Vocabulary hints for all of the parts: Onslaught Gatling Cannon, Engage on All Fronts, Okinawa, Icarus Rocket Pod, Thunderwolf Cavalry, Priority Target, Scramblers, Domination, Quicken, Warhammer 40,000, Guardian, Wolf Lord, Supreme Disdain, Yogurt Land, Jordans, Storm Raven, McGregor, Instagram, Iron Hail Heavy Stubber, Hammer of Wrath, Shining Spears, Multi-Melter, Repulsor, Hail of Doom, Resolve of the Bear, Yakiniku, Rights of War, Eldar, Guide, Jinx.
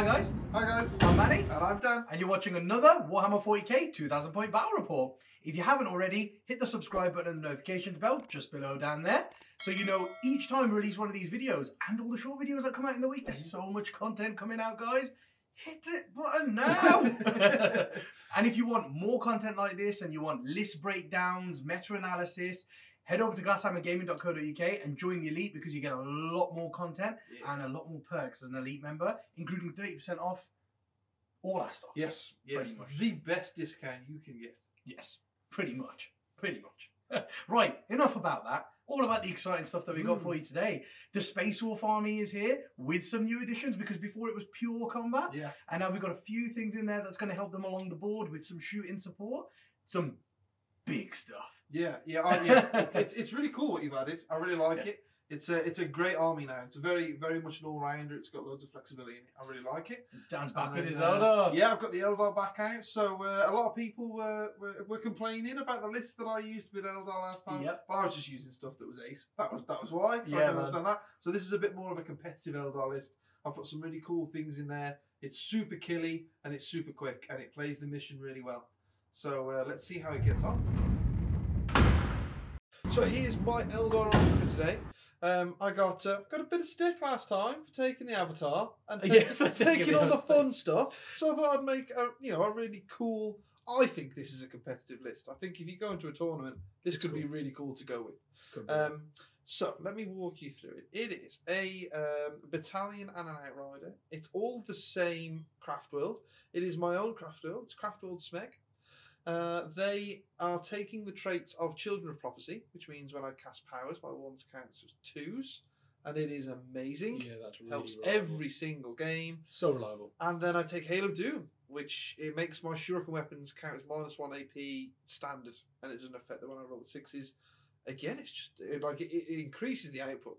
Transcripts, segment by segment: Hi guys. Hi guys. I'm Manny. And I'm Dan. And you're watching another Warhammer 40k 2000 point battle report. If you haven't already, hit the subscribe button and the notifications bell just below down there, so you know each time we release one of these videos and all the short videos that come out in the week. There's so much content coming out, guys. Hit it button now. And if you want more content like this and you want list breakdowns, meta analysis, head over to glasshammergaming.co.uk and join the Elite, because you get a lot more content and a lot more perks as an Elite member, including 30% off all our stuff. Yes, yes. The best discount you can get. Yes, pretty much. Pretty much. Right, enough about that. All about the exciting stuff that we got for you today. The Space Wolf army is here with some new additions, because before it was pure combat. Yeah. And now we've got a few things in there that's going to help them along the board with some shooting support, some big stuff. Yeah, yeah, it's really cool what you've added. I really like it. It's a great army now. It's very, very much an all-rounder. It's got loads of flexibility in it. I really like it. Dan's back with his Eldar. Yeah, I've got the Eldar back out. So a lot of people were complaining about the list that I used with Eldar last time. Yep. But I was just using stuff that was ace. That was why. So I didn't understand that. So this is a bit more of a competitive Eldar list. I've put some really cool things in there. It's super killy and it's super quick and it plays the mission really well. So let's see how it gets on. So here's my Eldar army for today. I got a bit of stick last time for taking the avatar and taking all the fun stuff. So I thought I'd make a really cool. I think this is a competitive list. I think if you go into a tournament, this could be really cool to go with. So let me walk you through it. It is a battalion and an outrider. It's all the same craft world. It is my own craft world. It's craft world Smeg. They are taking the traits of Children of Prophecy, which means when I cast powers, my ones counts as twos, and it is amazing. Yeah, that's really helps reliable. Every single game. So reliable. And then I take Hail of Doom, which it makes my shuriken weapons count as -1 AP standard, and it doesn't affect them when I roll the sixes. Again, it's just it increases the output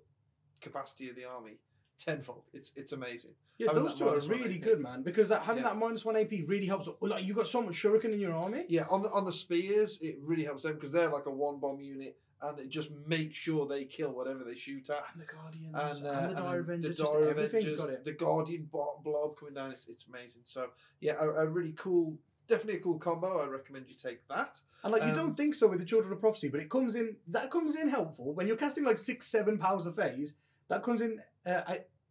capacity of the army tenfold. It's amazing. Yeah, having those two are really good, man. Because that having that -1 AP really helps. Like, you got so much shuriken in your army. Yeah, on the spears, it really helps them because they're like a one bomb unit, and it just makes sure they kill whatever they shoot at. And the Guardians and the Dire Avengers, the Guardian blob coming down. It's amazing. So yeah, a really cool. Definitely a cool combo. I recommend you take that. And like, you don't think so with the Children of Prophecy, but it comes in. That comes in helpful when you're casting like 6-7 powers a phase. That comes in.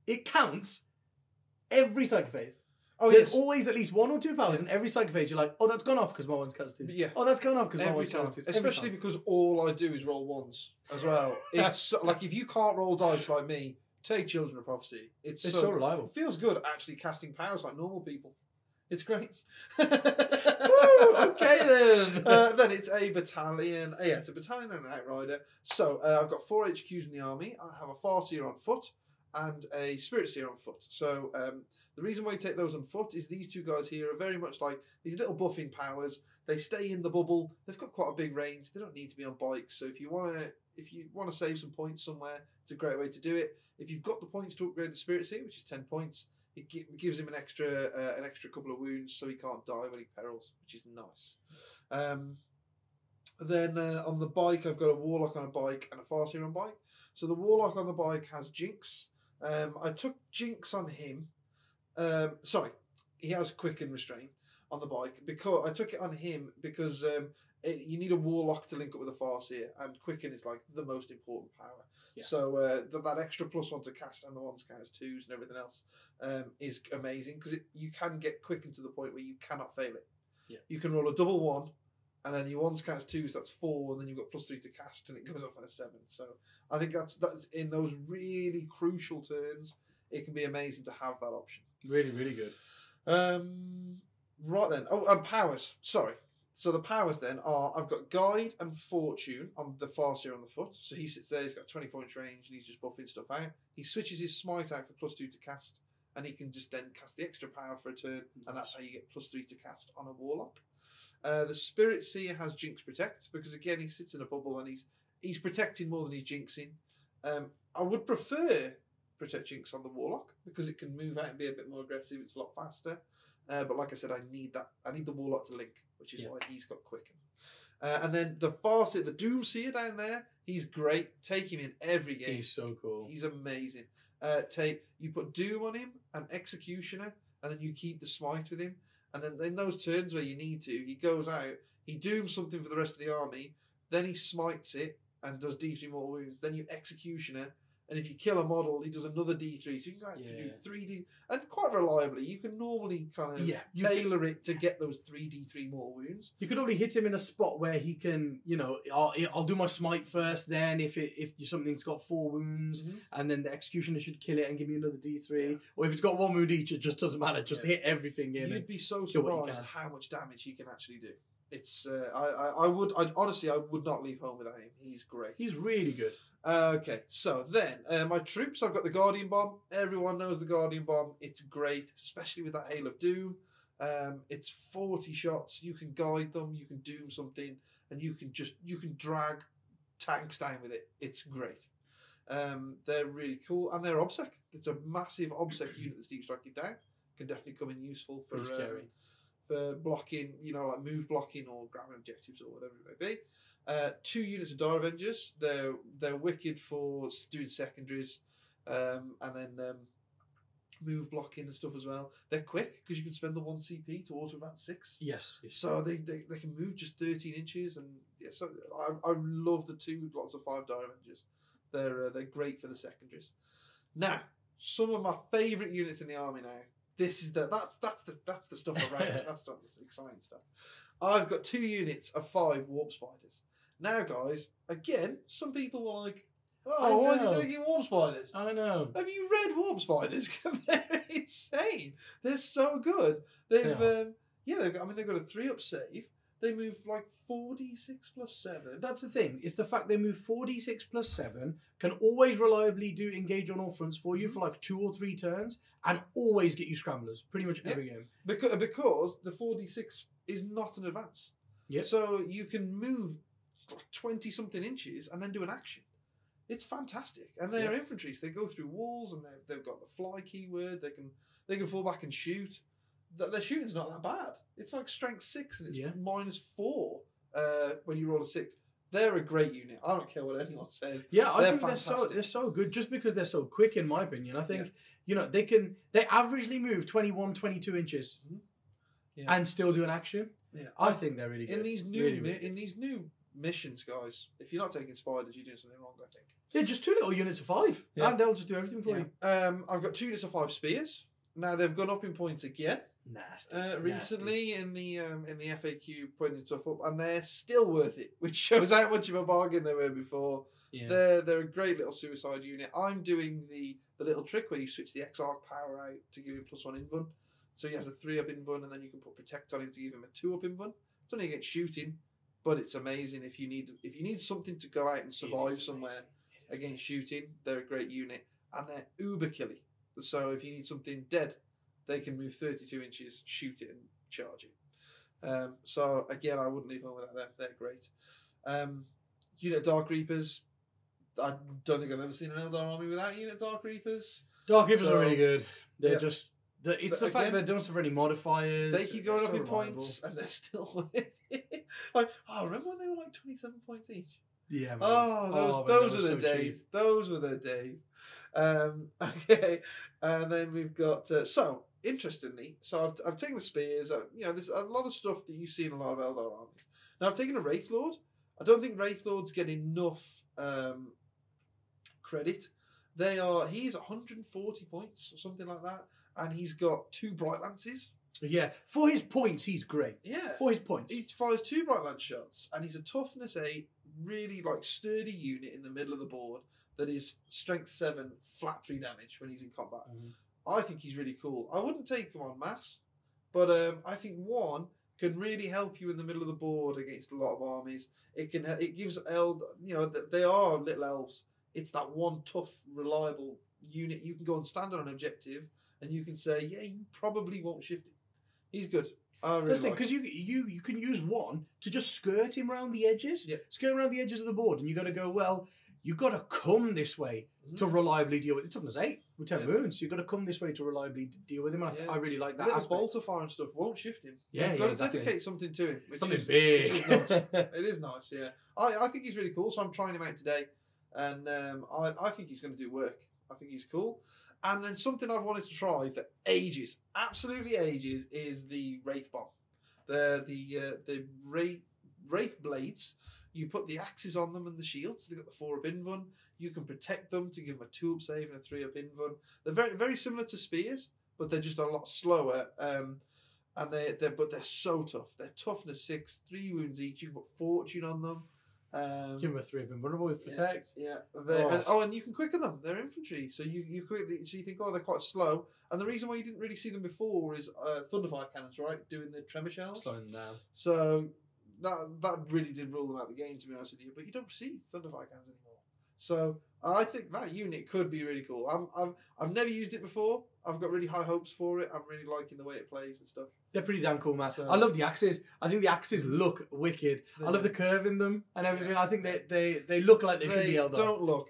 It counts every cycle phase. Oh, there's always at least one or two powers in every cycle phase. You're like, oh, that's gone off because my one's cast two. Yeah. Oh, that's gone off because my one's cast two. Especially because all I do is roll ones as well. It's so, like, if you can't roll dice like me, take Children of Prophecy. It's so reliable. It feels good actually casting powers like normal people. It's great. Woo, okay then. Then it's a battalion. Yeah, it's a battalion and an outrider. So I've got 4 HQs in the army. I have a Farseer on foot and a Spirit Seer on foot. So the reason why you take those on foot is these two guys here are very much like these little buffing powers. They stay in the bubble. They've got quite a big range. They don't need to be on bikes. So if you want to save some points somewhere, it's a great way to do it. If you've got the points to upgrade the Spirit Seer, which is 10 points, it gives him an extra couple of wounds, so he can't die when he perils, which is nice. Then on the bike, I've got a Warlock on a bike and a Farseer on bike. So the Warlock on the bike has Jinx. I took Jinx on him. He has Quicken Restraint on the bike because I took it on him because you need a Warlock to link up with a Farseer, and Quicken is like the most important power. Yeah. So that extra +1 to cast and the ones count as twos and everything else is amazing because you can get Quicken to the point where you cannot fail it. Yeah. You can roll a double one, and then your ones counts twos, that's 4, and then you've got +3 to cast, and it goes off on a 7. So I think that's in those really crucial turns, it can be amazing to have that option. Really, really good. Right then. Oh, and powers. Sorry. So the powers then are, I've got Guide and Fortune on the Farseer on the foot. So he sits there, he's got 24 inch range, and he's just buffing stuff out. He switches his Smite out for +2 to cast, and he can just then cast the extra power for a turn, and that's how you get +3 to cast on a Warlock. The Spirit Seer has Jinx Protect, because again, he sits in a bubble, and he's protecting more than he's jinxing. I would prefer Protect Jinx on the Warlock, because it can move out and be a bit more aggressive, it's a lot faster. But like I said, I need the Warlock to link, which is why he's got Quicken. And then the Farseer, the Doom Seer down there, he's great. Take him in every game. He's so cool. He's amazing. You put Doom on him and Executioner, and then you keep the smite with him. And then in those turns where you need to, he goes out, he dooms something for the rest of the army, then he smites it and does D3 mortal wounds. Then you executioner, and if you kill a model, he does another D3. So you can actually do 3D, and quite reliably, you can normally kind of tailor it to get those 3D3 mortal wounds. You could only hit him in a spot where he can, you know, I'll do my smite first. Then if something's got 4 wounds, and then the executioner should kill it and give me another D3, or if it's got 1 wound each, it just doesn't matter. Just hit everything in. You'd be so surprised how much damage he can actually do. It's I would not leave home without him. He's great. He's really good. Okay, so then my troops. I've got the Guardian Bomb. Everyone knows the Guardian Bomb. It's great, especially with that Hail of Doom. It's 40 shots. You can guide them. You can doom something, and you can drag tanks down with it. It's great. They're really cool, and they're OBSEC. It's a massive OBSEC unit that's deep striking down. Can definitely come in useful for. Blocking, you know, like move blocking or grabbing objectives or whatever it may be. 2 units of Dire Avengers. They're wicked for doing secondaries, and then move blocking and stuff as well. They're quick because you can spend the 1 CP to auto advance 6. Yes. So they can move just 13 inches, and so I love the 2 lots of 5 Dire Avengers. They're great for the secondaries. Now, some of my favourite units in the army now. This is that's the stuff around. That's the exciting stuff. I've got 2 units of 5 Warp Spiders. Now, guys, again, some people were like, "Oh, why is it doing Warp Spiders?" I know. Have you read Warp Spiders? They're insane. They're so good. They've got a 3+ save. They move like 4d6+7. That's the thing. It's the fact they move 4d6+7, can always reliably do engage on all fronts for you for like 2 or 3 turns, and always get you scramblers pretty much every game. Because the 4d6 is not an advance. Yeah. So you can move like 20-something inches and then do an action. It's fantastic. And they're infantry, so they go through walls, and they've got the fly keyword. They can fall back and shoot. Their shooting's not that bad. It's like strength 6 and it's -4 when you roll a 6. They're a great unit. I don't care what anyone says. Yeah, I think fantastic. They're so good just because they're so quick, in my opinion. I think they averagely move 21, 22 inches and still do an action. Yeah, I think they're really good. In these new missions, guys, if you're not taking spiders, you're doing something wrong, I think. Yeah, just 2 little units of 5, and they'll just do everything for you. I've got 2 units of 5 spears. Now they've gone up in points again. Nasty. Recently in the FAQ pointed stuff up, and they're still worth it, which shows how much of a bargain they were before. Yeah. They're a great little suicide unit. I'm doing the little trick where you switch the Exarch power out to give him +1 invuln. So he has a 3+ invuln, and then you can put Protect on him to give him a 2+ invuln. It's only against shooting, but it's amazing if you need something to go out and survive somewhere against shooting. They're a great unit, and they're uber killy. So if you need something dead, they can move 32 inches, shoot it, and charge it. So again, I wouldn't leave home without them. They're great. Unit Dark Reapers. I don't think I've ever seen an Eldar army without Unit Dark Reapers. Dark Reapers are really good. They're just... It's the fact that they don't have any modifiers. They keep going up in points, and they're still... remember when they were like 27 points each? Yeah, man. Those were the days. Okay, and then we've got interestingly. So I've taken the spears. There's a lot of stuff that you see in a lot of Eldar armies. Now I've taken a Wraith Lord. I don't think Wraith Lords get enough credit. He's 140 points or something like that, and he's got 2 Bright Lances. Yeah, for his points, he's great. Yeah, for his points, he fires 2 Bright Lance shots, and he's a toughness 8, really like sturdy unit in the middle of the board. That is strength 7, flat 3 damage when he's in combat. I think he's really cool. I wouldn't take him en masse, but I think 1 can really help you in the middle of the board against a lot of armies. It gives Eldar, they are little elves. It's that 1 tough, reliable unit. You can go and stand on an objective, and you can say, yeah, you probably won't shift him. He's good. Because you can use 1 to just skirt him around the edges. Yeah. Skirt around the edges of the board, and you've got to go, well... You've got to come this way to reliably deal with it. Toughness 8 with 10 wounds. So you've got to come this way to reliably deal with him. And I really like that. The bolter fire and stuff won't shift him. Yeah, you've got to dedicate something to him. Something big. Which is nice. It is nice, yeah. I think he's really cool, so I'm trying him out today. And I think he's going to do work. I think he's cool. And then something I've wanted to try for ages, absolutely ages, is the Wraith Bomb. The Wraith Blades, you put the axes on them and the shields. They've got the 4 of Invuln. You can protect them to give them a 2-up save and a 3 of Invuln. They're very, very similar to Spears, but they're just a lot slower. And they're so tough. They're toughness 6, 3 wounds each. You can put Fortune on them. Give them a 3 of Invulnerable with Protect. Yeah. And you can quicken them. They're infantry, so you quickly. So you think, oh, they're quite slow. And the reason why you didn't really see them before is Thunderfire cannons, right? Doing the tremor shells. Slowing down. So that really did rule them out of the game, to be honest with you. But you don't see Thunderfire cannons anymore. So I think that unit could be really cool. I've never used it before. I've got really high hopes for it. I'm really liking the way it plays and stuff. They're pretty damn cool, man. So, I love the axes. I think the axes look wicked. I love the curve in them and everything. I think they look like they should be Eldar. They don't look.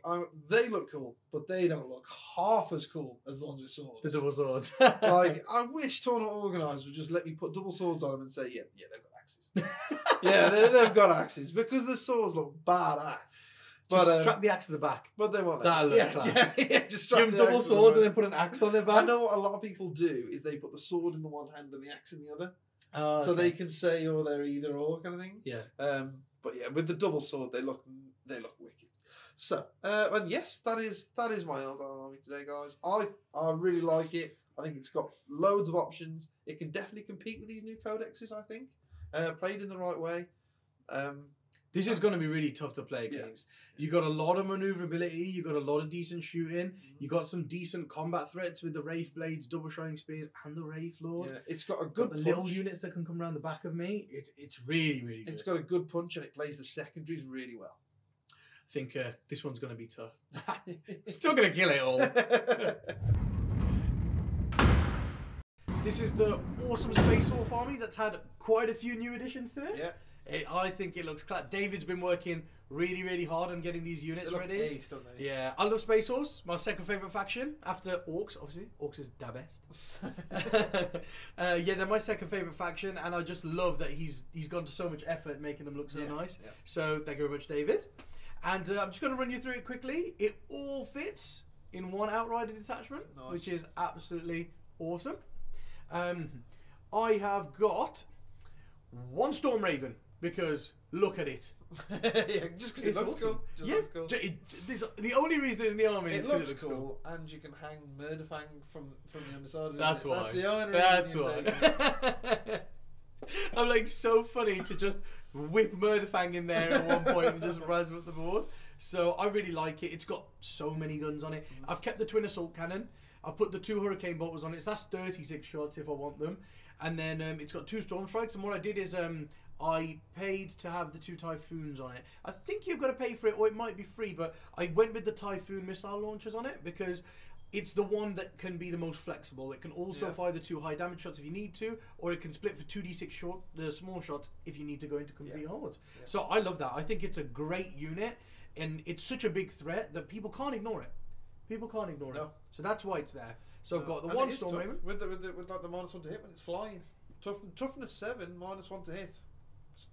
They look cool, but they don't look half as cool as the ones with swords. The double swords. Like, I wish Tournament Organised would just let me put double swords on them and say, yeah, they've got axes. They've got axes because the swords look badass. Just strap the axe to the back. But they won't. That'll look class. Yeah, just strap give them double swords and then put an axe on their back. I know what a lot of people do is they put the sword in the one hand and the axe in the other. Oh, so they can say, oh, they're either or kind of thing. Yeah. But yeah, with the double sword, they look wicked. So, and yes, that is my Eldar army today, guys. I really like it. I think it's got loads of options. It can definitely compete with these new codexes, I think. Played in the right way. This is going to be really tough to play against. Yeah. You've got a lot of maneuverability. You've got a lot of decent shooting. You've got some decent combat threats with the Wraith Blades, double Shining Spears, and the Wraith Lord. Yeah. It's got a good punch. The little units that can come around the back of me. It's really, really good. It's got a good punch, and it plays the secondaries really well. I think this one's going to be tough. It's still going to kill it all. This is the awesome Space Wolf army that's had quite a few new additions to it. Yeah. I think it looks class. David's been working really, really hard on getting these units ready. They look ace, don't they? Yeah. I love Space Wolves, my second favourite faction, after Orcs, obviously. Orcs is the best. They're my second favourite faction, and I just love that he's gone to so much effort making them look so nice. Yeah. So thank you very much, David. And I'm just going to run you through it quickly. It all fits in one Outrider detachment, which is absolutely awesome. I have got one Storm Raven. Because look at it. Just because it looks cool. Looks cool. The only reason it's in the army is because it looks cool. And you can hang Murderfang from the underside. That's why. That's the only reason. That's why. I'm like so funny to just whip Murderfang in there at one point and just rise up the board. So I really like it. It's got so many guns on it. I've kept the twin assault cannon. I've put the 2 Hurricane Bolters on it. So that's 36 shots if I want them. And then it's got 2 Storm Strikes. And what I did is... I paid to have the 2 Typhoons on it. I think you've got to pay for it, or it might be free, but I went with the Typhoon missile launchers on it because it's the one that can be the most flexible. It can also fire the 2 high damage shots if you need to, or it can split for 2d6 small shots if you need to go into complete hordes. Yeah. So I love that. I think it's a great unit, and it's such a big threat that people can't ignore it. People can't ignore it. So that's why it's there. So I've got the one Storm Raven. With like the -1 to hit when it's flying. Toughness 7, -1 to hit.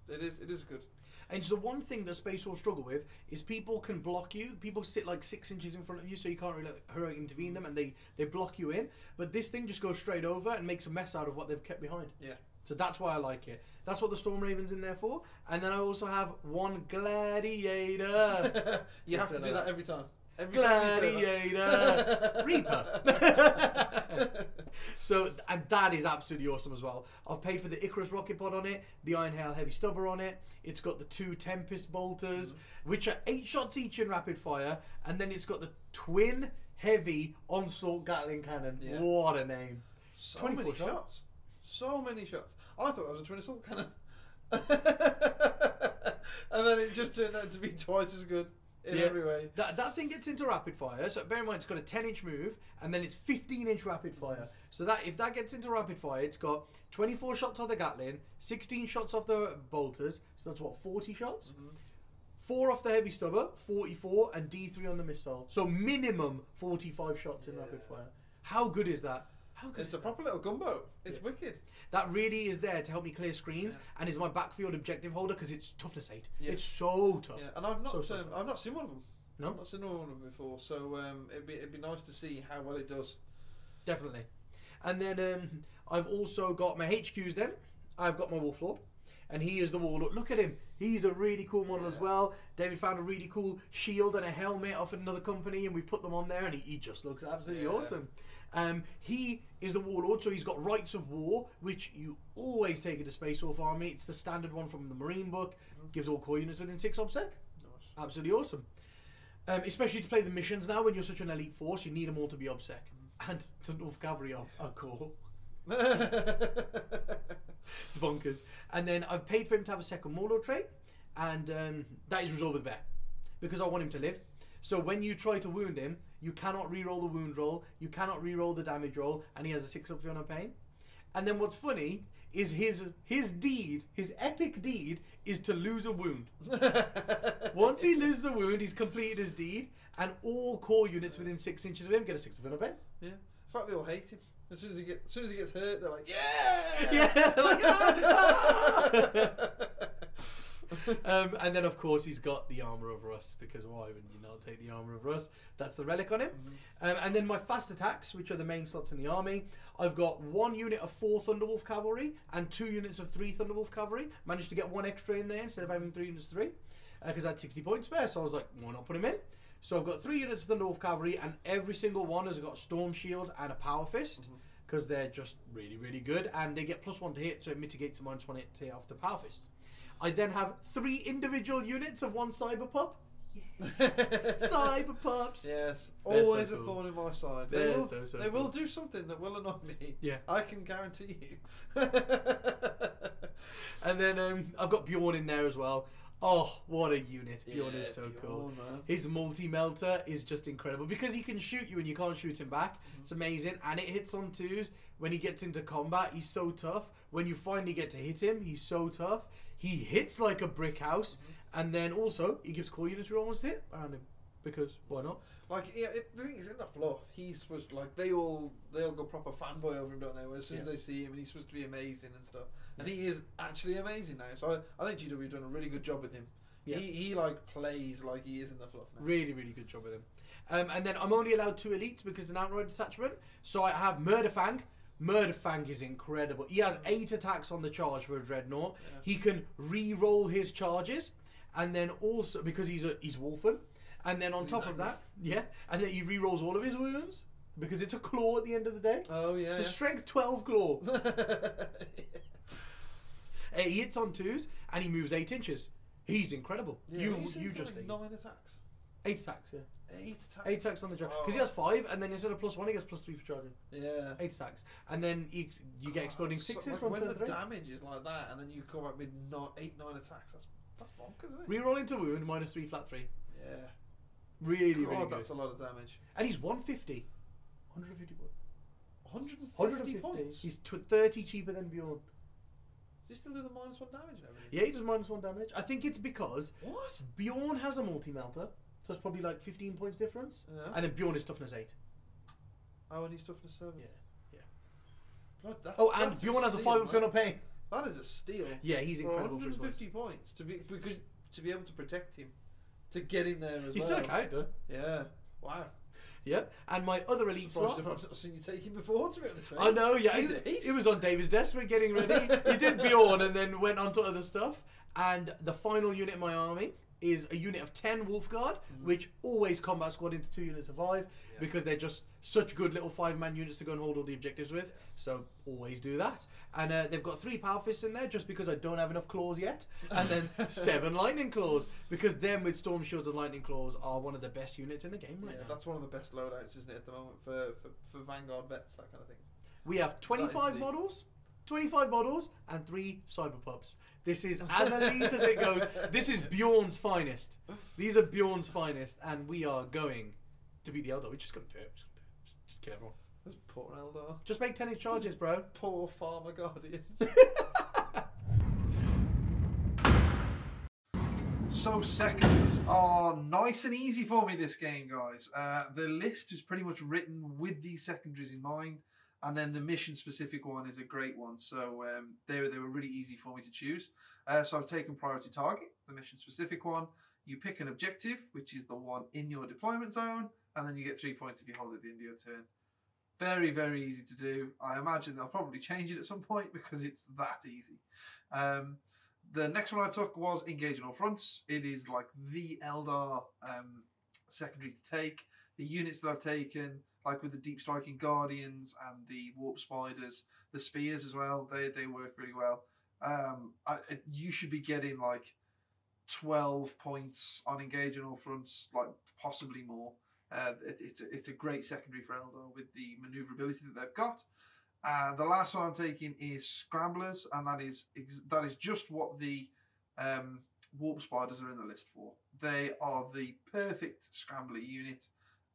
It is good. And so the one thing that Space Wolves struggle with is people can block you. People sit like 6 inches in front of you, so you can't really heroic intervene them, and they block you in. But this thing just goes straight over and makes a mess out of what they've kept behind. Yeah. So that's why I like it. That's what the Storm Raven's in there for. And then I also have one Gladiator. You have to do that every time. Gladiator Reaper. So, and that is absolutely awesome as well. I've paid for the Icarus rocket pod on it, the Iron Hail heavy stubber on it. It's got the 2 Tempest Bolters, which are 8 shots each in rapid fire, and then it's got the twin heavy onslaught Gatling cannon. Yeah. What a name! So 24 many shots. So many shots. I thought that was a twin assault cannon, and then it just turned out to be twice as good. In every way. That thing gets into rapid fire, so bear in mind it's got a 10-inch move, and then it's 15-inch rapid fire. So that if that gets into rapid fire, it's got 24 shots off the Gatlin, 16 shots off the Bolters, so that's what, 40 shots? 4 off the heavy stubber, 44, and D3 on the missile. So minimum 45 shots in rapid fire. How good is that? It's a proper little gumbo. It's wicked. That really is there to help me clear screens and is my backfield objective holder because it's toughness 8. Yeah. It's so tough. Yeah. And I've not seen one of them. No, I've not seen all of them before, so it'd be nice to see how well it does. Definitely. And then I've also got my HQs. Then I've got my Wolf Lord, and he is the Warlock. Look at him; he's a really cool model as well. David found a really cool shield and a helmet off at another company, and we put them on there, and he just looks absolutely awesome. He is the Warlord, so he's got Rights of War, which you always take into Space Wolf Army. It's the standard one from the Marine book. Gives all core units within 6 OBSEC. Nice. Absolutely awesome. Especially to play the missions now, when you're such an elite force, you need them all to be OBSEC. And the North Cavalry are core. It's bonkers. And then I've paid for him to have a second Mordor trait, and that is Resolve with Bear, because I want him to live. So when you try to wound him, you cannot reroll the wound roll, you cannot reroll the damage roll, and he has a 6 up for no pain. And then what's funny is his deed, his epic deed, is to lose a wound. Once he loses a wound, he's completed his deed, and all core units within 6 inches of him get a 6 of no pain. Yeah, it's like they all hate him. As soon as he gets hurt, they're like, yeah, yeah, they're like, ah! And then of course he's got the armor over us, because why would you not take the armor over us? That's the relic on him. And then my fast attacks, which are the main slots in the army, I've got 1 unit of 4 Thunderwolf Cavalry and 2 units of 3 Thunderwolf Cavalry. Managed to get 1 extra in there instead of having 3 units of 3, because I had 60 points spare, so I was like, why not put him in? So I've got 3 units of Thunderwolf Cavalry, and every single one has got Storm Shield and a Power Fist, because they're just really, really good, and they get +1 to hit, so it mitigates the -1 to hit off the Power Fist. I then have 3 individual units of 1 Cyber Pup. Yeah. Cyber Pups. Yes. Always so cool. A thorn in my side. They will do something that will annoy me. Yeah. I can guarantee you. And then I've got Bjorn in there as well. Oh, what a unit. Bjorn is so cool. Man. His multi-melter is just incredible, because he can shoot you and you can't shoot him back. It's amazing. And it hits on 2s. When he gets into combat, he's so tough. When you finally get to hit him, he's so tough. He hits like a brick house. And then also, he gives core units roll 1s to hit around him, because why not? Like, yeah, the thing is, in the fluff, he's supposed to, like, they all go proper fanboy over him, don't they? Where as soon as they see him, and he's supposed to be amazing and stuff. And he is actually amazing now. So I think GW have done a really good job with him. Yeah. He like plays like he is in the fluff now. Really, really good job with him. And then I'm only allowed 2 elites because it's an outright detachment. So I have Murderfang. Murderfang is incredible. He has 8 attacks on the charge for a dreadnought. Yeah. He can re-roll his charges, and then also because he's wolfen. And then on top of that, and then he re-rolls all of his wounds, because it's a claw at the end of the day. Oh yeah, it's a strength 12 claw. He hits on 2s and he moves 8 inches. He's incredible. Yeah, you just like 9 attacks. 8 attacks, yeah. 8 attacks. 8 attacks on the charge. Because he has 5, and then instead of +1, he gets +3 for charging. Yeah. 8 attacks, and then you get exploding 6s like from when the damage is like that, and then you come up with 8, 9 attacks. That's bonkers, isn't it? Reroll into wound -3 flat 3. Yeah. Really, really good. That's a lot of damage. And he's 150. 150 points. He's 30 cheaper than Bjorn. Does he still do the -1 damage and everything? Yeah, he does -1 damage. I think it's because Bjorn has a multi-melter, so it's probably like 15 points difference. Yeah. And then Bjorn is toughness 8. Oh, and he's toughness 7. Yeah, yeah. Blood, and Bjorn has a 5 up for no pain. That is a steal. Yeah, he's incredible. 150 points to be able to protect him, to get him there as well. He's still a character. Yeah. Wow. Yep, and my other elite slot. I've not seen you take him before, to be honest. I know, yeah. It was on David's desk when getting ready. He did Bjorn and then went on to other stuff. And the final unit in my army is a unit of 10 Wolf Guard, which always combat squad into 2 units of 5, because they're just such good little 5-man units to go and hold all the objectives with. So always do that. And they've got 3 Power Fists in there, just because I don't have enough claws yet. And then 7 Lightning Claws, because them with Storm Shields and Lightning Claws are one of the best units in the game right now. That's one of the best loadouts, isn't it, at the moment for Vanguard vets, that kind of thing. We have 25 models. 25 models and 3 Cyber Pups. This is as elite as it goes. This is Bjorn's finest. These are Bjorn's finest, and we are going to beat the Eldar. We're just going to do it. Just kill everyone. Those poor Eldar. Just make 10-inch charges, bro. Poor farmer guardians. So seconds are nice and easy for me this game, guys. The list is pretty much written with these secondaries in mind. And then the mission-specific one is a great one, so they were really easy for me to choose. So I've taken Priority Target, the mission-specific one. you pick an objective, which is the one in your deployment zone, and then you get 3 points if you hold it at the end of your turn. Very, very easy to do. I imagine they'll probably change it at some point because it's that easy. The next one I took was Engage on All Fronts. It is like the Eldar secondary to take. The units that I've taken, like with the Deep Striking Guardians and the Warp Spiders, the Spears as well, they work really well. You should be getting like 12 points on Engage on All Fronts, like possibly more. It's a great secondary for Eldar with the maneuverability that they've got. The last one I'm taking is Scramblers, and that is just what the Warp Spiders are in the list for. They are the perfect scrambler unit,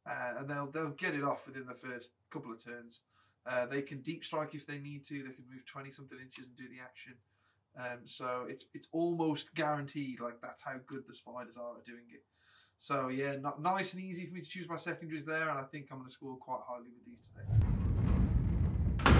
and they'll get it off within the first couple of turns. They can deep strike if they need to. They can move 20-something inches and do the action. So it's almost guaranteed. Like, that's how good the Spiders are at doing it. So yeah, not nice and easy for me to choose my secondaries there, and I think I'm going to score quite highly with these today.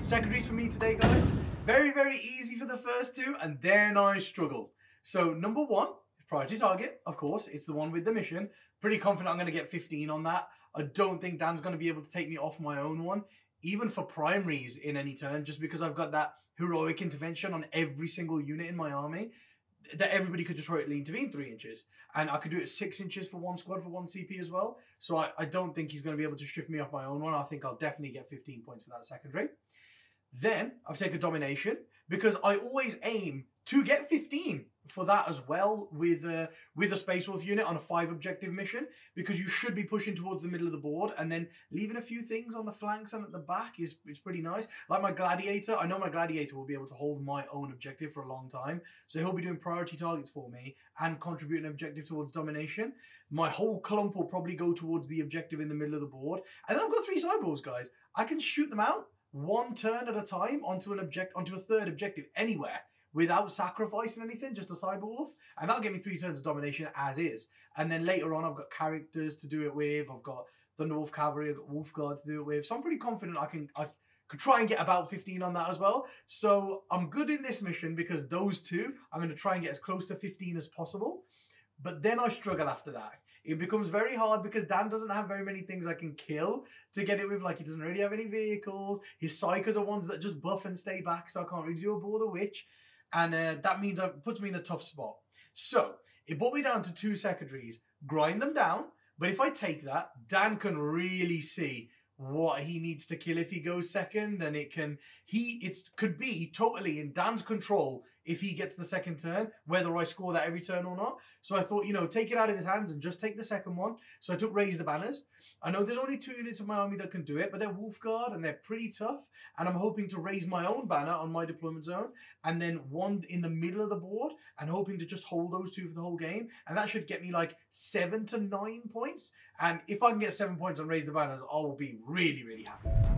Secondaries for me today, guys. Very, very easy for the first two, and then I struggled. So number one, Priority Target, of course. It's the one with the mission. Pretty confident I'm going to get 15 on that. I don't think Dan's going to be able to take me off my own one, even for primaries in any turn, just because I've got that heroic intervention on every single unit in my army. That everybody could heroically intervene 3 inches. And I could do it 6 inches for one squad for one CP as well. So I don't think he's going to be able to shift me off my own one. I think I'll definitely get 15 points for that secondary. Then I've taken Domination because I always aim to get 15 for that as well with a Space Wolf unit on a 5 objective mission, because you should be pushing towards the middle of the board, and then leaving a few things on the flanks and at the back is pretty nice. Like my Gladiator, I know my Gladiator will be able to hold my own objective for a long time, so he'll be doing priority targets for me and contributing an objective towards Domination. My whole clump will probably go towards the objective in the middle of the board. And then I've got 3 sidewalls, guys. I can shoot them out one turn at a time onto a 3rd objective anywhere, without sacrificing anything, just a Cyberwolf. And that'll give me 3 turns of Domination as is. And then later on, I've got characters to do it with. I've got Thunderwolf Cavalry, I've got Wolf Guard to do it with. So I'm pretty confident I could try and get about 15 on that as well. So I'm good in this mission because those two, I'm going to try and get as close to 15 as possible. But then I struggle after that. It becomes very hard because Dan doesn't have very many things I can kill to get it with. Like, he doesn't really have any vehicles. His psychers are ones that just buff and stay back, so I can't really do a Bore the Witch. And that means it puts me in a tough spot. So it brought me down to 2 secondaries, grind them down. But if I take that, Dan can really see what he needs to kill if he goes second. And it could be totally in Dan's control if he gets the second turn, whether I score that every turn or not. So I thought, you know, take it out of his hands and just take the second one. So I took Raise the Banners. I know there's only 2 units of my army that can do it, but they're Wolf Guard and they're pretty tough. And I'm hoping to raise my own banner on my deployment zone, and then one in the middle of the board, and hoping to just hold those two for the whole game. And that should get me like 7 to 9 points. And if I can get 7 points on Raise the Banners, I'll be really, really happy with that.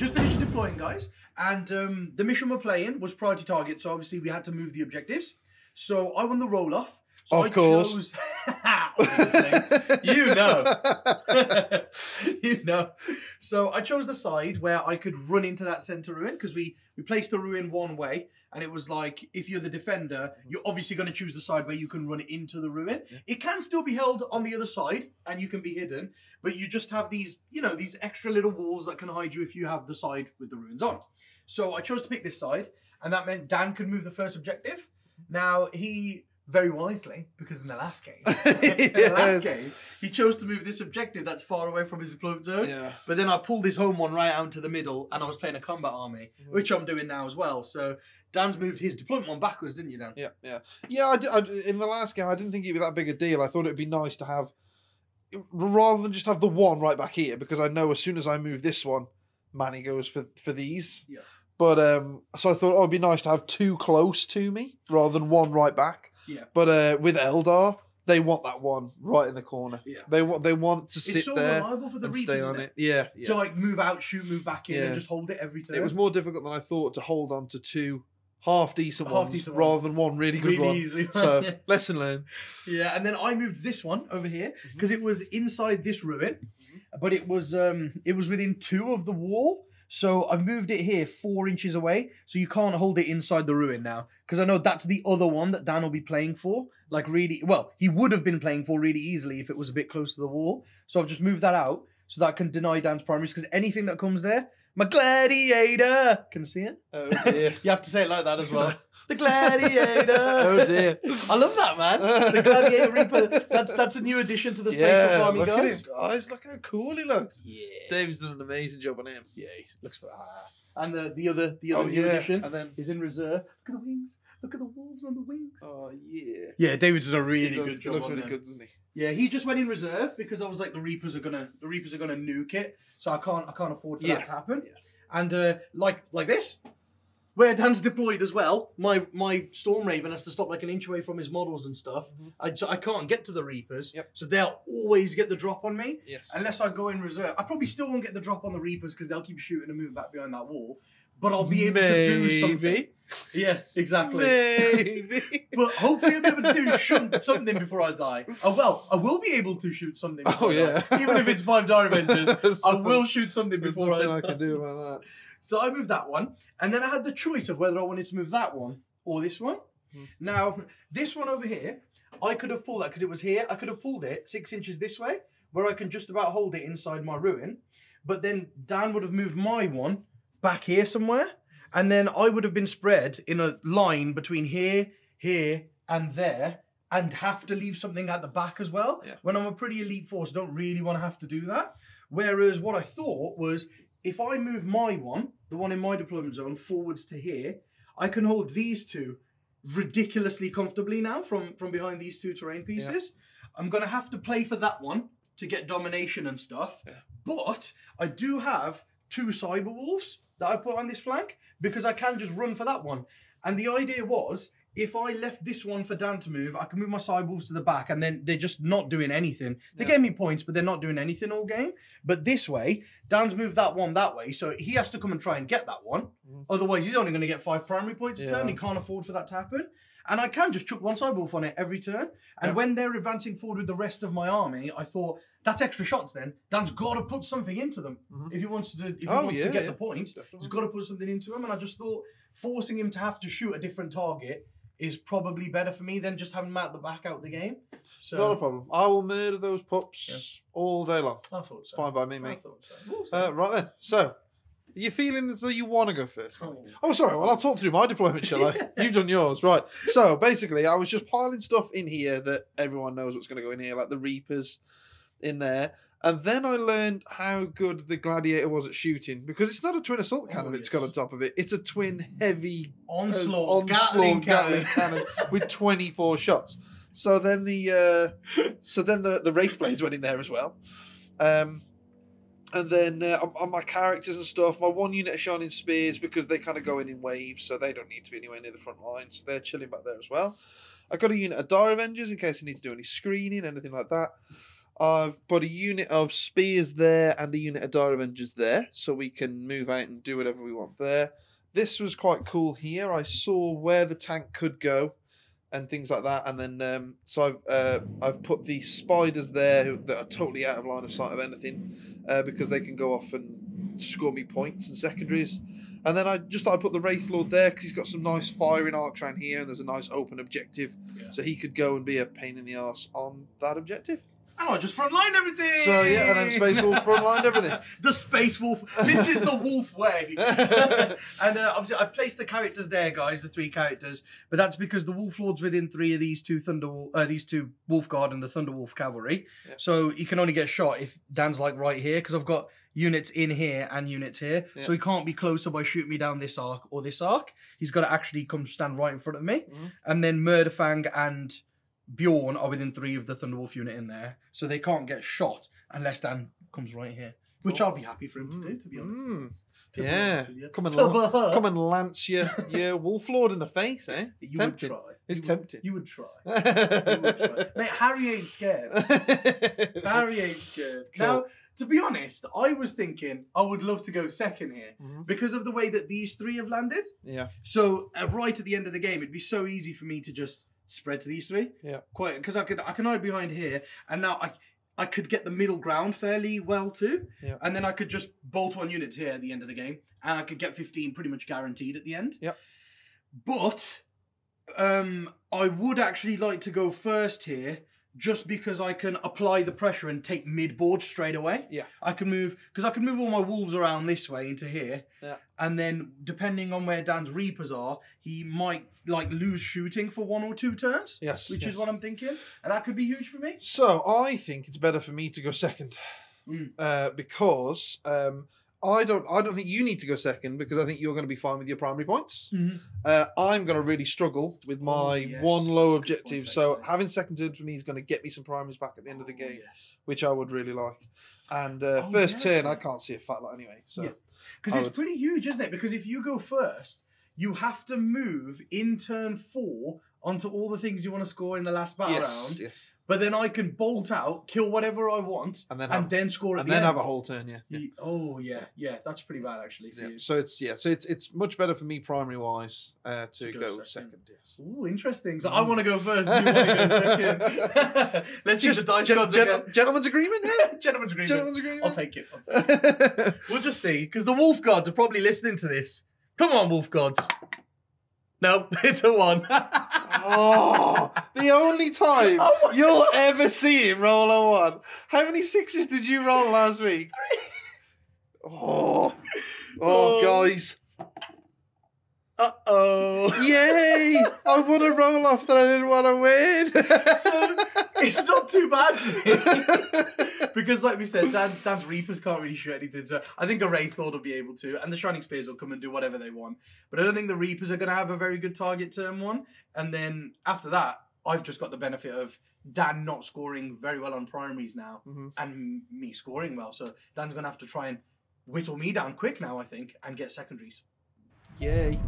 Just finished deploying, guys, and the mission we're playing was Priority Target, so obviously we had to move the objectives. So I won the roll-off. So of course. You know. You know. So I chose the side where I could run into that center ruin, because we placed the ruin one way, and it was like, if you're the defender, you're obviously going to choose the side where you can run into the ruin. Yeah. It can still be held on the other side, and you can be hidden, but you just have these, you know, these extra little walls that can hide you if you have the side with the ruins on. So I chose to pick this side, and that meant Dan could move the first objective. Now, he... very wisely, because in the last game, he chose to move this objective that's far away from his deployment zone. Yeah. But then I pulled his home one right out into the middle, and I was playing a combat army, which I'm doing now as well. So Dan's moved his deployment one backwards, didn't you, Dan? Yeah, yeah, yeah. In the last game, I didn't think it'd be that big a deal. I thought it'd be nice to have, rather than just have the one right back here, because I know as soon as I move this one, Manny goes for these. Yeah. But so I thought it'd be nice to have two close to me rather than one right back. Yeah. But with Eldar, they want that one right in the corner. Yeah. They want to sit there and stay on it. Yeah, yeah. To like move out, shoot, move back in, and just hold it every time. It was more difficult than I thought to hold on to two half decent ones rather than one really good one. Easily. So yeah. Lesson learned. Yeah, and then I moved this one over here because it was inside this ruin, but it was within two of the wall. So I've moved it here 4 inches away, so you can't hold it inside the ruin now. Because I know that's the other one that Dan will be playing for. Like really, well, he would have been playing for really easily if it was a bit close to the wall. So I've just moved that out so that I can deny Dan's primaries. Because anything that comes there, my gladiator can see it. Oh dear! You have to say it like that as well. The Gladiator. Oh dear! I love that, man. The Gladiator Reaper. That's a new addition to the Space Wolf army, guys. Guys, look how cool he looks. Yeah. Dave's done an amazing job on him. Yeah, he looks for and the other new addition, and then he's in reserve. Look at the wings. Look at the wolves on the wings. Oh yeah. Yeah, David's done a really good job. He looks really good, doesn't he? Yeah, he just went in reserve because I was like, the Reapers are gonna nuke it, so I can't afford for that to happen. Yeah. And like this. Where Dan's deployed as well, my Storm Raven has to stop like an inch away from his models and stuff. So I can't get to the Reapers, so they'll always get the drop on me, unless I go in reserve. I probably still won't get the drop on the Reapers because they'll keep shooting and moving back behind that wall, but I'll be able to do something. Yeah, exactly. Maybe. But hopefully I'll be able to shoot something before I die. Oh, well, I will be able to shoot something before I die. Even if it's 5 Dire Avengers, I will shoot something before I die. Nothing I can do about that. So I moved that one, and then I had the choice of whether I wanted to move that one or this one. Now, this one over here, I could have pulled that because it was here. I could have pulled it 6 inches this way, where I can just about hold it inside my ruin. But then Dan would have moved my one back here somewhere, and then I would have been spread in a line between here, and there, and have to leave something at the back as well. Yeah. When I'm a pretty elite force, I don't really want to have to do that. Whereas what I thought was... if I move my one, the one in my deployment zone, forwards to here, I can hold these two ridiculously comfortably now from behind these two terrain pieces. Yeah. I'm going to have to play for that one to get domination and stuff. Yeah. But I do have two cyber wolves that I put on this flank because I can just run for that one. And the idea was... if I left this one for Dan to move, I can move my side wolves to the back, and then they're just not doing anything. They gave me points, but they're not doing anything all game. But this way, Dan's moved that one that way, so he has to come and try and get that one. Otherwise, he's only going to get 5 primary points a turn. He can't afford for that to happen. And I can just chuck one side wolf on it every turn. And when they're advancing forward with the rest of my army, I thought, that's extra shots then. Dan's got to put something into them. If he wants to get the points, he's got to put something into them. And I just thought, forcing him to have to shoot a different target is probably better for me than just having him out the back out of the game. So, not a problem. I will murder those pups all day long. I thought it's so. Fine by me, mate. I thought so. Awesome. Right then. So, you're feeling as though you want to go first. Oh, sorry. Well, I'll talk through my deployment, shall I? You've done yours. Right. So, basically, I was just piling stuff in here that everyone knows what's going to go in here, like the Reapers in there. And then I learned how good the Gladiator was at shooting, because it's not a twin assault cannon that's got on top of it. It's a twin heavy onslaught Gatling cannon with 24 shots. So then the Wraith Blades went in there as well. And then on my characters and stuff, my one unit of Shining Spears, because they kind of go in waves, so they don't need to be anywhere near the front line, so they're chilling back there as well. I got a unit of Dire Avengers in case I need to do any screening, anything like that. I've got a unit of Spears there and a unit of Dire Avengers there, so we can move out and do whatever we want there. This was quite cool here. I saw where the tank could go and things like that, and then so I've put the spiders there that are totally out of line of sight of anything because they can go off and score me points and secondaries. And then I just thought I'd put the Wraith Lord there because he's got some nice firing arcs around here, and there's a nice open objective, so he could go and be a pain in the arse on that objective. And I just frontlined everything. So yeah, and then Space Wolf frontlined everything. The Space Wolf. This is the Wolf way. And obviously, I placed the characters there, guys, the three characters. But that's because the Wolf Lord's within three of these two Wolf Guard and the Thunderwolf Cavalry. Yeah. So he can only get shot if Dan's like right here, because I've got units in here and units here. Yeah. So he can't be closer by shooting me down this arc or this arc. He's got to actually come stand right in front of me. Mm-hmm. And then Murderfang and Bjorn are within three of the Thunderwolf unit in there, so they can't get shot unless Dan comes right here, which I'll be happy for him to do, to be honest. Yeah, come and lance your Wolf Lord in the face, eh? You tempted. Would try. It's tempting. You would try. Mate, Harry ain't scared. Harry ain't scared. Cool. Now, to be honest, I was thinking I would love to go second here because of the way that these three have landed. Yeah. So right at the end of the game, it'd be so easy for me to just spread to these three. Yeah. Quite, because I can hide behind here, and now I could get the middle ground fairly well too. Yeah. And then I could just bolt on units here at the end of the game, and I could get 15 pretty much guaranteed at the end. Yeah. But I would actually like to go first here, just because I can apply the pressure and take mid-board straight away. Yeah. I can move, because I can move all my wolves around this way into here. Yeah. And then depending on where Dan's Reapers are, he might like lose shooting for one or two turns. Yes. Which is what I'm thinking. And that could be huge for me. So I think it's better for me to go second. Because I don't think you need to go second, because I think you're going to be fine with your primary points. I'm going to really struggle with my one low objective. So having second turn for me is going to get me some primaries back at the end of the game, which I would really like. And first turn, I can't see a fat lot anyway. So because it's pretty huge, isn't it? Because if you go first, you have to move in turn four onto all the things you want to score in the last battle round. Yes. But then I can bolt out, kill whatever I want, and then score at the end. And then have a whole turn, yeah. That's pretty bad actually for you. So it's much better for me primary wise to go second. Yes. Ooh, interesting. So I want to go first, you want to go second. Let's use the dice cards again. Gentleman's agreement, yeah? Gentleman's agreement. I'll take it. We'll just see, because the Wolf Guards are probably listening to this. Come on, Wolf Guards. No, it's a one. Oh, the only time you'll ever see him roll a one. How many sixes did you roll last week? Oh, guys. Uh-oh. Yay! I won a roll-off that I didn't want to win. So it's not too bad for me. Because like we said, Dan's Reapers can't really shoot anything. So I think a Wraith Lord will be able to. And the Shining Spears will come and do whatever they want. But I don't think the Reapers are going to have a very good target turn one. And then after that, I've just got the benefit of Dan not scoring very well on primaries now. And me scoring well. So Dan's going to have to try and whittle me down quick now, I think. And get secondaries. Yay.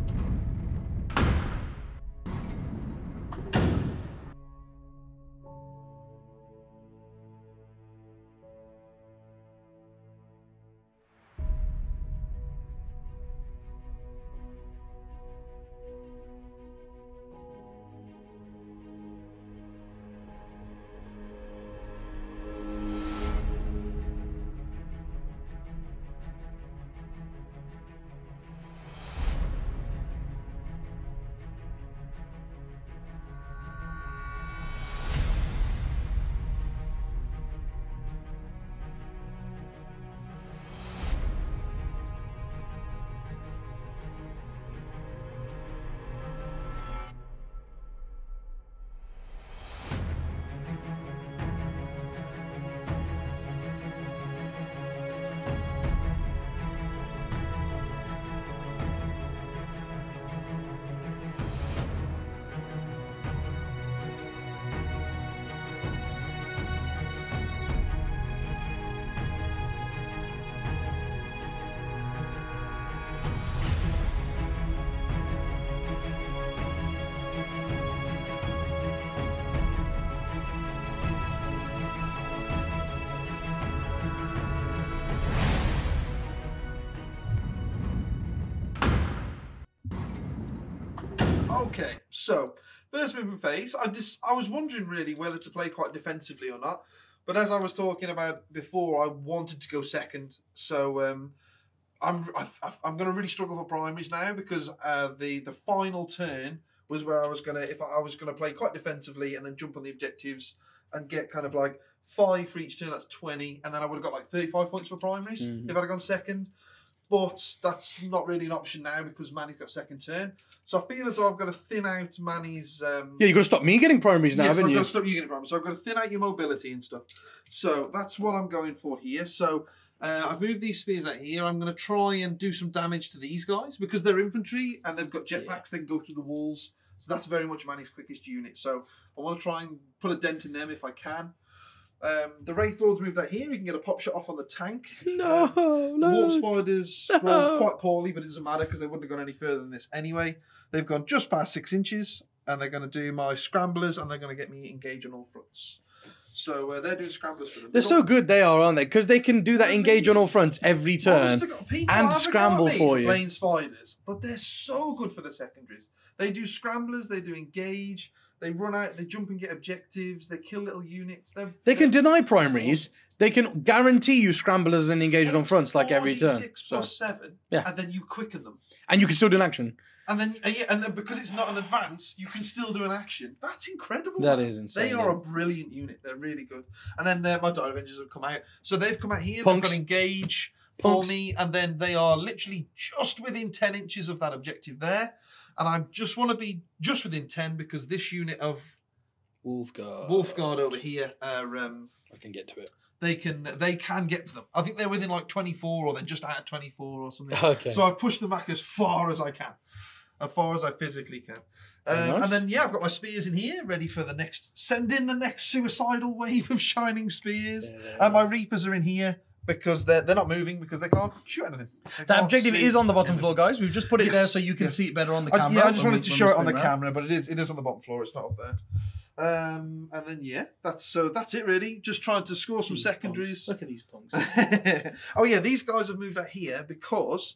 Okay, so first movement phase. I was wondering really whether to play quite defensively or not, but as I was talking about before, I wanted to go second. So I'm going to really struggle for primaries now because the final turn was where I was going to play quite defensively and then jump on the objectives and get kind of like 5 for each turn. That's 20, and then I would have got like 35 points for primaries if I'd have gone second. But that's not really an option now because Manny's got second turn. So I feel as though I've got to thin out Manny's... Yeah, you've got to stop me getting primaries now, haven't you? Yes, I've got to stop you getting primaries. So I've got to thin out your mobility and stuff. So that's what I'm going for here. So I've moved these spears out here. I'm going to try and do some damage to these guys because they're infantry and they've got jetpacks. They can go through the walls. So that's very much Manny's quickest unit. So I want to try and put a dent in them if I can. The Wraith Lord's moved out here. He can get a pop shot off on the tank. No, no. The Warp Spiders rolled quite poorly, but it doesn't matter because they wouldn't have gone any further than this anyway. They've gone just past 6 inches, and they're going to do my Scramblers, and they're going to get me engaged on all fronts. So they're doing Scramblers for them. They're so good they are, aren't they? Because they can do that engage on all fronts every turn and scramble for you. Playing Spiders, but they're so good for the secondaries. They do Scramblers, they do engage. They run out, they jump and get objectives, they kill little units. They can deny primaries. They can guarantee you Scramblers and engaged on fronts like every turn. 6 plus 7, yeah. And then you quicken them. And you can still do an action. And then, yeah, and then because it's not an advance, you can still do an action. That's incredible. That is insane. They are a brilliant unit. They're really good. And then my Dire Avengers have come out. So they've come out here, they've got engage for me, and then they are literally just within 10 inches of that objective there. And I just want to be just within 10 because this unit of Wolf Guard over here are... I can get to it. They can get to them. I think they're within like 24 or they're just out of 24 or something. Okay. So I've pushed them back as far as I can. As far as I physically can. Nice. And then, yeah, I've got my spears in here ready for the next... Send in the next suicidal wave of Shining Spears. Yeah. And my Reapers are in here. Because they're not moving because they can't shoot anything. That objective is on the bottom floor, guys. We've just put it there so you can see it better on the camera. Yeah, I just wanted to show it on the camera, but it is on the bottom floor. It's not up there. And then yeah, that's it really. Just trying to score some secondaries. Look at these punks. Oh yeah, these guys have moved out here because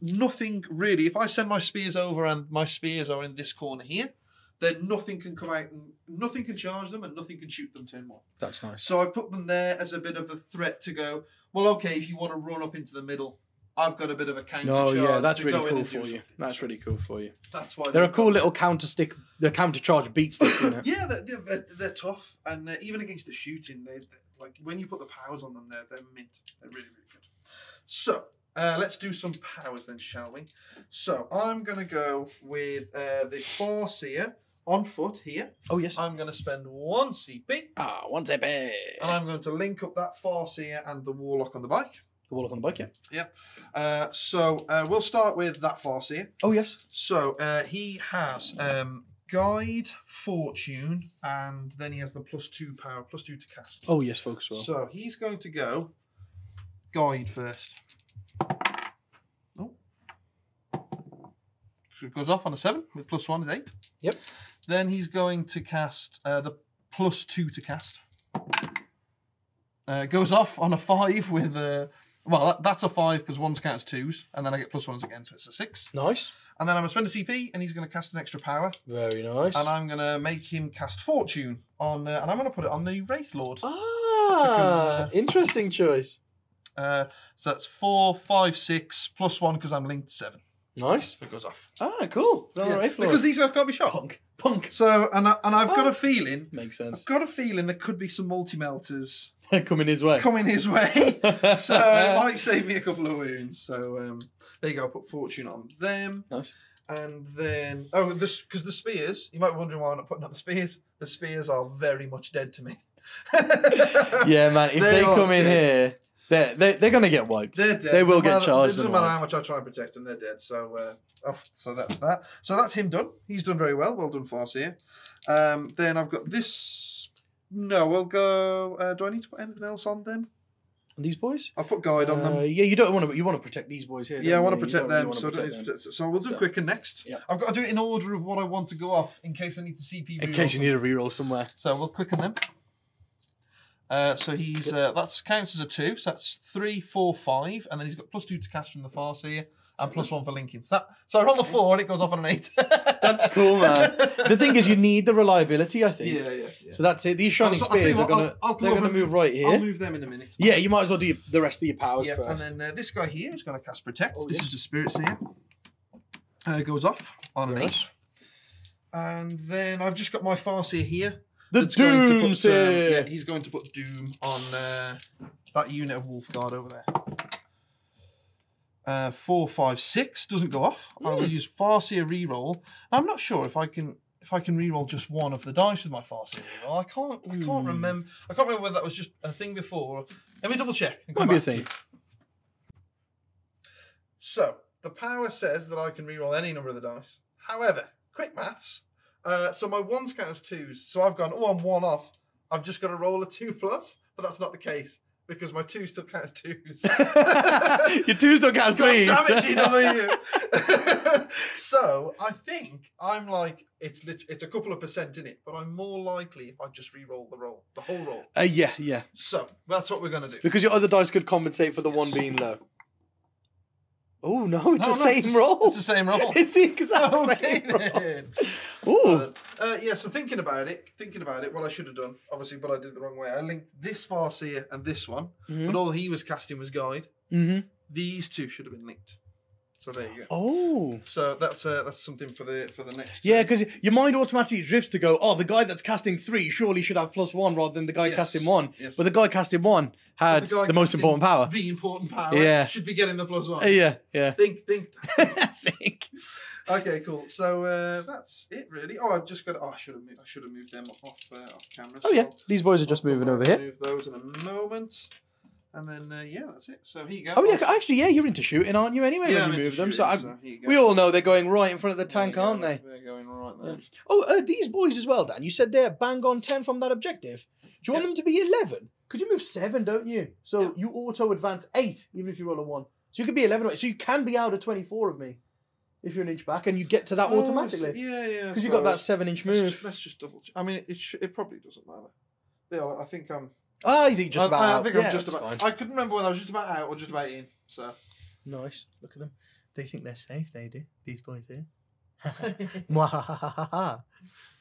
nothing really. If I send my spears over and my spears are in this corner here, then nothing can come out, and nothing can charge them, and nothing can shoot them turn one. That's nice. So I've put them there as a bit of a threat to go, well, okay, if you want to run up into the middle, I've got a bit of a counter charge. Oh, yeah, that's really cool for you. That's really cool for you. That's why they're a cool little counter stick, the counter charge beat stick, you know? Yeah, they're tough, and even against the shooting, like when you put the powers on them, they're mint. They're really, really good. So let's do some powers then, shall we? So I'm going to go with the Farseer. On foot here. Oh, yes. I'm going to spend 1 CP. Ah, 1 CP. And I'm going to link up that Farseer and the Warlock on the bike. The Warlock on the bike, yeah. Yep. So we'll start with that Farseer. Oh, yes. So he has Guide, Fortune, and then he has the +2 power, +2 to cast. Oh, yes, folks. Well. So he's going to go Guide first. Oh. So it goes off on a 7 with +1 is 8. Yep. Then he's going to cast the +2 to cast. Goes off on a 5 with a... Well, that's a 5 because 1's count as 2's. And then I get +1s again, so it's a 6. Nice. And then I'm going to spend a CP and he's going to cast an extra power. Very nice. And I'm going to make him cast Fortune on... and I'm going to put it on the Wraith Lord. Ah, because, interesting choice. So that's 4, 5, 6, +1 because I'm linked 7. Nice. So it goes off. Ah, cool. Yeah. Because these guys can't be shot. Punk. So, and I've got a feeling. Makes sense. I've got a feeling there could be some multi-melters. Coming his way. Coming his way. So it might save me a couple of wounds. So there you go. I'll put Fortune on them. Nice. And then, oh, this because the spears, you might be wondering why I'm not putting up the spears. The spears are very much dead to me. Yeah, man. If they come in here... They're going to get wiped. They're dead. They will get charged. It doesn't matter how much I try and protect them. They're dead. So so that's that. So that's him done. He's done very well. Well done, Farseer. Then I've got this. No, we'll go... do I need to put anything else on then? And these boys? I'll put Guide on them. Yeah, you don't want to... You want to protect these boys here. Yeah, I want to protect them. So we'll do Quicken next. Yeah. I've got to do it in order of what I want to go off in case I need to CP. In case you need a reroll somewhere. So we'll Quicken them. So he's that counts as a 2, so that's 3, 4, 5, and then he's got +2 to cast from the Farseer, and +1 for linking. So, so I roll a 4 and it goes off on an 8. That's cool, man. The thing is, you need the reliability, I think. Yeah, yeah. So that's it. These Shining Spears are going to move right here. I'll move them in a minute. Yeah, you might as well do the rest of your powers first. And then this guy here is going to cast Protect. Oh, this is the Spirit Seer. It goes off on an 8. And then I've just got my Farseer here. The Doom Seer! Yeah, he's going to put Doom on that unit of Wolf Guard over there. 4, 5, 6 doesn't go off. Mm. I will use Farseer reroll. I'm not sure if I can reroll just one of the dice with my Farseer reroll. I can't remember. I can't remember whether that was just a thing before. Let me double check. Might be a thing. So the power says that I can reroll any number of the dice. However, quick maths. So my 1s count as 2s. So I've gone, oh, I'm 1 off. I've just got to roll a 2+, but that's not the case. Because my 2 still counts 2s. Your 2 still counts 3s. God damn it, GW. So I think I'm like, it's a couple of % in it, but I'm more likely if I just re-roll the roll, the whole roll. Yeah, yeah. So that's what we're going to do. Because your other dice could compensate for the one being low. Oh, no, it's the same roll. It's the same roll. It's the exact same roll. Ooh. Yeah, so thinking about it, what I should have done, obviously, but I did it the wrong way. I linked this Farseer and this one, but all he was casting was Guide. These two should have been linked. So there you go. Oh. So that's something for the next. Yeah, because your mind automatically drifts to go, oh, the guy that's casting 3 surely should have +1 rather than the guy casting 1. Yes. But the guy casting 1 had the most important power. The important power. Yeah. Should be getting the +1. Yeah, yeah. Think. Okay, cool. So that's it, really. Oh, I've just got. Oh, I should have moved them off camera. So oh yeah, these boys are just moving over here. Move those in a moment. And then, yeah, that's it. So here you go. Oh, yeah, actually, yeah, you're into shooting, aren't you, anyway, yeah, when you move them? So we all know they're going right in front of the tank, aren't they? They're going right there. Yeah. Oh, these boys as well, Dan. You said they're bang on 10 from that objective. Do you want them to be 11? Because you move 7, don't you? So you auto-advance 8, even if you roll a 1. So you could be 11. So you can be out of 24 of me if you're an inch back, and you get to that automatically. Yeah, yeah. Because you've got that 7-inch move. Let's just double-check. I mean, it probably doesn't matter. Yeah, I think I'm... Oh, you think just about out. I think I'm just about fine. I couldn't remember whether I was just about out or just about in. So nice. Look at them. They think they're safe, they do. These boys here.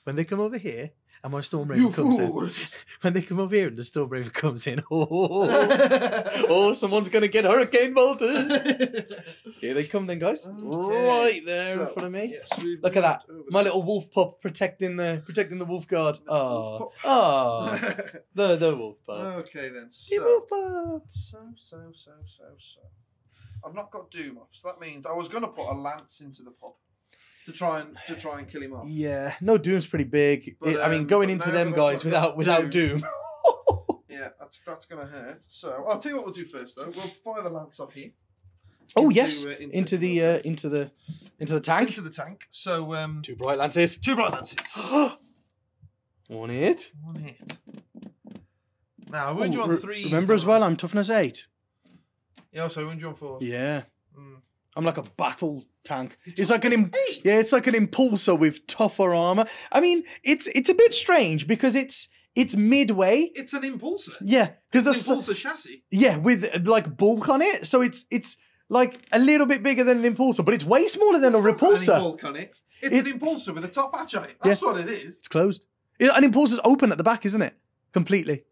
When they come over here and my Storm Raven comes in. When they come over here and the Storm Raven comes in. Oh, someone's gonna get Hurricane Bolter. Here they come then, guys. Okay. Right there in front of me. Yes, look at that. My little wolf pup protecting the wolf guard. Oh, the wolf pup. Okay then. So, the wolf pup. So. I've not got Doom off, so that means I was gonna put a lance into the pup. To try and kill him off. Yeah, no, Doom's pretty big. But, I mean, going into them guys without Doom. Yeah, that's gonna hurt. So I'll tell you what we'll do first, though. We'll fire the lance up here. Oh yes, into the tank. Into the tank. So 2 bright lances. 2 bright lances. One hit. One hit. Now I wound you on 3. Remember as well, I'm toughness 8. Yeah, so I wound you on 4. Yeah. Mm. I'm like a battle tank. It's like an impulsor with tougher armor. I mean, it's a bit strange because it's midway. It's an impulsor. Yeah, because that's an impulsor chassis. Yeah, with like bulk on it, so it's like a little bit bigger than an impulsor, but it's way smaller than a repulsor. It's not any bulk on it. It's an impulsor with a top hatch on it. That's what it is. It's closed. An impulsor's open at the back, isn't it? Completely.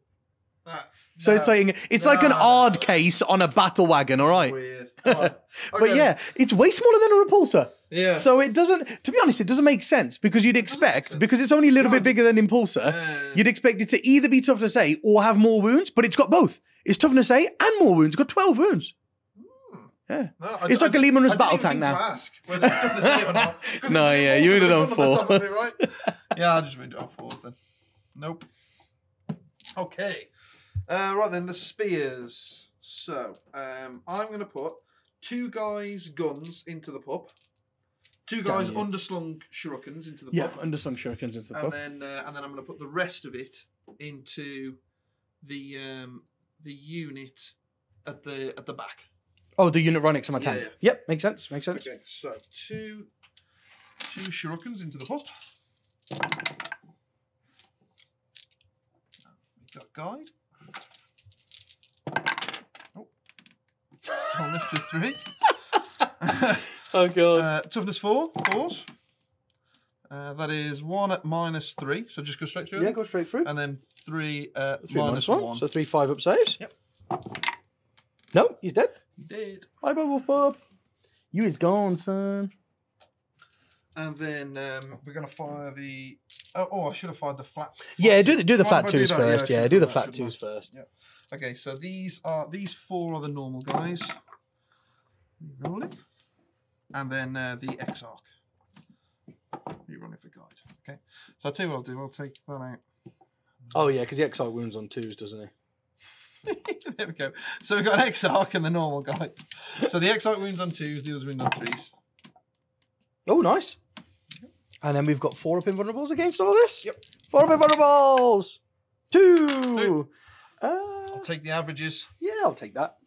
So it's like an odd case on a battle wagon, all right? Weird. All right. Okay. But yeah, it's way smaller than a repulsor. Yeah. So it doesn't, to be honest, it doesn't make sense because you'd expect, because it's only a little bit bigger than impulsor, you'd expect it to either be toughness 8 or have more wounds, but it's got both. It's toughness 8 and more wounds. It's got 12 wounds. Yeah. No, it's like a Liman's battle tank now. I didn't even think to ask whether it's toughness 8 or not. No, yeah, you would have done 4s. Right? Yeah, I just went on 4s then. Nope. Okay. Right then, the spears. So, I'm going to put 2 guys' guns into the pup, 2 guys' underslung shurikens into the pup. Yeah, underslung shurikens into the pup. And then I'm going to put the rest of it into the unit at the back. Oh, the unit right next to my tank. Yeah, yeah. Yep, makes sense, makes sense. Okay, so two shurikens into the pup. We've got Guide. Oh, it's on list of 3. Oh, God. Toughness 4, force. That is 1 at minus 3. So just go straight through? Yeah, go straight through. And then 3 at minus 1. So 3 5-up saves. Yep. No, he's dead. He did. Bye-bye, Wolf Bob. You is gone, son. And then we're going to fire the... Oh, I should have fired the flat. Yeah, do the flat twos first. Yeah, do the flat twos first. Yeah. Okay, so these four are the normal guys. Roll it. And then the Exarch. You're running for Guide. Okay. So I'll tell you what I'll do. I'll take that out. Oh, yeah, because the Exarch wounds on twos, doesn't he? There we go. So we've got an Exarch and the normal guy. So the Exarch wounds on twos, the others wound on threes. Oh, nice. And then we've got 4-up invulnerables against all this? Yep. 4-up invulnerables! 2! I'll take the averages. Yeah, I'll take that.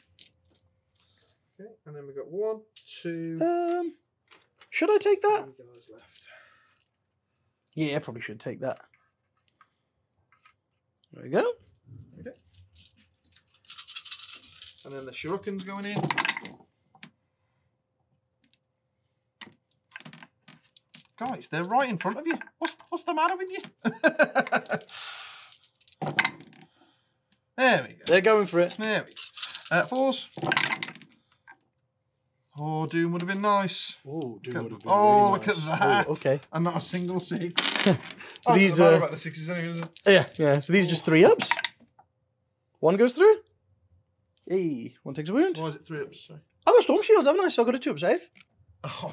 Okay, and then we've got 1, 2... should I take that? 3 guys left. Yeah, I probably should take that. There we go. Okay. And then the shuriken's going in. Guys, they're right in front of you. What's the matter with you? There we go. They're going for it. There we go. Force. Oh, Doom would have been nice. Oh, Doom would have been really nice. Look at that. Ooh, okay. And not a single 6. So these are about the 6s anyway, isn't it? Yeah, yeah. So these are just 3-ups. 1 goes through. Hey, 1 takes a wound. Why is it 3-ups? Sorry. I've got Storm Shields, haven't I? So I've got a 2-up save. Oh.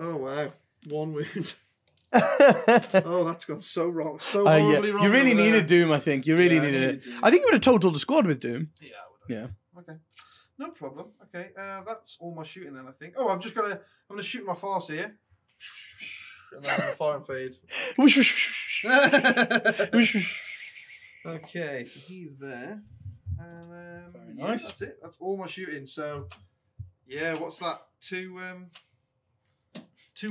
Oh, wow. 1 wound. Oh, that's gone so wrong. So horribly wrong. You really needed Doom, I think. You really needed it. Doom. I think you would have totaled the squad with Doom. Yeah, I would have. Yeah. Okay. No problem. Okay. That's all my shooting then, I think. Oh, I've just got to... I'm going to shoot my Farseer. And then I'm going to fire and fade. Okay. So he's there. And, very nice. Yeah, that's it. That's all my shooting. So, yeah, what's that? 2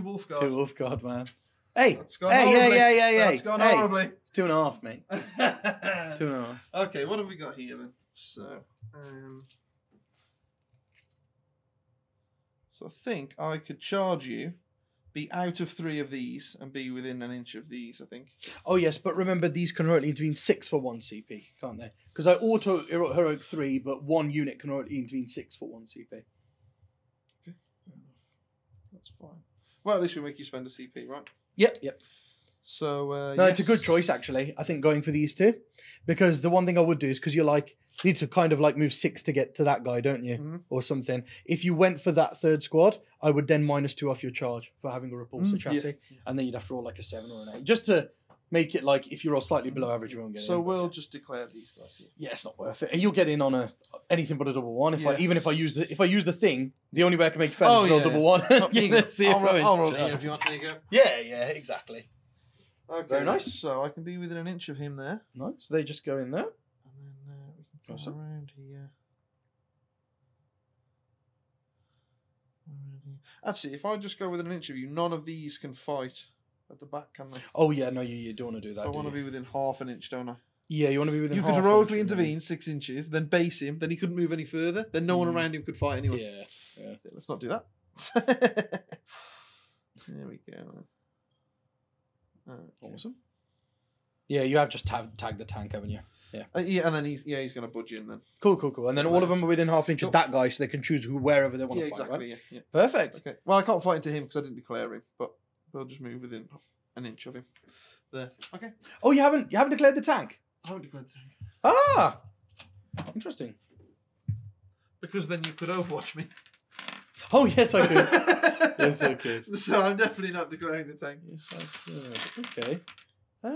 Wolf Guard. 2 Wolf Guard, man. Hey, that's gone horribly. It's gone horribly. It's 2.5, mate. 2.5. Okay, what have we got here then? So, I think I could charge you, be out of 3 of these, and be within an inch of these, I think. Oh, yes, but remember, these can heroically intervene 6 for 1 CP, can't they? Because I auto heroic 3, but 1 unit can heroically intervene 6 for 1 CP. That's fine. Well, at least we make you spend a CP, right? Yep, yep. So, no, yes. It's a good choice, actually, I think, going for these two. Because the one thing I would do is, because you're like, you need to kind of like move 6 to get to that guy, don't you? Mm-hmm. Or something. If you went for that 3rd squad, I would then minus 2 off your charge for having a repulsor chassis. Yeah. And then you'd have to roll like a 7 or an 8. Just to make it like, if you roll slightly below average, you won't get in. So we'll just declare these guys here. Yeah, it's not worth it. You'll get in on anything but a double 1. If I use the thing, the only way I can make fun is roll double 1. I'll roll here if you want. There you go. Yeah, yeah, exactly. Okay, very nice. So I can be within an inch of him there. Nice. So they just go in there. And then we can go around here. Actually, if I just go within an inch of you, none of these can fight. At the back, can they? Oh, yeah, no, you don't want to do that. I want to be within half an inch, don't I? Yeah, you want to be within half an inch. You could heroically intervene 6 inches, then base him, then he couldn't move any further, then no one around him could fight anyone. Yeah, yeah. So let's not do that. There we go. Okay. Awesome. Yeah, you have just tagged the tank, haven't you? Yeah. Yeah, and then he's going to budge in then. Cool, cool, cool. And then all of them are within half an inch of that guy, so they can choose wherever they want to fight, exactly, right? Yeah, yeah. Perfect. Okay. Well, I can't fight into him because I didn't declare him, but... We'll just move within an inch of him. There. Okay. Oh, you haven't declared the tank? I haven't declared the tank. Ah! Interesting. Because then you could overwatch me. Oh, yes, I could. Yes, I could. So I'm definitely not declaring the tank. Yes, I could. Okay. 3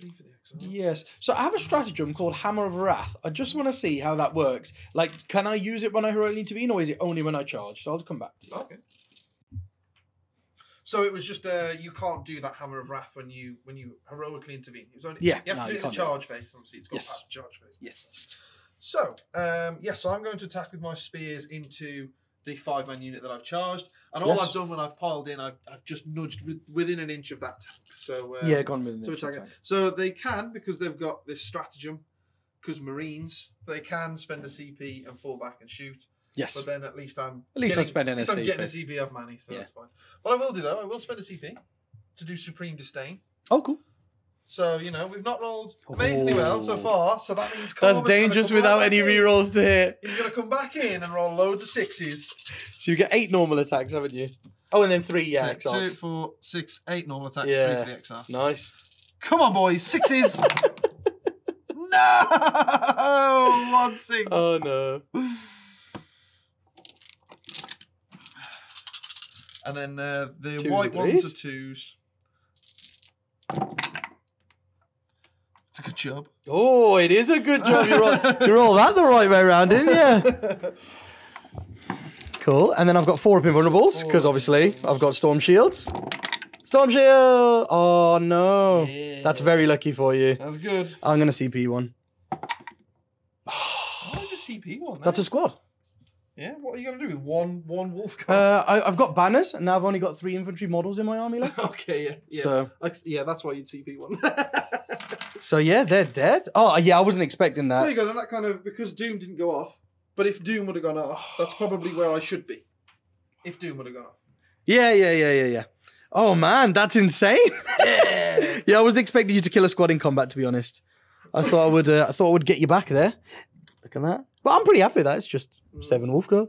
for the exile. Yes. So I have a stratagem called Hammer of Wrath. I just want to see how that works. Like, can I use it when I heroically intervene, or is it only when I charge? So I'll come back to you. Okay. So it was just you can't do that Hammer of Wrath when you heroically intervene. It was only you have to do the charge phase. Obviously, it's got past the charge phase. Yes. So so I'm going to attack with my spears into the 5-man unit that I've charged, and all I've done when I've piled in, I've just nudged within an inch of that tank. So gone within an inch. So they can, because they've got this stratagem, because Marines, they can spend a CP and fall back and shoot. Yes. But then at least I'm getting a CP off Manny, so that's fine. What I will do though, I will spend a CP to do Supreme Disdain. Oh, cool. So, you know, we've not rolled amazingly well so far, so that means... That's dangerous without any rerolls to hit. He's going to come back in and roll loads of sixes. So you get 8 normal attacks, haven't you? Oh, and then 3 XRs. 2, 4, 6, 8 normal attacks, 3 for the XR. Nice. Come on, boys. Sixes. No! 1 6. Oh, no. And then the white ones are 2s. It's a good job. Oh, it is a good job. You're all that the right way around, didn't you? Cool. And then I've got 4 up invulnerables, because obviously I've got Storm Shields. Storm Shield! Oh, no. Yeah. That's very lucky for you. That's good. I'm going to CP one. Why just CP one? That's a squad. Yeah, what are you going to do with one wolf guard? I've got banners, and now I've only got 3 infantry models in my army left. Okay, yeah. So, yeah, that's why you'd CP one. So, yeah, they're dead. Oh, yeah, I wasn't expecting that. There you go, then that kind of, because Doom didn't go off, but if Doom would have gone off, that's probably where I should be. If Doom would have gone off. Yeah. Oh, man, that's insane. Yeah. Yeah, I wasn't expecting you to kill a squad in combat, to be honest. I thought I would get you back there. Look at that. But I'm pretty happy with that. It's just 7 wolf guard.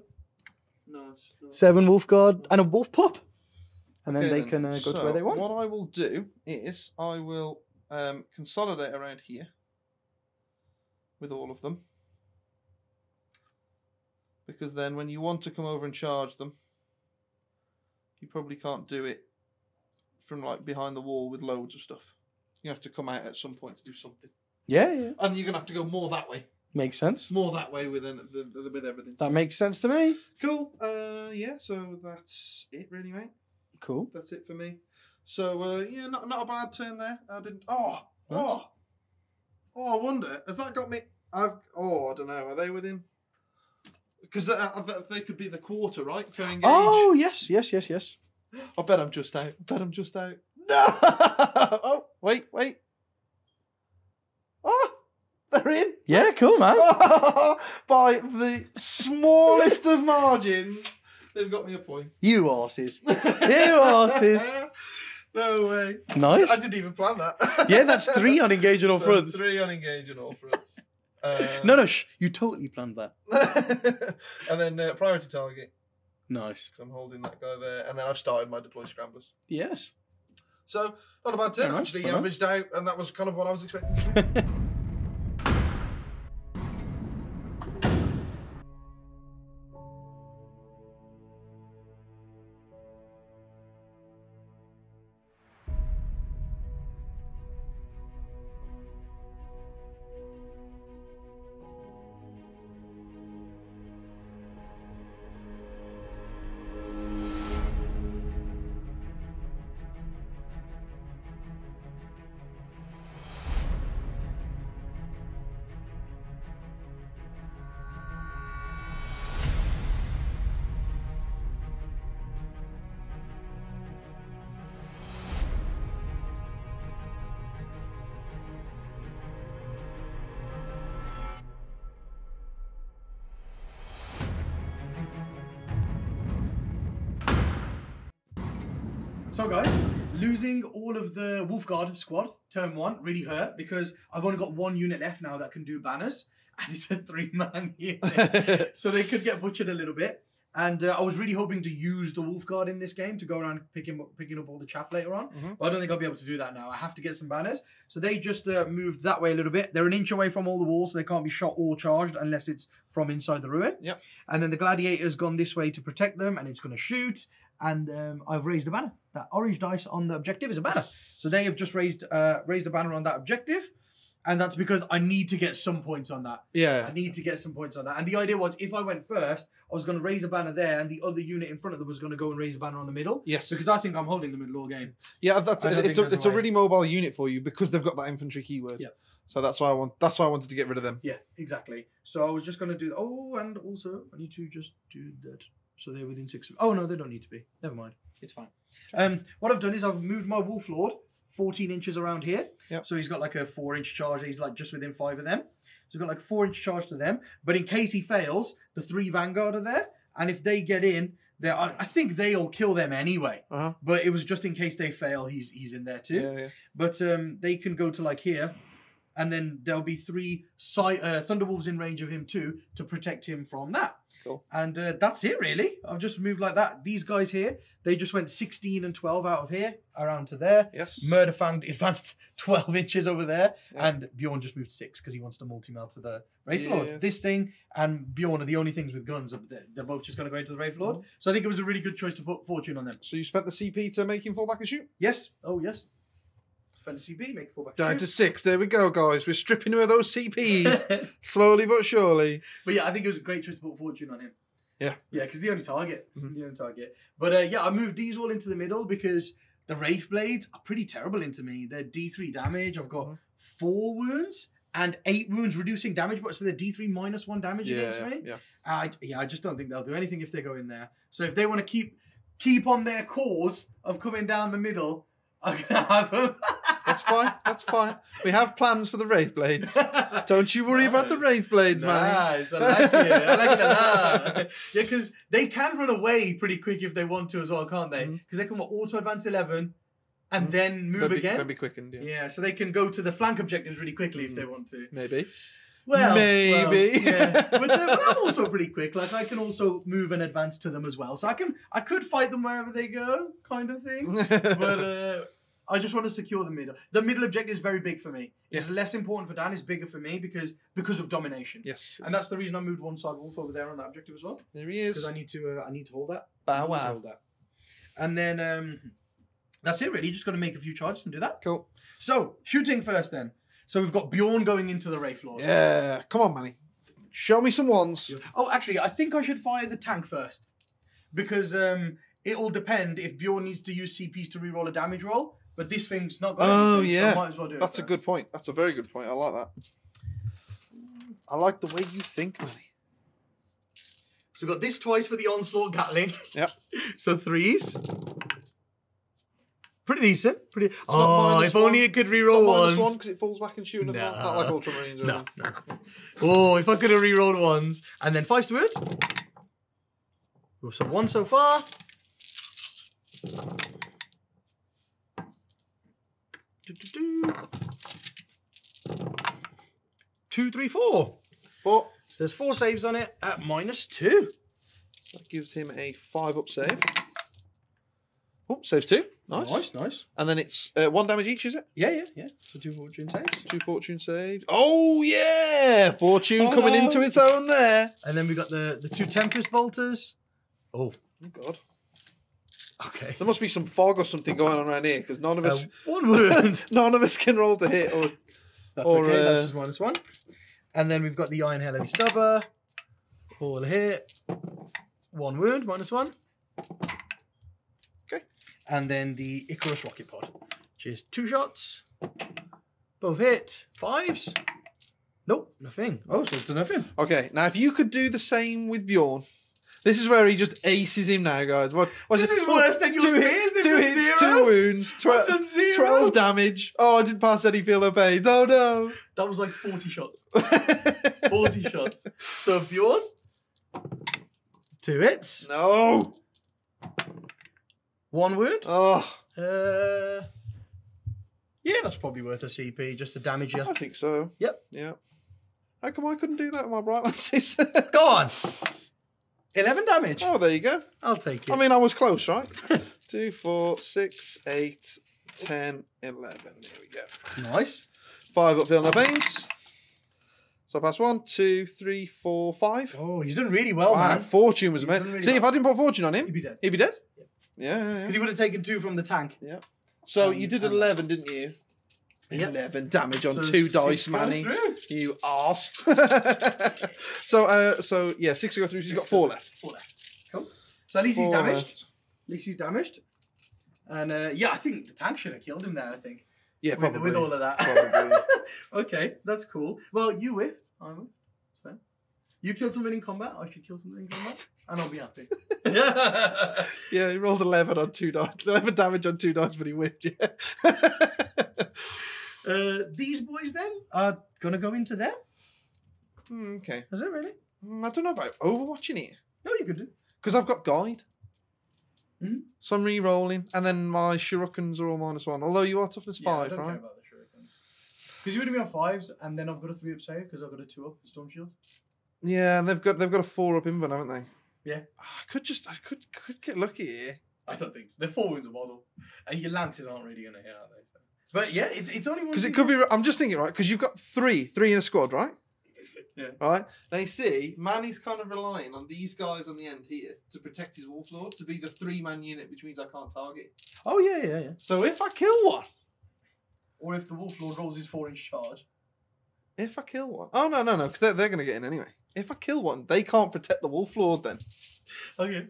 No, 7 wolf guard and a wolf pup. And then they can go to where they want. What I will do is I will consolidate around here with all of them. Because then when you want to come over and charge them, you probably can't do it from like behind the wall with loads of stuff. You have to come out at some point to do something. Yeah. And you're going to have to go more that way. Makes sense. More that way with everything. That makes sense to me. Cool. Yeah, so that's it really, mate. Cool. That's it for me. So, yeah, not a bad turn there. I didn't... Oh, I wonder. Has that got me... I don't know. Are they within... Because they could be the quarter, right? To engage. Oh, yes. I bet I'm just out. No! Oh, wait. Oh! They're in. Yeah, cool, man. By the smallest of margins, they've got me a point. You arses. No way. Nice. I didn't even plan that. Yeah, that's 3 unengaging all fronts. 3 unengaging all fronts. No, you totally planned that. And then priority target. Nice. Because I'm holding that guy there. And then I've started my deploy scramblers. Yes. So, not a bad turn, actually. Averaged out, and that was kind of what I was expecting to do. So guys, losing all of the Wolf Guard squad, turn 1, really hurt because I've only got 1 unit left now that can do banners, and it's a 3-man unit, so they could get butchered a little bit. And I was really hoping to use the Wolf Guard in this game to go around picking up all the chaff later on, but I don't think I'll be able to do that now. I have to get some banners, so they just moved that way a little bit. They're an inch away from all the walls, so they can't be shot or charged unless it's from inside the ruin. Yep. And then the Gladiator's gone this way to protect them, and it's going to shoot. And I've raised a banner. That orange dice on the objective is a banner. So they have just raised a banner on that objective. And that's because I need to get some points on that. Yeah. I need to get some points on that. And the idea was if I went first, I was going to raise a banner there and the other unit in front of them was going to go and raise a banner on the middle. Yes. Because I think I'm holding the middle all game. Yeah, it's a really mobile unit for you because they've got that infantry keyword. Yeah. So that's why I wanted to get rid of them. Yeah, exactly. So I was just going to do... Oh, and also I need to just do that. So they're within 6 of... Oh, no, they don't need to be. Never mind. It's fine. What I've done is I've moved my Wolf Lord 14 inches around here. Yep. So he's got like a 4-inch charge. He's like just within 5 of them. So he's got like a 4-inch charge to them. But in case he fails, the 3 Vanguard are there. And if they get in, I think they'll kill them anyway. Uh-huh. But it was just in case they fail, he's in there too. Yeah, yeah. But they can go to like here. And then there'll be 3 Thunderwolves in range of him too to protect him from that. Cool. And that's it really. I've just moved like that. These guys here, they just went 16 and 12 out of here, around to there. Yes. Murderfang advanced 12 inches over there. Yeah. And Bjorn just moved 6 because he wants to multi-melt to the Wraith Lord. Yes. This thing and Bjorn are the only things with guns. They're both just going to go into the Wraith Lord. Mm-hmm. So I think it was a really good choice to put Fortune on them. So you spent the CP to make him fall back and shoot? Yes. Oh, yes. CP, make it fall back down to 6. There we go, guys. We're stripping away those CPs slowly but surely. But yeah, I think it was a great choice to put Fortune on him. Yeah, yeah, because the only target, the only target. But yeah, I moved these all into the middle because the Wraith Blades are pretty terrible into me. They're D3 damage. I've got 4 wounds and 8 wounds reducing damage, but so they're D3 minus 1 damage against me. Yeah, I just don't think they'll do anything if they go in there. So if they want to keep on their cause of coming down the middle, I'm gonna have them. That's fine. That's fine. We have plans for the Wraith Blades. Don't you worry about the Wraith Blades, man. I like it. I like it a lot. Yeah, because they can run away pretty quick if they want to as well, can't they? Because they can auto advance 11 and then move again. They'll be quickened. Yeah. So they can go to the flank objectives really quickly if they want to. Maybe. Well, maybe. Well, yeah. But I'm also pretty quick. Like I can also move and advance to them as well. So I could fight them wherever they go, kind of thing. But I just want to secure the middle. The middle objective is very big for me. It's less important for Dan. It's bigger for me because of domination. Yes. And that's the reason I moved one side wolf over there on that objective as well. There he is. Because I need to hold that. Bow wow. Hold that. And then that's it really. Just got to make a few charges and do that. Cool. So shooting first then. So we've got Bjorn going into the Wraith Lord. Yeah. Come on, Manny. Show me some ones. Oh, actually, I think I should fire the tank first. Because it will depend if Bjorn needs to use CPs to reroll a damage roll. But this thing's not going to do it, so I might as well do it. That's a good point. That's a very good point. I like that. I like the way you think, Manny. So we've got this twice for the Onslaught Gatling. Yep. So 3s. Pretty decent. Pretty. It's oh, if only it could reroll one because it falls back and shoots another one. Not like Ultramarines or anything. No. Oh, if I could have rerolled ones. And then 5s to it. So 1 so far. Do, do, do. 2, 3, 4. 4. So there's 4 saves on it at -2. So that gives him a 5-up save. Oh, saves 2. Nice. Nice, nice. And then it's 1 damage each, is it? Yeah, yeah, yeah. So 2 Fortune saves. 2 Fortune saves. Oh, yeah! Fortune coming into its own there. And then we got the 2 Tempest Bolters. Oh, God. Okay. There must be some fog or something going on around here because none of us. One wound. None of us can roll to hit. Or that's or, okay. That's just minus 1. And then we've got the Iron Hell Heavy Stubber. All hit. 1 wound. -1. Okay. And then the Icarus Rocket Pod, which is 2 shots. Both hit. 5s. Nope. Nothing. Oh, so it's done nothing. Okay. Now, if you could do the same with Bjorn. This is where he just aces him now, guys. What this is worse than your spears. 2 hits, 0. 2 wounds, 12 damage. Oh, I didn't pass any feel of pains. Oh, no. That was like 40 shots. 40 shots. So, Bjorn. 2 hits. No. 1 wound. Oh. Yeah, that's probably worth a CP just to damage you. I think so. Yep. Yeah. How come I couldn't do that with my bright lances? Go on. 11 damage. Oh, there you go. I'll take it. I mean, I was close, right? 2, 4, 6, 8, 10, 11. There we go. Nice. 5 up, feeling no pains. So I pass 1, 2, 3, 4, 5. Oh, he's done really well, man. Fortune was amazing. Really if I didn't put Fortune on him, he'd be dead. He'd be dead? Yeah. Because he would have taken 2 from the tank. Yeah. So you did 11, didn't you? 11 damage on so 2 dice, Manny. You arse. So yeah, 6 to go through. She's got 4 left. 4 left. Cool. So at least he's damaged. Left. At least he's damaged. And yeah, I think the tank should have killed him there. I think. Yeah, probably. With all of that. Probably. Okay, that's cool. Well, you whiffed. I whiffed. So. You killed something in combat, I should kill something in combat, and I'll be happy. Yeah, he rolled 11 on 2 dice, 11 damage on 2 dice, but he whipped, yeah. These boys then are going to go into them. Okay. Is it really? I don't know about overwatching it. No, you could do. Because I've got Guide. Mm-hmm. So I'm re-rolling, and then my shurikens are all -1, although you are toughness 5, I don't care about the shurikens. Because you're going to be on 5s, and then I've got a 3-up save, because I've got a 2-up Storm Shield. Yeah, and they've got a 4-up Invern, haven't they? Yeah. Oh, I could get lucky here. I don't think so. They're 4 wounds a model. And your lances aren't really going to hit, are they? So. But yeah, it's only one. Because it could be, I'm just thinking, right, because you've got three in a squad, right? Yeah. Right? Now you see, Manny's kind of relying on these guys on the end here to protect his Wolf Lord, to be the 3-man unit, which means I can't target. Oh, yeah. So if I kill one. Or if the Wolf Lord rolls his 4-inch charge. If I kill one. Oh, no, because they're going to get in anyway. If I kill one, they can't protect the Wolf Lord then. Okay.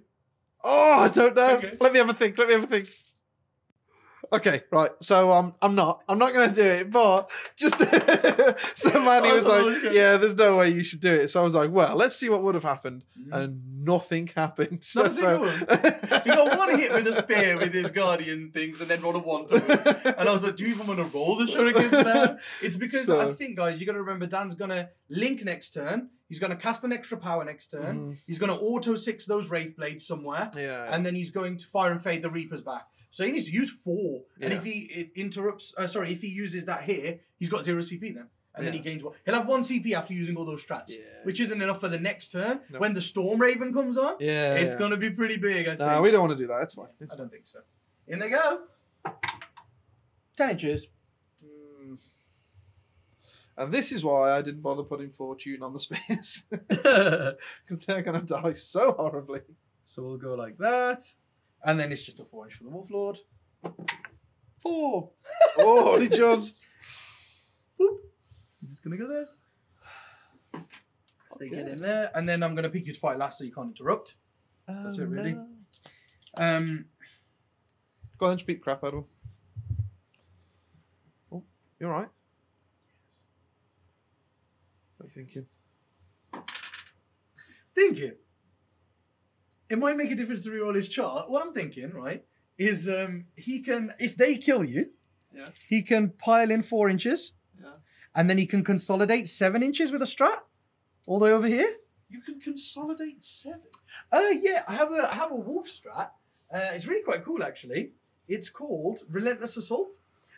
Oh, I don't know. Okay. Let me have a think. Okay, right. So I'm not going to do it, but just so Manny was like, yeah, there's no way you should do it. So I was like, well, let's see what would have happened, and nothing happened. You got one hit with a spear with his Guardian things, and then rolled a 1 to it. And I was like, do you even want to roll the shot against that? It's because I think, guys, you got to remember, Dan's going to link next turn. He's going to cast an extra power next turn. He's going to auto-6 those Wraith Blades somewhere, and then he's going to fire and fade the Reapers back. So he needs to use 4, and if he interrupts, if he uses that here, he's got 0 CP then, and then he gains 1. He'll have 1 CP after using all those strats, which isn't enough for the next turn. No. When the Storm Raven comes on, it's going to be pretty big. I think. No, we don't want to do that. That's fine. I don't think so. In they go. 10 inches. And this is why I didn't bother putting Fortune on the space, because they're going to die so horribly. So we'll go like that. And then it's just a 4-inch for the Wolf Lord. 4! Oh, he just... Boop. I'm just going to go there. Stick it in there. And then I'm going to pick you to fight last so you can't interrupt. Oh, that's it, really. No. Go ahead and beat the crap out of him. Oh, you're right. Yes. What are you thinking? It might make a difference to reroll his chart. What I'm thinking, right, is he can, if they kill you, he can pile in 4 inches, and then he can consolidate 7 inches with a strat, all the way over here. You can consolidate 7. Oh yeah, I have a wolf strat. It's really quite cool actually. It's called Relentless Assault,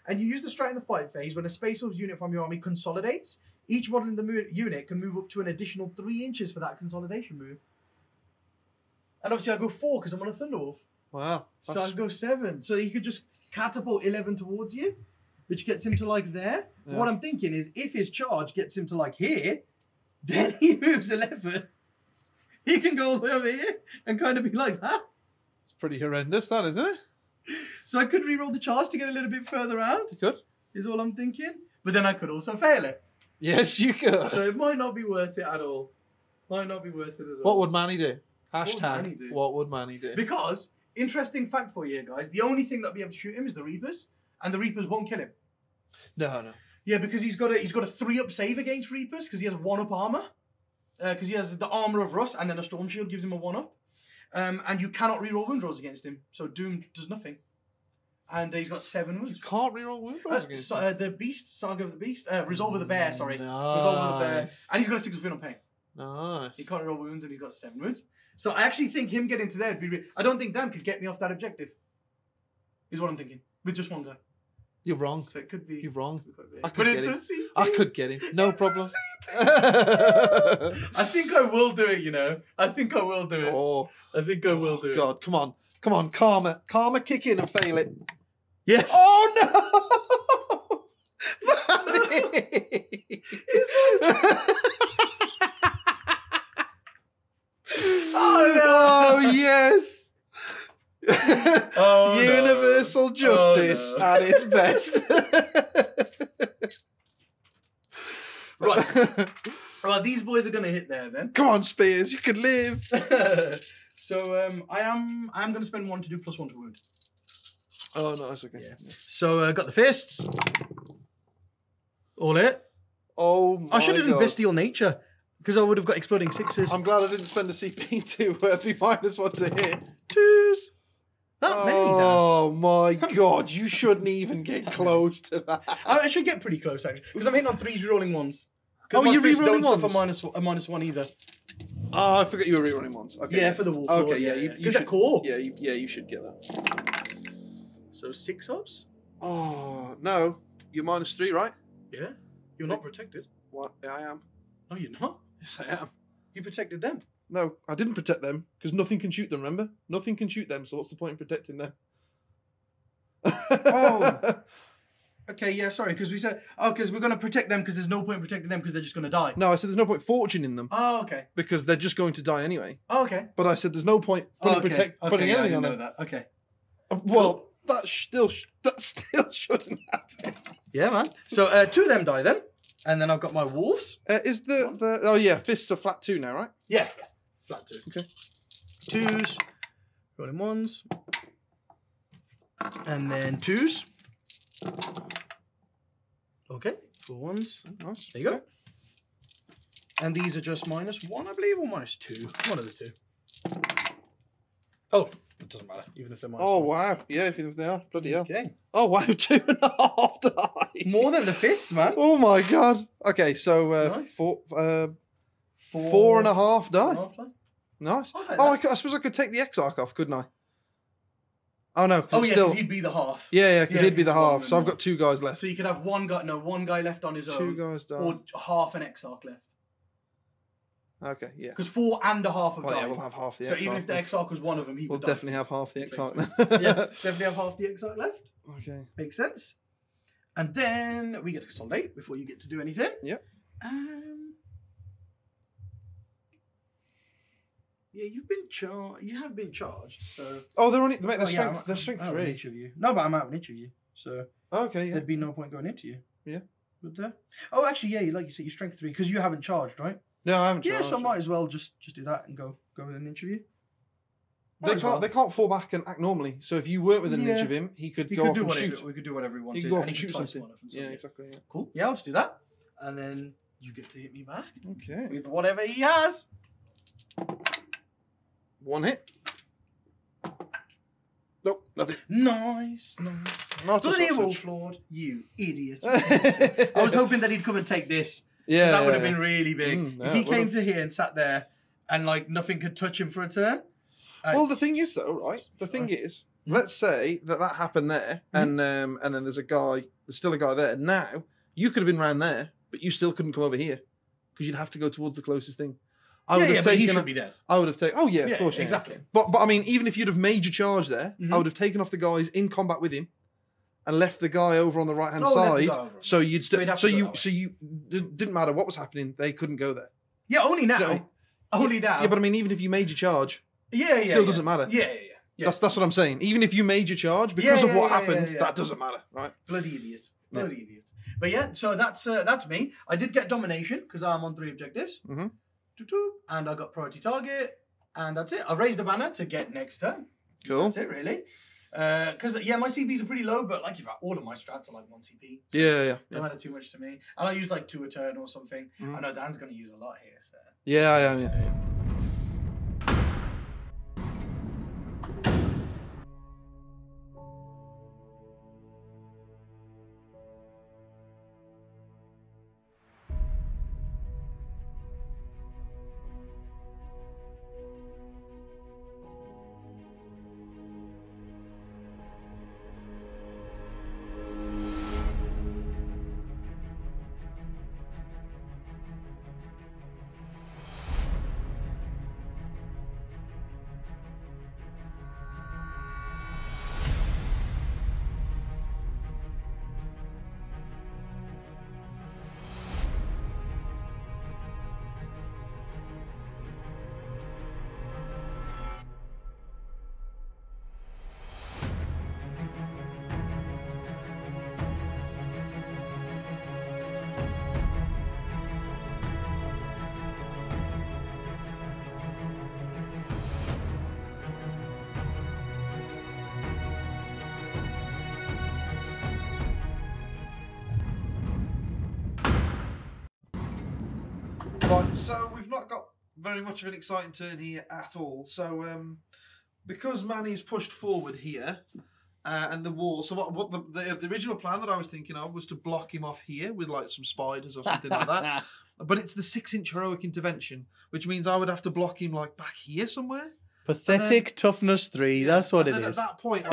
and you use the strat in the fight phase when a Space Wolves unit from your army consolidates. Each model in the unit can move up to an additional 3 inches for that consolidation move. And obviously I go 4 because I'm on a Thunderwolf. Wow. So I go 7. So he could just catapult 11 towards you, which gets him to like there. Yeah. What I'm thinking is if his charge gets him to like here, then he moves 11. He can go all the way over here and kind of be like that. It's pretty horrendous that, isn't it? So I could reroll the charge to get a little bit further out. You could. Is all I'm thinking. But then I could also fail it. Yes, you could. So it might not be worth it at all. Might not be worth it at all. What would Manny do? #What would Manny do? What would Manny do? Because, interesting fact for you guys, the only thing that'll be able to shoot him is the Reapers, and the Reapers won't kill him. No. Yeah, because he's got a 3-up save against Reapers, because he has 1-up armor, because he has the armor of Rust, and then a Storm Shield gives him a 1-up, and you cannot reroll wound rolls against him, so Doom does nothing. And he's got 7 wounds. You can't reroll wound rolls against him. The Beast, Saga of the Beast, Resolve of the Bear, sorry. Nice. Resolve of the Bear, and he's got a 6 of Venom Pain. Nice. He can't reroll wounds, and he's got 7 wounds. So I actually think him getting to there would be real. I don't think Dan could get me off that objective. Is what I'm thinking. With just one guy. You're wrong. So it could be. You're wrong. I could get him. No problem. I think I will do it, you know. I think I will do it. Oh. I think I will do it. God, come on. Come on, karma. Karma, kick in and fail it. Yes. Oh, no! Manny! Oh, no. Yes. Oh, universal justice at its best. Right. Well, these boys are going to hit there then. Come on, Spears. You can live. So I am going to spend 1 to do +1 to wound. Oh, no, that's okay. Yeah. So I got the fists. All it. Oh, my God. I should have done Bestial Nature. Because I would have got exploding sixes. I'm glad I didn't spend a CP to be minus one to hit. Cheers. That oh my god, you shouldn't even get close to that. I actually get pretty close, actually. Because I'm hitting on threes, rolling ones. Oh, you're re-rolling ones? For minus one either. Oh, I forgot you were re-rolling ones. Okay, yeah, for the wolf. Okay, yeah. Because they're core. Yeah, you should get that. So 6 ups? Oh, no. You're minus 3, right? Yeah. You're not protected. What? Yeah, I am. No, you're not. Yes, I am. You protected them. No, I didn't protect them, because nothing can shoot them, remember? Nothing can shoot them, so what's the point in protecting them? Oh. Okay, yeah, sorry, because we said... Oh, because we're going to protect them, because there's no point in protecting them, because they're just going to die. No, I said there's no point fortune in them. Oh, okay. Because they're just going to die anyway. Oh, okay. But I said there's no point putting, putting anything on them. That. Okay. Well, that still shouldn't happen. Yeah, man. So 2 of them die, then. And then I've got my wolves. Is the oh yeah, fists are flat 2 now, right? Yeah, flat 2. Okay. 2s, rolling 1s, and then 2s. Okay, 4 1s. Nice. There you go. And these are just -1, I believe, or -2. One of the 2. Oh, it doesn't matter, even if they're minus. Oh wow, yeah, even if they are, bloody hell. Okay. Oh wow, 2.5 die. More than the fists, man. Oh my god. Okay, so nice. 4.5 die. 4.5 die. Nice. Oh, I suppose I could take the Exarch off, couldn't I? Oh no. Oh yeah, because he'd be the half. Yeah, yeah, because he'd be the half. So I've got 2 guys left. So you could have one guy left on his own. 2 guys down. Or half an Exarch left. Okay, yeah. Because 4.5 have died. Yeah, we'll have half the Exarch. So even if the Exarch was one of them, he would definitely have half the Exarch left. Yeah, definitely have half the Exarch left. Okay. Makes sense. And then we get to consolidate before you get to do anything. Yep. Yeah, you have been charged, so... Oh, they're only... Mate, they're strength 3. Each of you. No, but I'm out of each of you, so... Okay, yeah. There'd be no point going into you. Yeah. Would there? Oh, actually, yeah, like you said, you're strength 3, because you haven't charged, right? No, I haven't charged. Yeah, so I might as well just do that and go with an interview. They can't fall back and act normally. So if you weren't within an inch of him, he could go off and shoot. We could do whatever we wanted. He could go off and shoot something. Yeah, exactly. Yeah. Cool. Yeah, let's do that. And then you get to hit me back. Okay. With whatever he has. 1 hit. Nope, nothing. Nice. Not bloody Wolf Lord, you idiot. I was hoping that he'd come and take this. Yeah, that would have been really big. If he came to here and sat there and like nothing could touch him for a turn. Well, the thing is though, right? The thing is, let's say that happened there, and then there's still a guy there. Now you could have been round there, but you still couldn't come over here because you'd have to go towards the closest thing. I would have taken. But he should be dead. I would have taken. Oh yeah, of course, exactly. Yeah. But I mean, even if you'd have made your charge there, I would have taken off the guys in combat with him. And left the guy over on the right hand side, so you'd didn't matter what was happening. They couldn't go there. Yeah, only now. Only now. Yeah, but I mean, even if you made your charge, it still doesn't matter. Yeah. That's what I'm saying. Even if you made your charge because of what happened, that doesn't matter, right? Bloody idiot. But yeah, so that's me. I did get domination because I'm on 3 objectives, and I got priority target, and that's it. I raised the banner to get next turn. Cool. That's it, really. Because my CPs are pretty low, but like all of my strats are like 1 CP. Yeah. Don't matter too much to me. And I use like 2 a turn or something. I know Dan's going to use a lot here, so. Yeah, I am. Yeah. Right, so we've very much of an exciting turn here at all. So because Manny's pushed forward here and the wall, so what the original plan that I was thinking of was to block him off here with like some spiders or something like that. But it's the 6-inch heroic intervention, which means I would have to block him like back here somewhere. Pathetic toughness 3, yeah, that's what it is. At that point,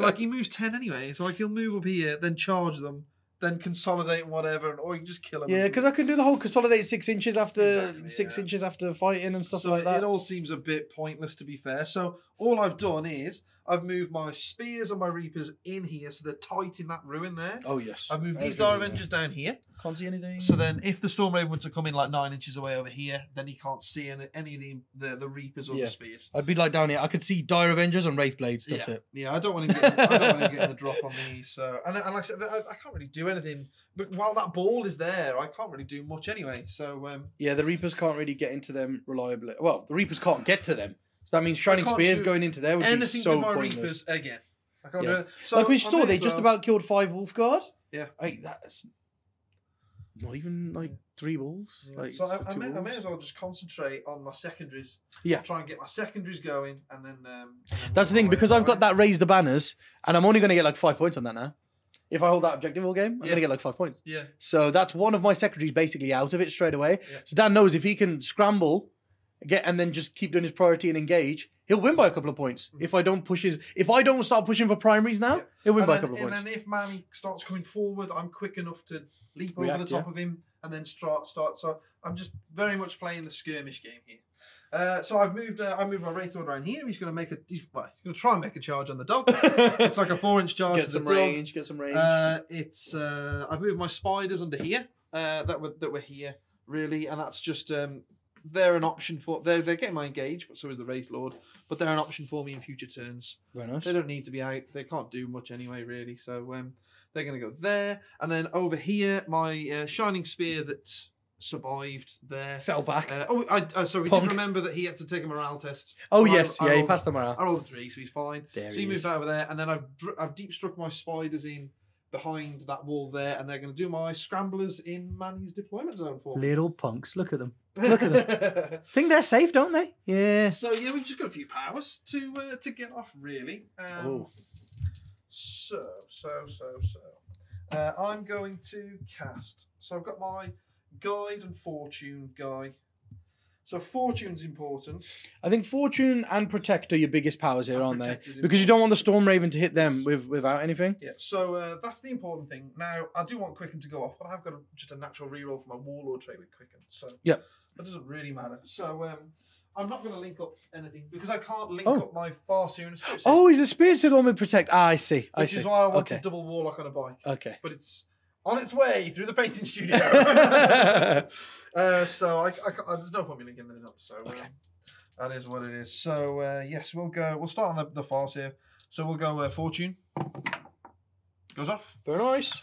like he moves 10 anyway, so like he'll move up here, then charge them, then consolidate and whatever, or you can just kill him. Yeah, because I can do the whole consolidate 6 inches after exactly, 6 inches after fighting and stuff so like that. It all seems a bit pointless, to be fair. So all I've done is I've moved my spears and my reapers in here, so they're tight in that ruin there. Oh yes. I've moved these Dire Avengers down here. Can't see anything. So then, if the Storm Raven were to come in like 9 inches away over here, then he can't see any of the reapers or the spears. I'd be like down here. I could see Dire Avengers and Wraith Blades. That's it. Yeah, I don't want him getting, I don't want him getting a drop on me. So and like I said, I can't really do anything. But while that ball is there, I can't really do much anyway. So yeah, the reapers can't really get into them reliably. Well, the reapers can't get to them. So that means Shining Spears going into there would be so pointless. Reapers again. I can't do it. So like we saw, they just about killed 5 Wolf Guard. Yeah, that's not even like 3 wolves. Yeah. Like, so I may as well just concentrate on my secondaries. Yeah, try and get my secondaries going, and then that's the thing, because I've got that raise the banners, and I'm only going to get like 5 points on that now. If I hold that objective all game, I'm going to get like 5 points. Yeah. So that's one of my secondaries basically out of it straight away. Yeah. So Dan knows if he can scramble, get and then just keep doing his priority and engage, he'll win by a couple of points. Mm-hmm. If I don't start pushing for primaries now, he'll win by a couple of points. And then if Manny starts coming forward, I'm quick enough to leap over the top of him and then start. So I'm just very much playing the skirmish game here. So I've moved. I moved my Wraith Lord around here. He's going to make a. He's going to try and make a charge on the dog. It's like a 4-inch charge. Get some range. It's. I've moved my spiders under here. That were here really, and that's just. They're an option for they're getting my engage, but so is the Wraith Lord. But they're an option for me in future turns. Very nice. They don't need to be out. They can't do much anyway, really. So they're going to go there, and then over here, my Shining Spear that survived there fell back. So we did remember that he had to take a morale test. Oh yes, he passed the morale. I rolled a 3, so he's fine. There so he moved over there, and then I've deep struck my spiders in behind that wall there, and they're going to do my scramblers in Manny's deployment zone for me. Little punks, look at them. Look at them. Think they're safe, don't they? Yeah. So yeah, we've just got a few powers to get off, really. So I'm going to cast. So I've got my Guide and Fortune guy. So Fortune's important. I think Fortune and Protect are your biggest powers here, aren't they? Because you don't want the Storm Raven to hit them without anything. Yeah, so that's the important thing. Now, I do want Quicken to go off, but I've got just a natural reroll for my Warlord trait with Quicken. So that doesn't really matter. So I'm not going to link up anything because I can't link up my Farseer and Spirit Seer. Oh, he's a Spirit Seer one with Protect. Ah, I see. Which is why I wanted double Warlock on a bike. Okay. But it's on its way through the painting studio. So I there's no point in linking anything up. So that is what it is. So yes, we'll start on the farce here. So we'll go Fortune goes off. Very nice.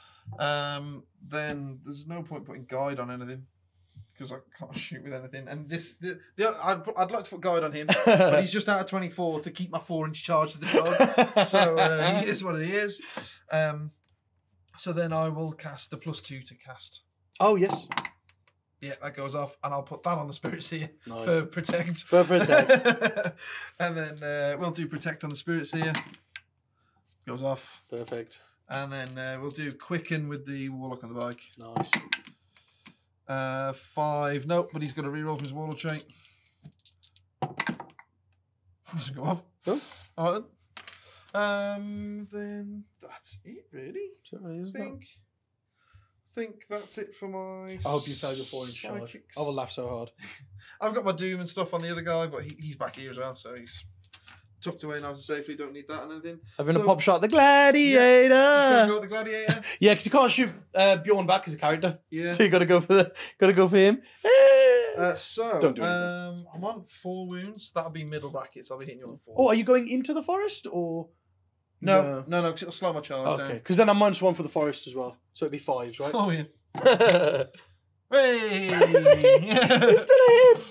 Then there's no point putting Guide on anything because I can't shoot with anything. And I'd like to put Guide on him, but he's just out of 24 to keep my 4-inch charge to the dog. So he is what he is. So then I will cast the +2 to cast. Oh yes. Yeah, that goes off, and I'll put that on the Spirit Seer for Protect. And then we'll do Protect on the Spirit Seer. Goes off. Perfect. And then we'll do Quicken with the Warlock on the bike. Nice. 5. Nope, but he's got a reroll from his Warlord trait. Doesn't go off. Cool. All right then. Then that's it, really. I think that's it for my. I hope you failed your 4-inch charge. I will laugh so hard. I've got my Doom and stuff on the other guy, but he's back here as well, so he's tucked away nice and safely. Don't need that and anything. Having a pop shot at the Gladiator. Yeah, just gonna go with the Gladiator. Yeah, because you can't shoot Bjorn back as a character. Yeah. So you gotta go for him. So don't do anything. I'm on 4 wounds. That'll be middle brackets. I'll be hitting you on 4. Oh, are you going into the forest or? No, because it'll slow my charge down. Okay, because then I'm minus 1 for the forest as well. So it'd be 5s, right? Oh, yeah. Hey! It's a hit! It's still a hit!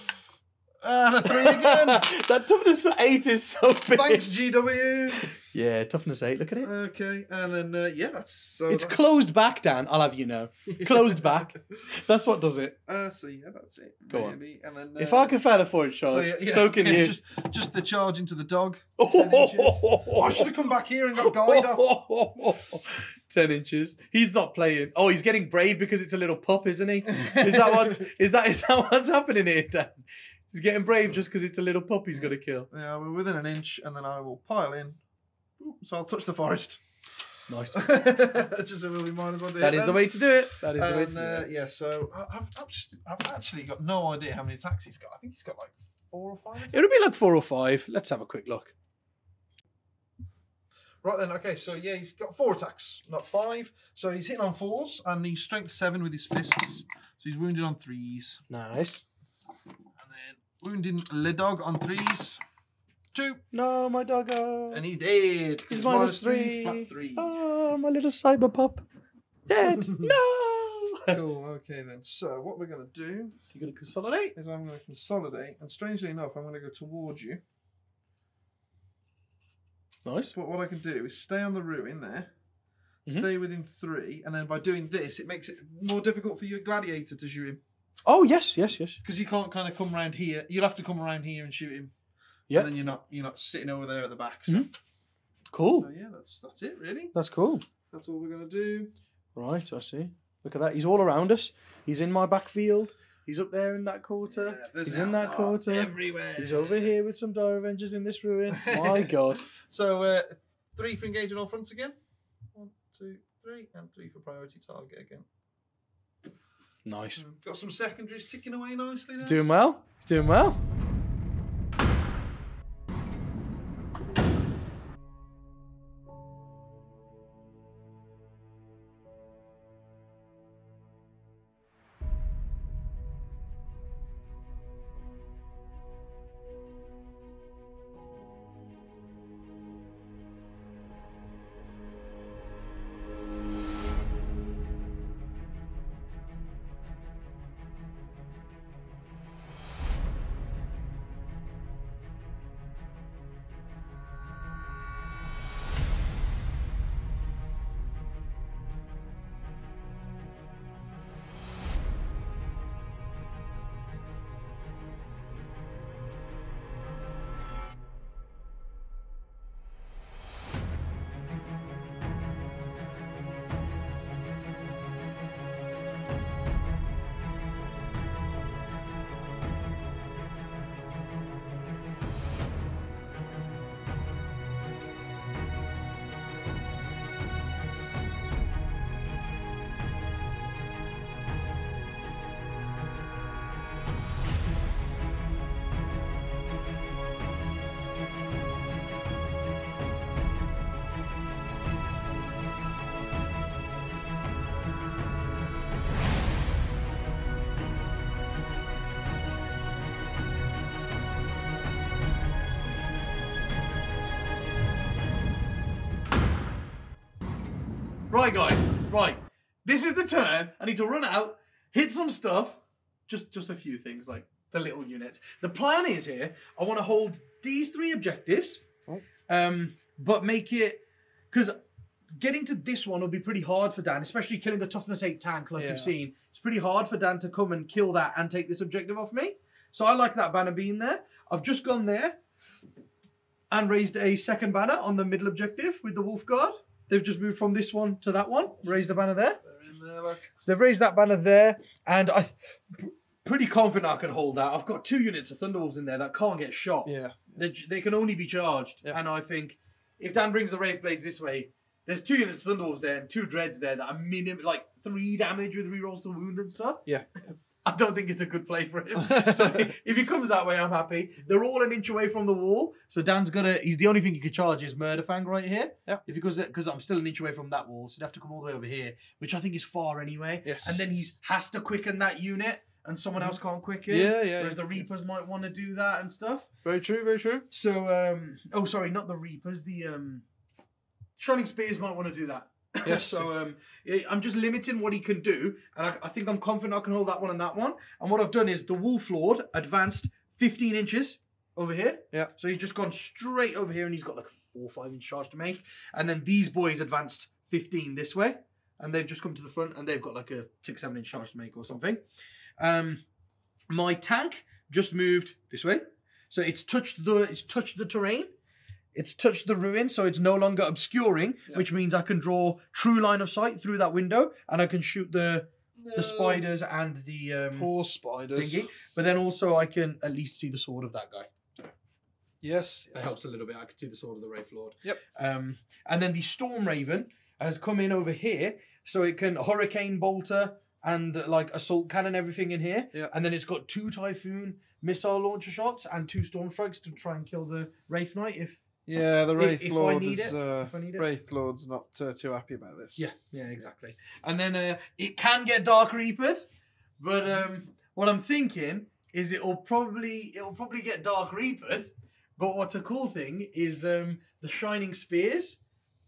And a 3 again. That toughness for 8 is so big. Thanks, GW. Yeah, toughness 8. Look at it. Okay, and then, yeah, that's so... It's that's... closed back, Dan. I'll have you know. Closed back. That's what does it. So, yeah, that's it. Go really. On. And then, if I can find a 4 charge, so can you. Just the charge into the dog. Oh, I should have come back here and got Guide off. 10 inches. He's not playing. Oh, he's getting brave because it's a little pup, isn't he? Is that what's happening here, Dan? He's getting brave just because it's a little pup he's got to kill. Yeah, we're within an inch, and then I will pile in. So I'll touch the forest. Nice. Just so we'll be minus one. That is the way to do it. That is the way to do it. Yeah, so I've actually got no idea how many attacks he's got. I think he's got like 4 or 5 attacks. It'll be like 4 or 5. Let's have a quick look. Right then, okay, so yeah, he's got 4 attacks, not 5. So he's hitting on 4s, and he's strength 7 with his fists. So he's wounded on 3s. Nice. And then wounding Le Dog on 3s. 2. No, my doggo. And he's dead. He's minus 3. Flat 3. Oh, my little cyber pup. Dead. No. Cool, okay then. So what we're going to do... You're going to consolidate? Is I'm going to consolidate. And strangely enough, I'm going to go towards you. Nice. But what I can do is stay on the ruin there, stay within 3, and then by doing this, it makes it more difficult for your gladiator to shoot him. Oh, yes, yes, yes. Because you can't kind of come around here. You'll have to come around here and shoot him. Yeah. And then you're not sitting over there at the back. So. Cool. So, yeah, that's it, really. That's cool. That's all we're going to do. Right, I see. Look at that. He's all around us. He's in my backfield. He's up there in that quarter. Yeah, he's in that quarter. Everywhere. He's over here with some Dire Avengers in this ruin. My God. So 3 for engage on all fronts again. 1, 2, 3, and 3 for priority target again. Nice. Got some secondaries ticking away nicely. Now. He's doing well. He's doing well. Right, guys, right. This is the turn. I need to run out, hit some stuff. Just a few things, like the little units. The plan is here, I want to hold these 3 objectives, but make it... Because getting to this one will be pretty hard for Dan, especially killing a toughness 8 tank like you've seen. It's pretty hard for Dan to come and kill that and take this objective off me. So I like that banner being there. I've just gone there and raised a second banner on the middle objective with the Wolf Guard. They've just moved from this one to that one. Raised the banner there. They're in there, look. So they've raised that banner there, and I'm pretty confident I can hold that. I've got 2 units of Thunderwolves in there that can't get shot. Yeah, they can only be charged. Yeah. And I think if Dan brings the Wraith Blades this way, there's 2 units of Thunderwolves there and 2 Dreads there that are minimum like 3 damage with rerolls to wound and stuff. Yeah. I don't think it's a good play for him. So if he comes that way, I'm happy. They're all an inch away from the wall. So Dan's gonna, he's the only thing he could charge is Murderfang right here. Yeah. If he goes there, because I'm still an inch away from that wall, so he'd have to come all the way over here, which I think is far anyway. Yes. And then he has to quicken that unit, and someone else can't quicken. Yeah, yeah. Whereas the Reapers might want to do that and stuff. Very true, very true. So, oh, sorry, not the Reapers. The Shining Spears might want to do that. Yes. So I'm just limiting what he can do, and I think I'm confident I can hold that one and that one. And what I've done is the Wolf Lord advanced 15 inches over here. Yeah. So he's just gone straight over here and he's got like a 4 or 5 inch charge to make. And then these boys advanced 15 this way and they've just come to the front and they've got like a 6 or 7 inch charge to make or something. My tank just moved this way. So it's touched the terrain. It's touched the ruin, so it's no longer obscuring, yep. Which means I can draw true line of sight through that window, and I can shoot the spiders and the poor spiders. Thingy. But then also I can at least see the sword of that guy. Yes, that helps a little bit. I can see the sword of the Wraith Lord. Yep. And then the Storm Raven has come in over here, so it can Hurricane Bolter and like Assault Cannon everything in here, yep. And then it's got 2 Typhoon missile launcher shots and 2 Storm Strikes to try and kill the Wraith Knight if. Yeah, the Wraith Lord Wraith Lord's not too happy about this. Yeah, yeah, exactly. And then it can get Dark Reapered, but what I'm thinking is it'll probably get Dark Reapered. But what's a cool thing is the Shining Spears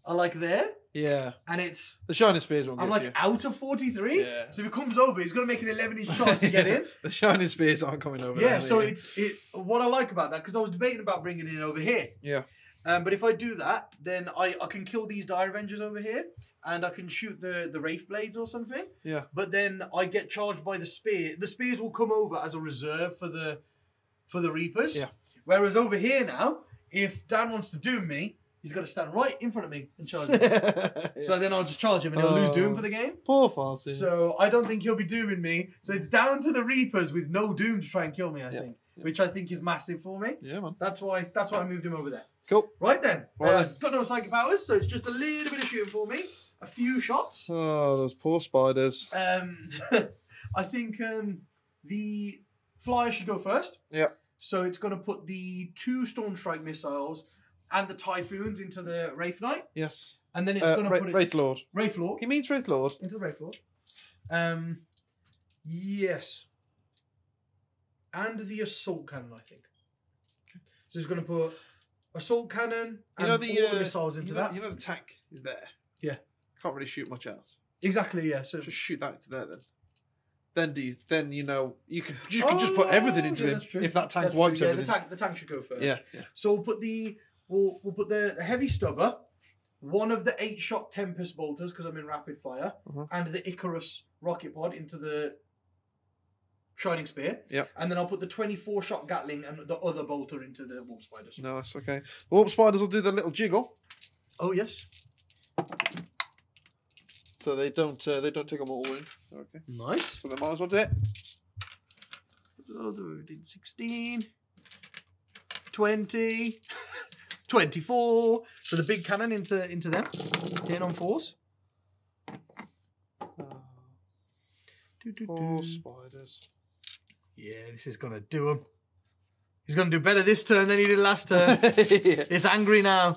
are like there. Yeah. And it's the Shining Spears won't get like you. Out of 43. Yeah. So if it comes over, he's gonna make an 11-inch shot to get in. The Shining Spears aren't coming over. Yeah. There, so either. It's what I like about that because I was debating about bringing it in over here. Yeah. But if I do that, then I can kill these Dire Avengers over here, and I can shoot the Wraith Blades or something. Yeah. But then I get charged by the spear. The spears will come over as a reserve for the Reapers. Yeah. Whereas over here now, if Dan wants to Doom me, he's got to stand right in front of me and charge me. Yeah. So then I'll just charge him, and he'll lose Doom for the game. Poor Farseer. So I don't think he'll be Dooming me. So it's down to the Reapers with no Doom to try and kill me. I think, which I think is massive for me. Yeah, man. That's why I moved him over there. Cool. Right then. Got no psychic powers, so it's just a little bit of shooting for me. A few shots. Oh, those poor spiders. I think the flyer should go first. Yeah. So it's going to put the 2 Storm Strike missiles and the Typhoons into the Wraith Knight. Yes. And then it's going to put Wraith Lord. Wraith Lord. He means Wraith Lord. Into the Wraith Lord. Yes. And the Assault Cannon, I think. Okay. So it's going to put Assault Cannon and all the missiles into that. You know the tank is there. Yeah. Can't really shoot much else. Exactly, yeah. So just shoot that into there then. You can just put everything into him if that tank wipes everything. The tank should go first. Yeah. Yeah. So we'll put the heavy stubber, one of the 8-shot Tempest Bolters, because I'm in rapid fire, and the Icarus rocket pod into the Shining Spear. Yeah. And then I'll put the 24-shot Gatling and the other bolter into the Warp Spiders. Nice, okay. The Warp Spiders will do the little jiggle. Oh yes. So they don't take a mortal wound. Okay. Nice. So they might as well do it. Oh, we did 16. 20. 24. So the big cannon into them. Hitting on 4s. Poor spiders. Yeah, this is going to do him. He's going to do better this turn than he did last turn. Yeah. It's angry now.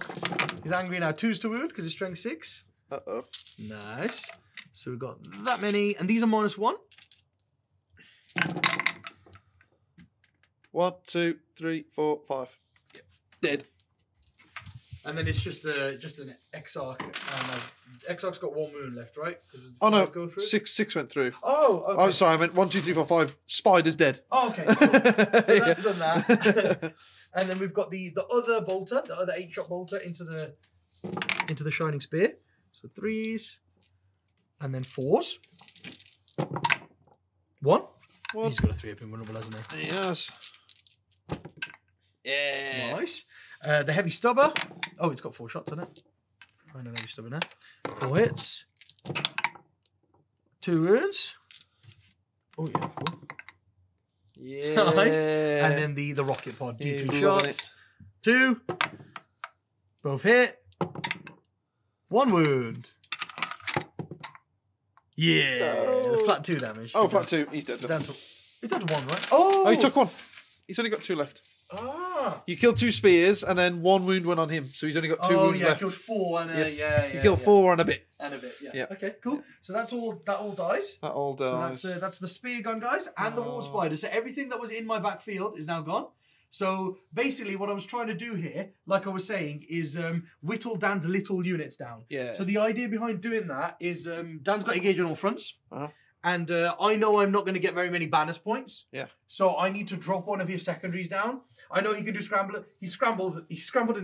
He's angry now. 2s to wound because it's strength 6. Uh-oh. Nice. So we've got that many. And these are -1. 1, 2, 3, 4, 5. Yep. Dead. And then it's just an Exarch. Exarch's got 1 wound left, right? Oh no, 6 went through. Oh, okay. I'm sorry, I meant 1, 2, 3, 4, 5. Spider's dead. Oh, okay. Cool. So that's done that. And then we've got the other bolter, the other 8-shot bolter into the Shining Spear. So 3s, and then 4s. 1. What? He's got a 3-up invulnerable, hasn't he? Yes. Yeah. Nice. The heavy stubber. Oh, it's got 4 shots on it. I know heavy stubber now. 4 hits. 2 wounds. Oh yeah. Cool. Yeah. Nice. And then the rocket pod. Yeah, 3 shots. 2. Both hit. 1 wound. Yeah. Oh. Flat 2 damage. Oh, flat 2. He's dead. He's down to 1, right? Oh, he took 1. He's only got 2 left. Ah. You killed 2 spears and then 1 wound went on him, so he's only got 2 wounds left. Oh yeah, killed 4 and a You killed 4 and a bit. And a bit, yeah. Okay, cool. Yeah. So that all dies. That all dies. So that's the spear gun guys and the Warp Spider. So everything that was in my backfield is now gone. So basically, what I was trying to do here, like I was saying, is whittle Dan's little units down. Yeah. So the idea behind doing that is Dan's got engage on all fronts, And I know I'm not going to get very many banners points. Yeah. So I need to drop one of his secondaries down. I know he can do scrambler. He scrambled in the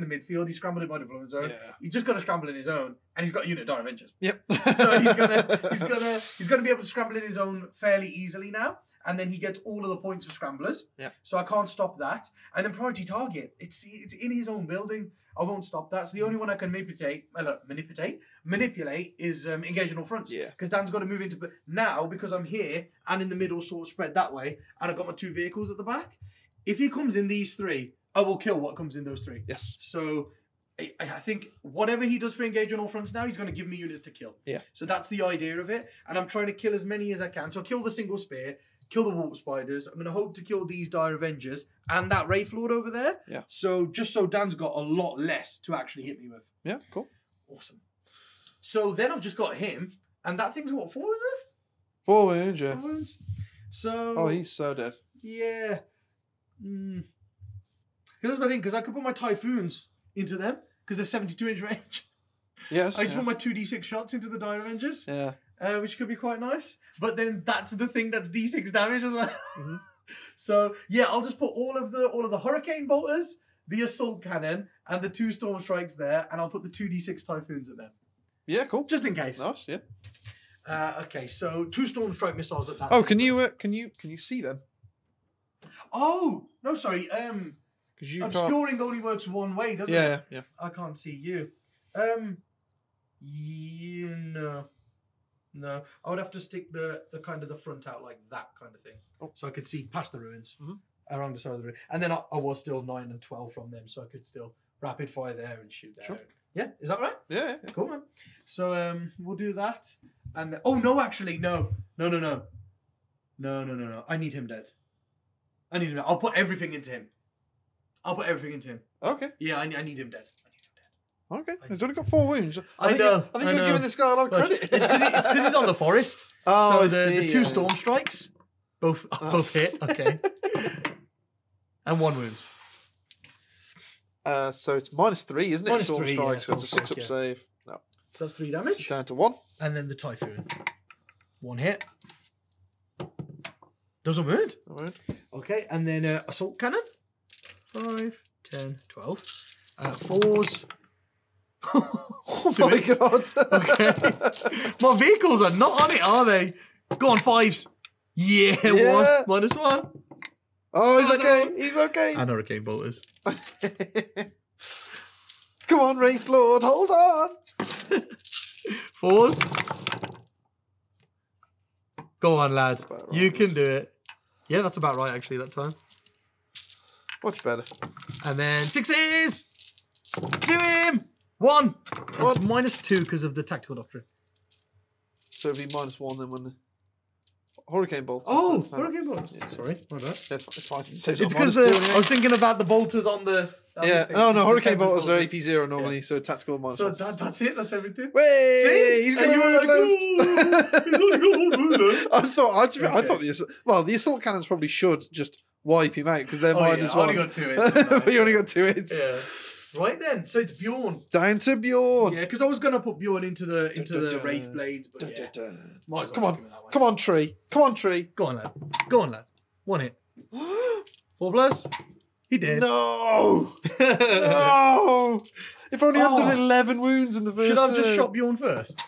midfield. He scrambled in my deployment zone. Yeah. He's just going to scramble in his own, and he's got a unit of Dire Avengers. Yep. So he's gonna be able to scramble in his own fairly easily now, and then he gets all of the points for scramblers. Yeah. So I can't stop that. And then priority target. It's in his own building. I won't stop that. So the only one I can manipulate is engage on all fronts. Yeah. Because Dan's got to move into now because I'm here and in the middle, sort of spread that way, and I've got my two vehicles at the back. If he comes in these three, I will kill what comes in those three. Yes. So I think whatever he does for engage on all fronts now, he's going to give me units to kill. Yeah. So that's the idea of it. And I'm trying to kill as many as I can. So kill the single spear, kill the warp spiders. I'm going to hope to kill these Dire Avengers and that Wraith Lord over there. Yeah. So just so Dan's got a lot less to actually hit me with. Yeah, cool. Awesome. So then I've just got him. And that thing's what, 4 wounds left? 4 wounds, yeah. 4 wounds. So... oh, he's so dead. Yeah. That's my thing, because I could put my Typhoons into them, because they're 72-inch range. Yes. I just put my 2d6 shots into the Dire Avengers, yeah, which could be quite nice. But then that's the thing that's d6 damage as well. Mm-hmm. So yeah, I'll just put all of the Hurricane Bolters, the Assault Cannon, and the 2 Storm Strikes there, and I'll put the 2d6 Typhoons at them. Yeah, cool. Just in case. Nice, yeah. Okay, so 2 Storm Strike missiles at that. Oh, can you see them? Oh no, sorry. Obscuring only works one way, doesn't it? Yeah, yeah. I can't see you. No. I would have to stick the kind of the front out like that kind of thing, so I could see past the ruins, around the side of the ruin. And then I was still 9 and 12 from them, so I could still rapid fire there and shoot there. Sure. Yeah, is that right? Yeah, yeah. Cool, man. So we'll do that, and then, oh no, actually, no. I need him dead. I'll put everything into him. Okay. Yeah, I need him dead. Okay. He's only got 4 wounds. I think you're giving this guy a lot of credit. It's because he's on the forest. Oh, so the 2 storm strikes, both hit. Okay. And 1 wound. So it's -3, isn't it? Minus 3 storm strikes. Yeah, so it's a 6-up save. No. So that's 3 damage. It's down to 1. And then the Typhoon. 1 hit. Doesn't wound. Okay, and then Assault Cannon. 5, 10, 12. 4s. Oh my God. Okay. My vehicles are not on it, are they? Go on, 5s. Yeah, yeah. 1. -1. Oh, he's okay. He's okay. And Hurricane Bolters. Come on, Wraith Lord. Hold on. 4s. Go on, lad. Right, you can do it. Yeah, that's about right, actually, that time. Much better. And then 6s! Do him! 1! It's -2 because of the tactical doctrine. So it'd be -1 then when... Hurricane Bolter. Oh, Hurricane Bolter. Yeah. Sorry, my bad. That's fine. So it's because I was thinking about the bolters on the... yeah, no, Hurricane Bolters are AP0 normally, so tactical -1. So that's it, that's everything. Wait, see? He's got a wound left. The assault cannons probably should just wipe him out because they're minus 1. I only got 2 hits. You only got 2 hits. Yeah. Right then, so it's Bjorn. Down to Bjorn. Yeah, because I was gonna put Bjorn into the Wraith Blades, but yeah. Come on, tree. Go on, lad. 1 hit. 4+. He did. No! No! If only I'd done 11 wounds in the first. Should I have just shot Bjorn first?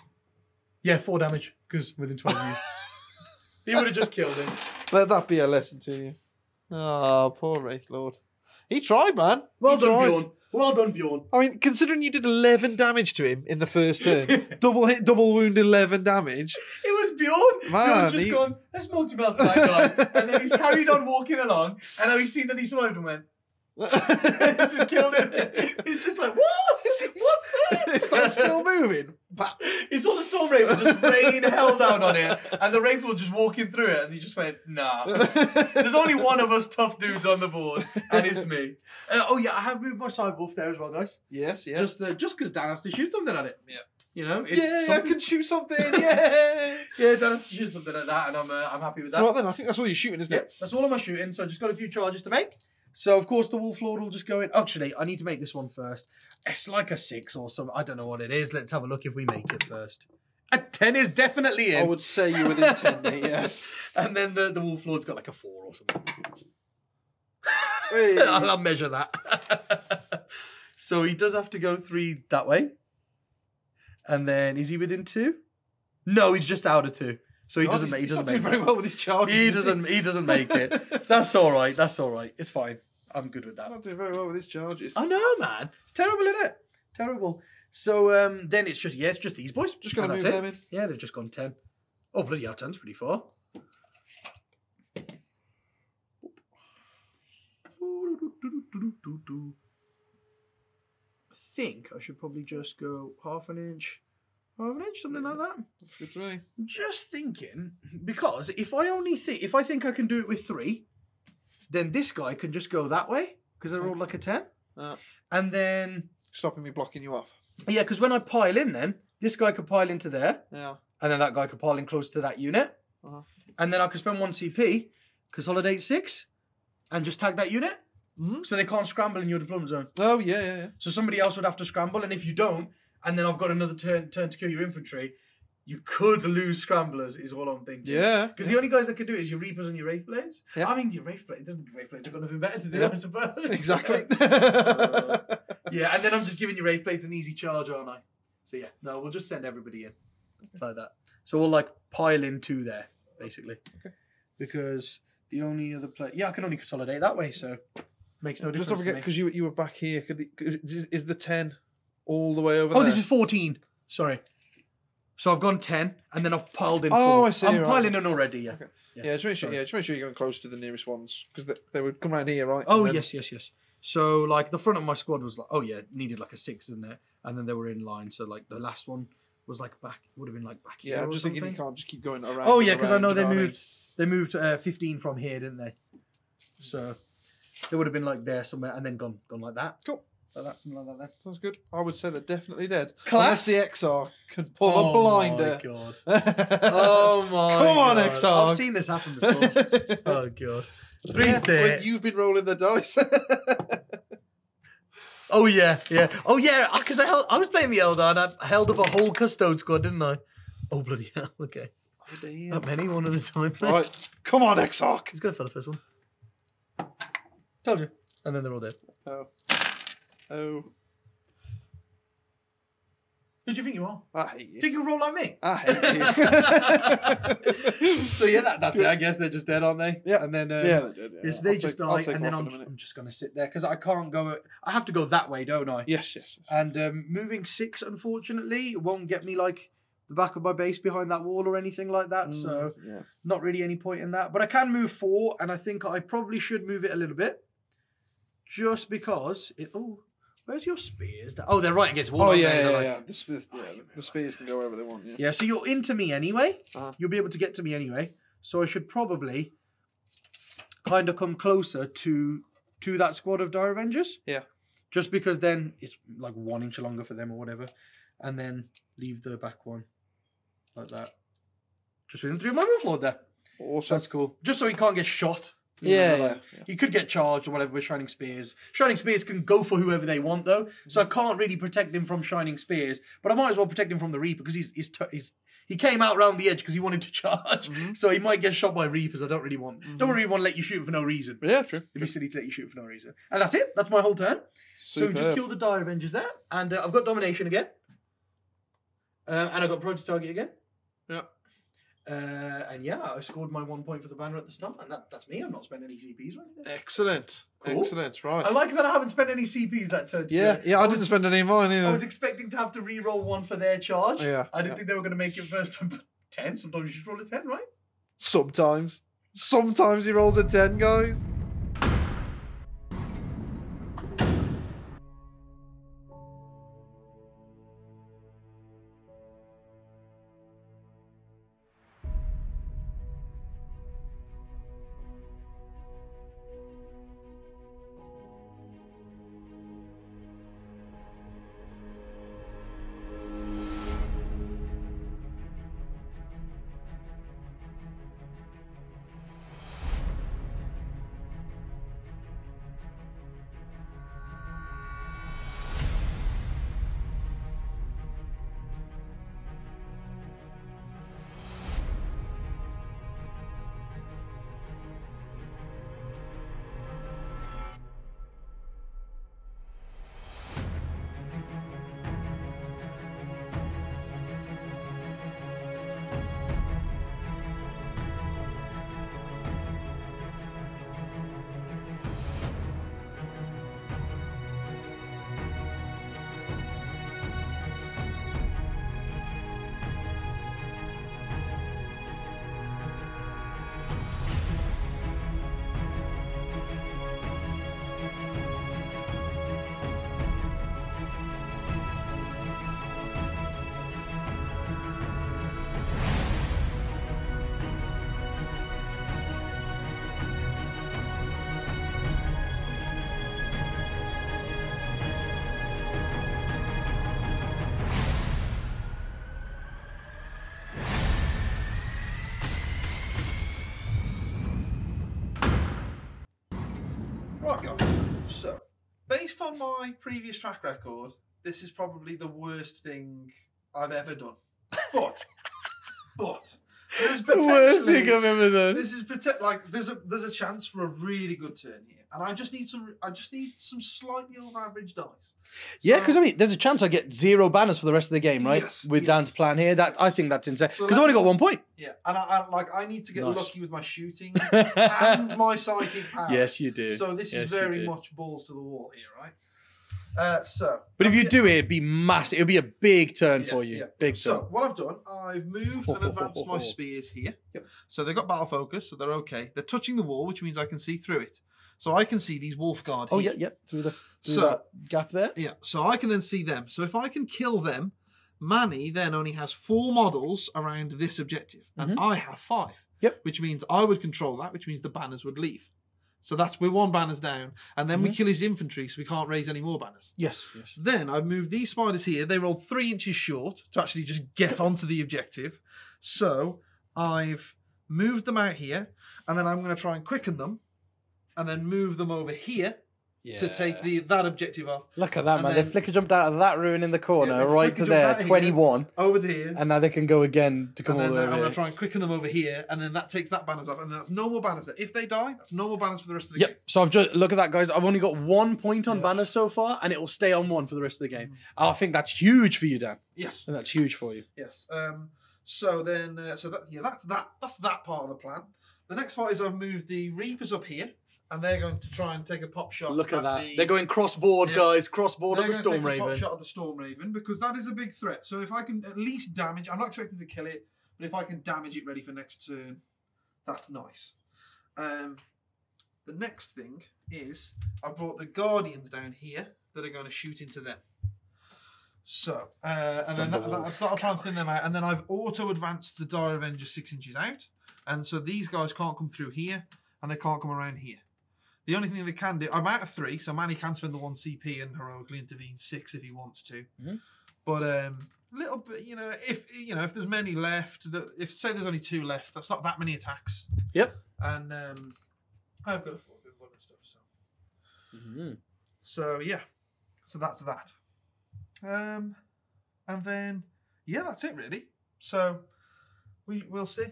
Yeah, 4 damage, because within 12 years. He would have just killed him. Let that be a lesson to you. Oh, poor Wraith Lord. He tried, man. Well done, Bjorn. I mean, considering you did 11 damage to him in the first turn, double hit, double wound, 11 damage. It was Bjorn. Man, Bjorn's just gone, let's multi-melt that guy. And then he's carried on walking along, and now he's seen that he slowed and went, and just killed him. He's just like, what's that? It's like still moving. He saw the Storm Raven just rain hell down on it, and the Wraith Lord just walking through it, and he just went, nah. There's only one of us tough dudes on the board, and it's me. I have moved my side wolf there as well, guys. Yes, yeah. Just because Dan has to shoot something at it. Yeah. You know, I can shoot something. Yeah, yeah, Dan has to shoot something at that, and I'm happy with that. Well then, I think that's all you're shooting, isn't it? That's all I'm shooting. So I just got a few charges to make. So, of course, the Wolf Lord will just go in. Actually, I need to make this one first. It's like a 6 or something. I don't know what it is. Let's have a look if we make it first. A 10 is definitely in. I would say you within 10, mate, yeah. And then the Wolf Lord's got like a 4 or something. Hey. I'll measure that. So he does have to go 3 that way. And then, is he within 2? No, he's just out of 2. So he doesn't make it. He's not doing very well with his charges. He doesn't make it. That's all right. That's all right. It's fine. I'm good with that. He's not doing very well with his charges. I know, man. It's terrible, isn't it? Terrible. So then it's just, yeah, it's just these boys. Just going to move them in. Yeah, they've just gone 10. Oh, bloody hell, 10's pretty far. I think I should probably just go half an inch, something like that. That's good to me. Just thinking, because if I think I can do it with 3, then this guy can just go that way because they're all like a 10, and then stopping me blocking you off. Yeah, because when I pile in, then this guy could pile into there, yeah, and then that guy could pile in close to that unit, and then I could spend 1 CP, consolidate 6, and just tag that unit, so they can't scramble in your deployment zone. Oh yeah, yeah, yeah. So somebody else would have to scramble, and if you don't. And then I've got another turn to kill your infantry. You could lose scramblers, is what I'm thinking. Yeah. Because the only guys that could do it is your Reapers and your Wraith Blades. Yeah. I mean, your Wraith Blades. Wraith Blades have got nothing better to do, I suppose. Exactly. Yeah, and then I'm just giving your Wraith Blades an easy charge, aren't I? So yeah, no, we'll just send everybody in like that. So we'll like pile in 2 there, basically. Okay. Because the only other play, yeah, I can only consolidate that way, so makes no difference. Just don't forget, because you were back here. Is the 10? All the way over there. Oh, this is 14. Sorry. So I've gone 10, and then I've piled in 4. Oh, I see. I'm piling in already, yeah. Okay. Yeah, just make sure you're going close to the nearest ones, because they would come around here, right? Oh, then... yes. So, like, the front of my squad was like, oh, yeah, needed like a 6, didn't it? And then they were in line, so, like, the last one was, like, back. It would have been, like, back here. Yeah, I'm just thinking you can't just keep going around. Oh, yeah, because I know they moved 15 from here, didn't they? So they would have been, like, there somewhere, and then gone like that. Cool. Like that. Sounds good. I would say they're definitely dead. Class. Unless the XR can pull a blinder. Oh, my God. Oh, my God. Come on, XR. I've seen this happen before. Oh, God. 3 You've been rolling the dice. Oh, yeah. Yeah. Oh, yeah. Because I was playing the Eldar and I held up a whole Custode squad, didn't I? Oh, bloody hell. Okay. Oh, damn. Not many, one at a time. Right. Come on, XR. He's going for the first one. Told you. And then they're all dead. Oh. Oh. Who do you think you are? I hate you. Think you'll roll like me? I hate you. So yeah, that's it. I guess they're just dead, aren't they? Yeah. And then yeah. They just die, and then I'm just going to sit there because I can't go. I have to go that way, don't I? Yes. And moving 6, unfortunately, won't get me like the back of my base behind that wall or anything like that. So yeah. Not really any point in that. But I can move 4, and I think I probably should move it a little bit. Just because it. Oh, where's your spears? Oh, they're right against Warlock. Oh, yeah. The spears can go wherever they want. Yeah. Yeah, so you're into me anyway. You'll be able to get to me anyway. So I should probably kind of come closer to that squad of Dire Avengers. Yeah. Just because then it's like 1 inch longer for them or whatever. And then leave the back one like that. Just within 3 of my Wolf Lord there. Awesome. That's cool. Just so he can't get shot. You know, you could get charged or whatever with Shining Spears. Shining Spears can go for whoever they want, though. So I can't really protect him from Shining Spears, but I might as well protect him from the Reaper because he came out round the edge because he wanted to charge. So he might get shot by Reapers. I don't really want. Don't really want to let you shoot for no reason. Yeah, true. It'd be silly to let you shoot for no reason. And that's it. That's my whole turn. Super. So we just killed the Dire Avengers there, and I've got Domination again, and I've got Priority Target again. Yeah. And yeah, I scored my 1 point for the banner at the start, and that's me. I'm not spending any CPs right there. Excellent. Cool. Excellent, right. I like that I haven't spent any CPs that turn. Yeah, I didn't spend any of mine either. I was expecting to have to re-roll 1 for their charge. Yeah. I didn't think they were going to make it first time, but 10. Sometimes you just roll a 10, right? Sometimes. Sometimes he rolls a 10, guys. might be honest. So, based on my previous track record, this is probably the worst thing I've ever done. But, there's the worst thing I've ever done. This is there's a chance for a really good turn here, and I just need some slightly over average dice. So, yeah, because I mean, there's a chance I get 0 banners for the rest of the game, right? Yes, with down to plan here. That I think that's insane because I've only got 1 point. Yeah, and I need to get lucky with my shooting and my psychic power. Yes, you do. So this is very much balls to the wall here, right? But if you do it, it'd be massive. It'll be a big turn for you. Yeah. Big turn. So what I've done, I've moved and advanced my spears here. Yep. So they've got battle focus, so they're okay. They're touching the wall, which means I can see through it. So I can see these Wolf Guard here. Through that gap there. Yeah. So I can then see them. So if I can kill them, Manny then only has 4 models around this objective, and I have 5. Yep. Which means I would control that. Which means the banners would leave. So that's we're 1 banners down, and then we kill his infantry, so we can't raise any more banners. Yes. Then I've moved these spiders here. They rolled 3 inches short to actually just get onto the objective. So I've moved them out here, and then I'm going to try and quicken them, and then move them over here to take that objective off. Look at that, man. They flicker jumped out of that ruin in the corner right to there, 21. Here, over to here. And now they can go again to come over here. And then I'm going to try and quicken them over here, and then that takes that banners off, and that's no more banners there. If they die, that's no more banners for the rest of the game. So I've just, look at that, guys. I've only got 1 point on banners so far, and it will stay on 1 for the rest of the game. I think that's huge for you, Dan. Yes. And that's huge for you. Yes. So then, so that, that's that part of the plan. The next part is I've moved the Reapers up here. And they're going to try and take a pop shot. Look at that. They're going cross-board, guys. Cross-board at the Storm Raven. They're going to take a pop shot at the Storm Raven because that is a big threat. So if I can at least damage... I'm not expecting to kill it, but if I can damage it ready for next turn, that's nice. The next thing is I brought the Guardians down here that are going to shoot into them. So, and then I'll try and thin them out. And then I've auto-advanced the Dire Avenger 6 inches out. And so these guys can't come through here, and they can't come around here. The only thing they can do, I'm out of 3, so Manny can spend the 1 CP and heroically intervene 6 if he wants to. But a little bit, if there's many left, if say there's only 2 left, that's not that many attacks. Yep. And I've got a 4-bit one and stuff, so. So yeah, so that's that. And then that's it really. So. We'll see.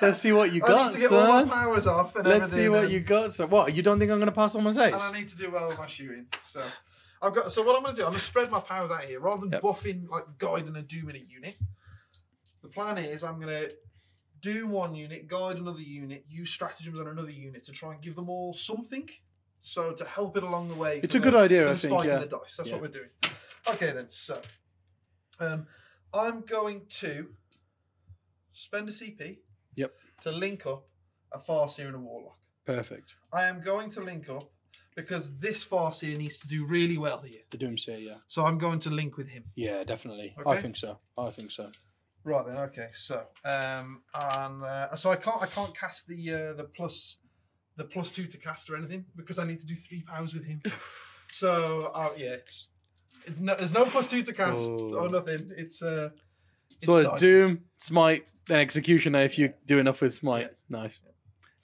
Let's see what you got, I need to get all my powers off and everything. Let's see what you got. So what? You don't think I'm going to pass all my saves? And I need to do well with my shooting. So I've got. So what I'm going to do? I'm going to spread my powers out here rather than buffing like Guide and a Doom in a unit. The plan is I'm going to do 1 unit, Guide another unit, use stratagems on another unit to try and give them all something. So to help it along the way. It's a good idea, I think. Spiking the dice. That's what we're doing. Okay then. So I'm going to. Spend a CP to link up a Farseer and a Warlock. Perfect. I am going to link up because this Farseer needs to do really well here. The Doomsayer, So I'm going to link with him. Yeah, definitely. Okay? I think so. I think so. Right then. Okay. So and so I can't cast the +2 to cast or anything because I need to do 3 powers with him. So it's no, there's no +2 to cast or nothing. It's so Doom, Smite, then Executioner if you do enough with Smite. Yeah. Nice.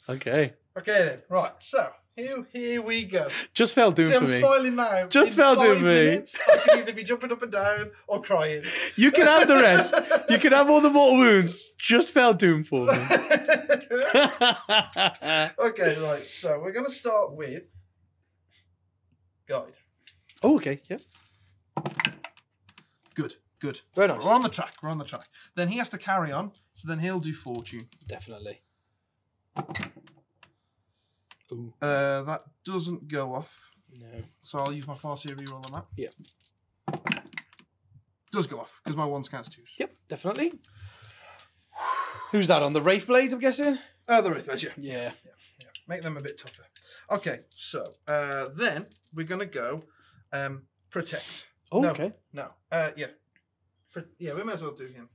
Yeah. Okay. Okay then. Right. So here we go. Just fell Doom for me. I'm smiling now. Just fell Doom for me. I can either be jumping up and down or crying. You can have the rest. You can have all the mortal wounds. Just fell Doom for me. Okay, right. So we're going to start with Guide. Oh, okay. Yep. Good. Good. Very nice. We're on the track. We're on the track. Then he has to carry on, so then he'll do Fortune. Definitely. Ooh. That doesn't go off. No. So I'll use my Farseer reroll on that. Yeah. Does go off, because my 1s counts 2s. Yep, definitely. Who's that on? The Wraith Blade, I'm guessing? The Wraith Blade, yeah. Make them a bit tougher. Okay, so then we're going to go Protect. Oh, no, okay. No. Yeah, we may as well do him.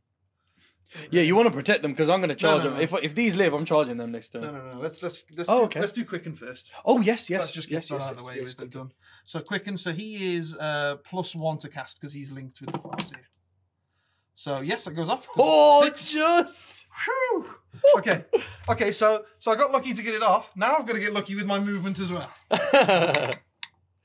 Yeah, you want to protect them because I'm going to charge them. If these live, I'm charging them next turn. No. Let's do Quicken first. Oh yes. Let's just get out of the way. Yes, done. So Quicken. So he is +1 to cast because he's linked with the Farseer. So yes, that goes up. Oh, it just. Whew. Okay. Okay, so I got lucky to get it off. Now I've got to get lucky with my movement as well.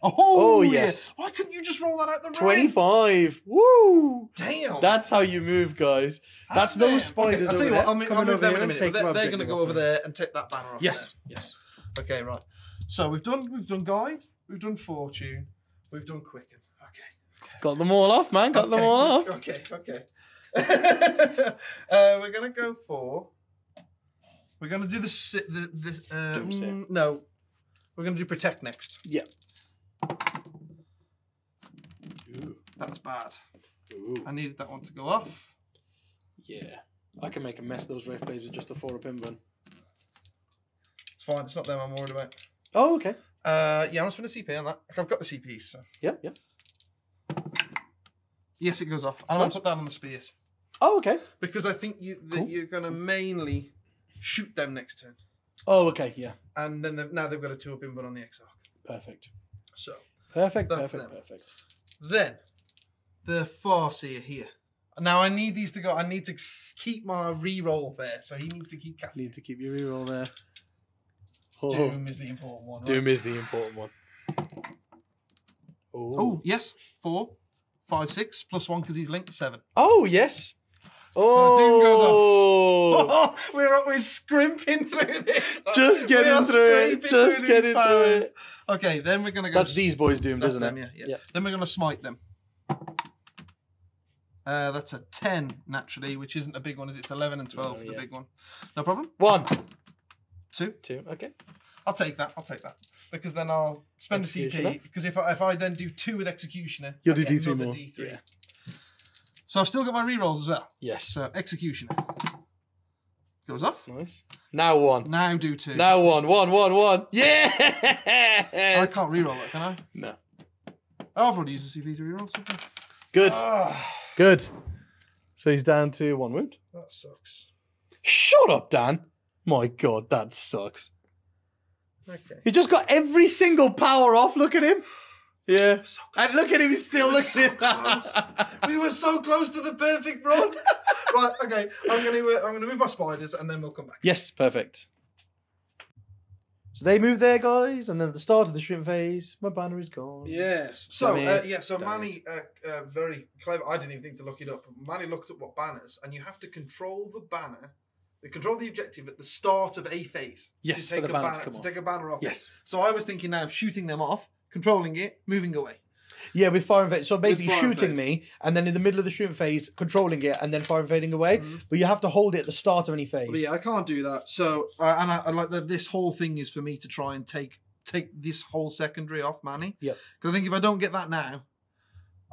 Oh yes. Yeah. Why couldn't you just roll that out the room? 25. Woo! Damn. That's how you move, guys. That's those spiders over there. I'll move them in a minute. They're going to go over there and take that banner off. Yes. Yes. Okay, right. So we've done Guide, we've done Fortune, we've done Quicken. Okay. Got them all off, man. Got them all off. Okay. Okay. We're going to go for. We're going to do the no. We're going to do Protect next. Yeah. Ooh. That's bad. Ooh. I needed that one to go off. Yeah. I can make a mess of those Wraith Blades with just a 4-up inburn. It's fine. It's not them I'm worried about. Oh, okay. Yeah, I'm spending CP on that. I've got the CPs, so. Yeah, yeah. Yes, it goes off. And I'll put that on the spears. Oh, okay. Because I think you're going to mainly shoot them next turn. Oh, okay, yeah. And then now they've got a 2-up inburn on the Exarch. Perfect. So. Perfect. Then, the Farseer here. Now I need these to go. I need to keep my reroll there. So he needs to keep casting. Need to keep your reroll there. Oh. Doom is the important one. Right? Doom is the important one. Oh. Oh yes, 4, 5, 6 plus 1 because he's linked 7. Oh yes. Oh, so Doom goes off. Oh, we're scrimping through this. Just getting through it. Just getting through it. Okay, then we're gonna go. That's these boys' Doom, isn't it? Yeah, yeah. Yep. Then we're gonna smite them. That's a 10 naturally, which isn't a big one. Is it? It's 11 and 12, the big one. No problem. 1, 2, 2. Okay, I'll take that. I'll take that because then I'll spend the CP. Because if I then do 2 with Executioner, you'll do D3 more. D3. Yeah. So I've still got my rerolls as well. Yes. So Executioner goes off. Nice. Now 1. Now do 2. Now 1, 1, 1, 1. Yeah. I can't reroll it, can I? No. Oh, I've already used a CV to reroll something. Good. Good. So he's down to 1 wound. That sucks. Shut up, Dan. My God, that sucks. Okay. He just got every single power off. Look at him. Yeah, so and look at him, he's still looking. We were so close to the perfect run. Right, okay, I'm gonna move my spiders and then we'll come back. Yes, perfect. So they move there, guys, and then at the start of the shrimp phase, my banner is gone. Yes. So so Manny, very clever. I didn't even think to look it up. Manny looked up what banners, and you have to control the banner. Control the objective at the start of a phase. Yes, to take a banner off. Yes. So I was thinking now of shooting them off. Controlling it, moving away. Yeah, with fire invade. So basically shooting me, and then in the middle of the shooting phase, controlling it, and then fire invading away. Mm-hmm. But you have to hold it at the start of any phase. But yeah, I can't do that. So, and I like that this whole thing is for me to try and take this whole secondary off Manny. Yeah. Because I think if I don't get that now,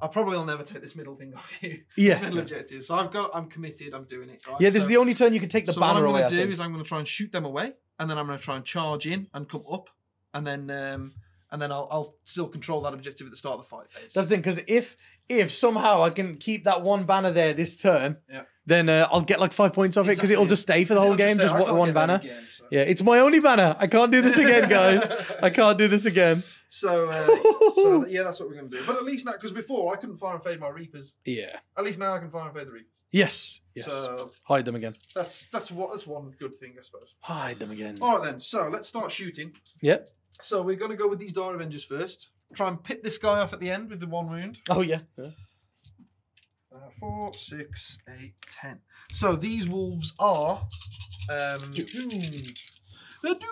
I probably will never take this middle thing off you. Yeah. This middle objective. So I'm committed, I'm doing it. Right? Yeah, this is the only turn you can take the banner away. So what I'm going to do is I'm going to try and shoot them away, and then I'm going to try and charge in and come up, and then. And then I'll still control that objective at the start of the fight phase. That's the thing, because if somehow I can keep that 1 banner there this turn, then I'll get like 5 points off it because it'll just stay for the whole game, just one banner. Again, so. Yeah, it's my only banner. I can't do this again, guys. I can't do this again. So, yeah, that's what we're going to do. But at least now, because before I couldn't fire and fade my Reapers. Yeah. At least now I can fire and fade the Reapers. Yes. Yes. So hide them again. That's one good thing, I suppose. Hide them again. All right then. So let's start shooting. Yep. So we're going to go with these Dire Avengers first. Try and pit this guy off at the end with the 1 wound. Oh, yeah. 4, 6, 8, 10. So these wolves are doomed. They're doomed.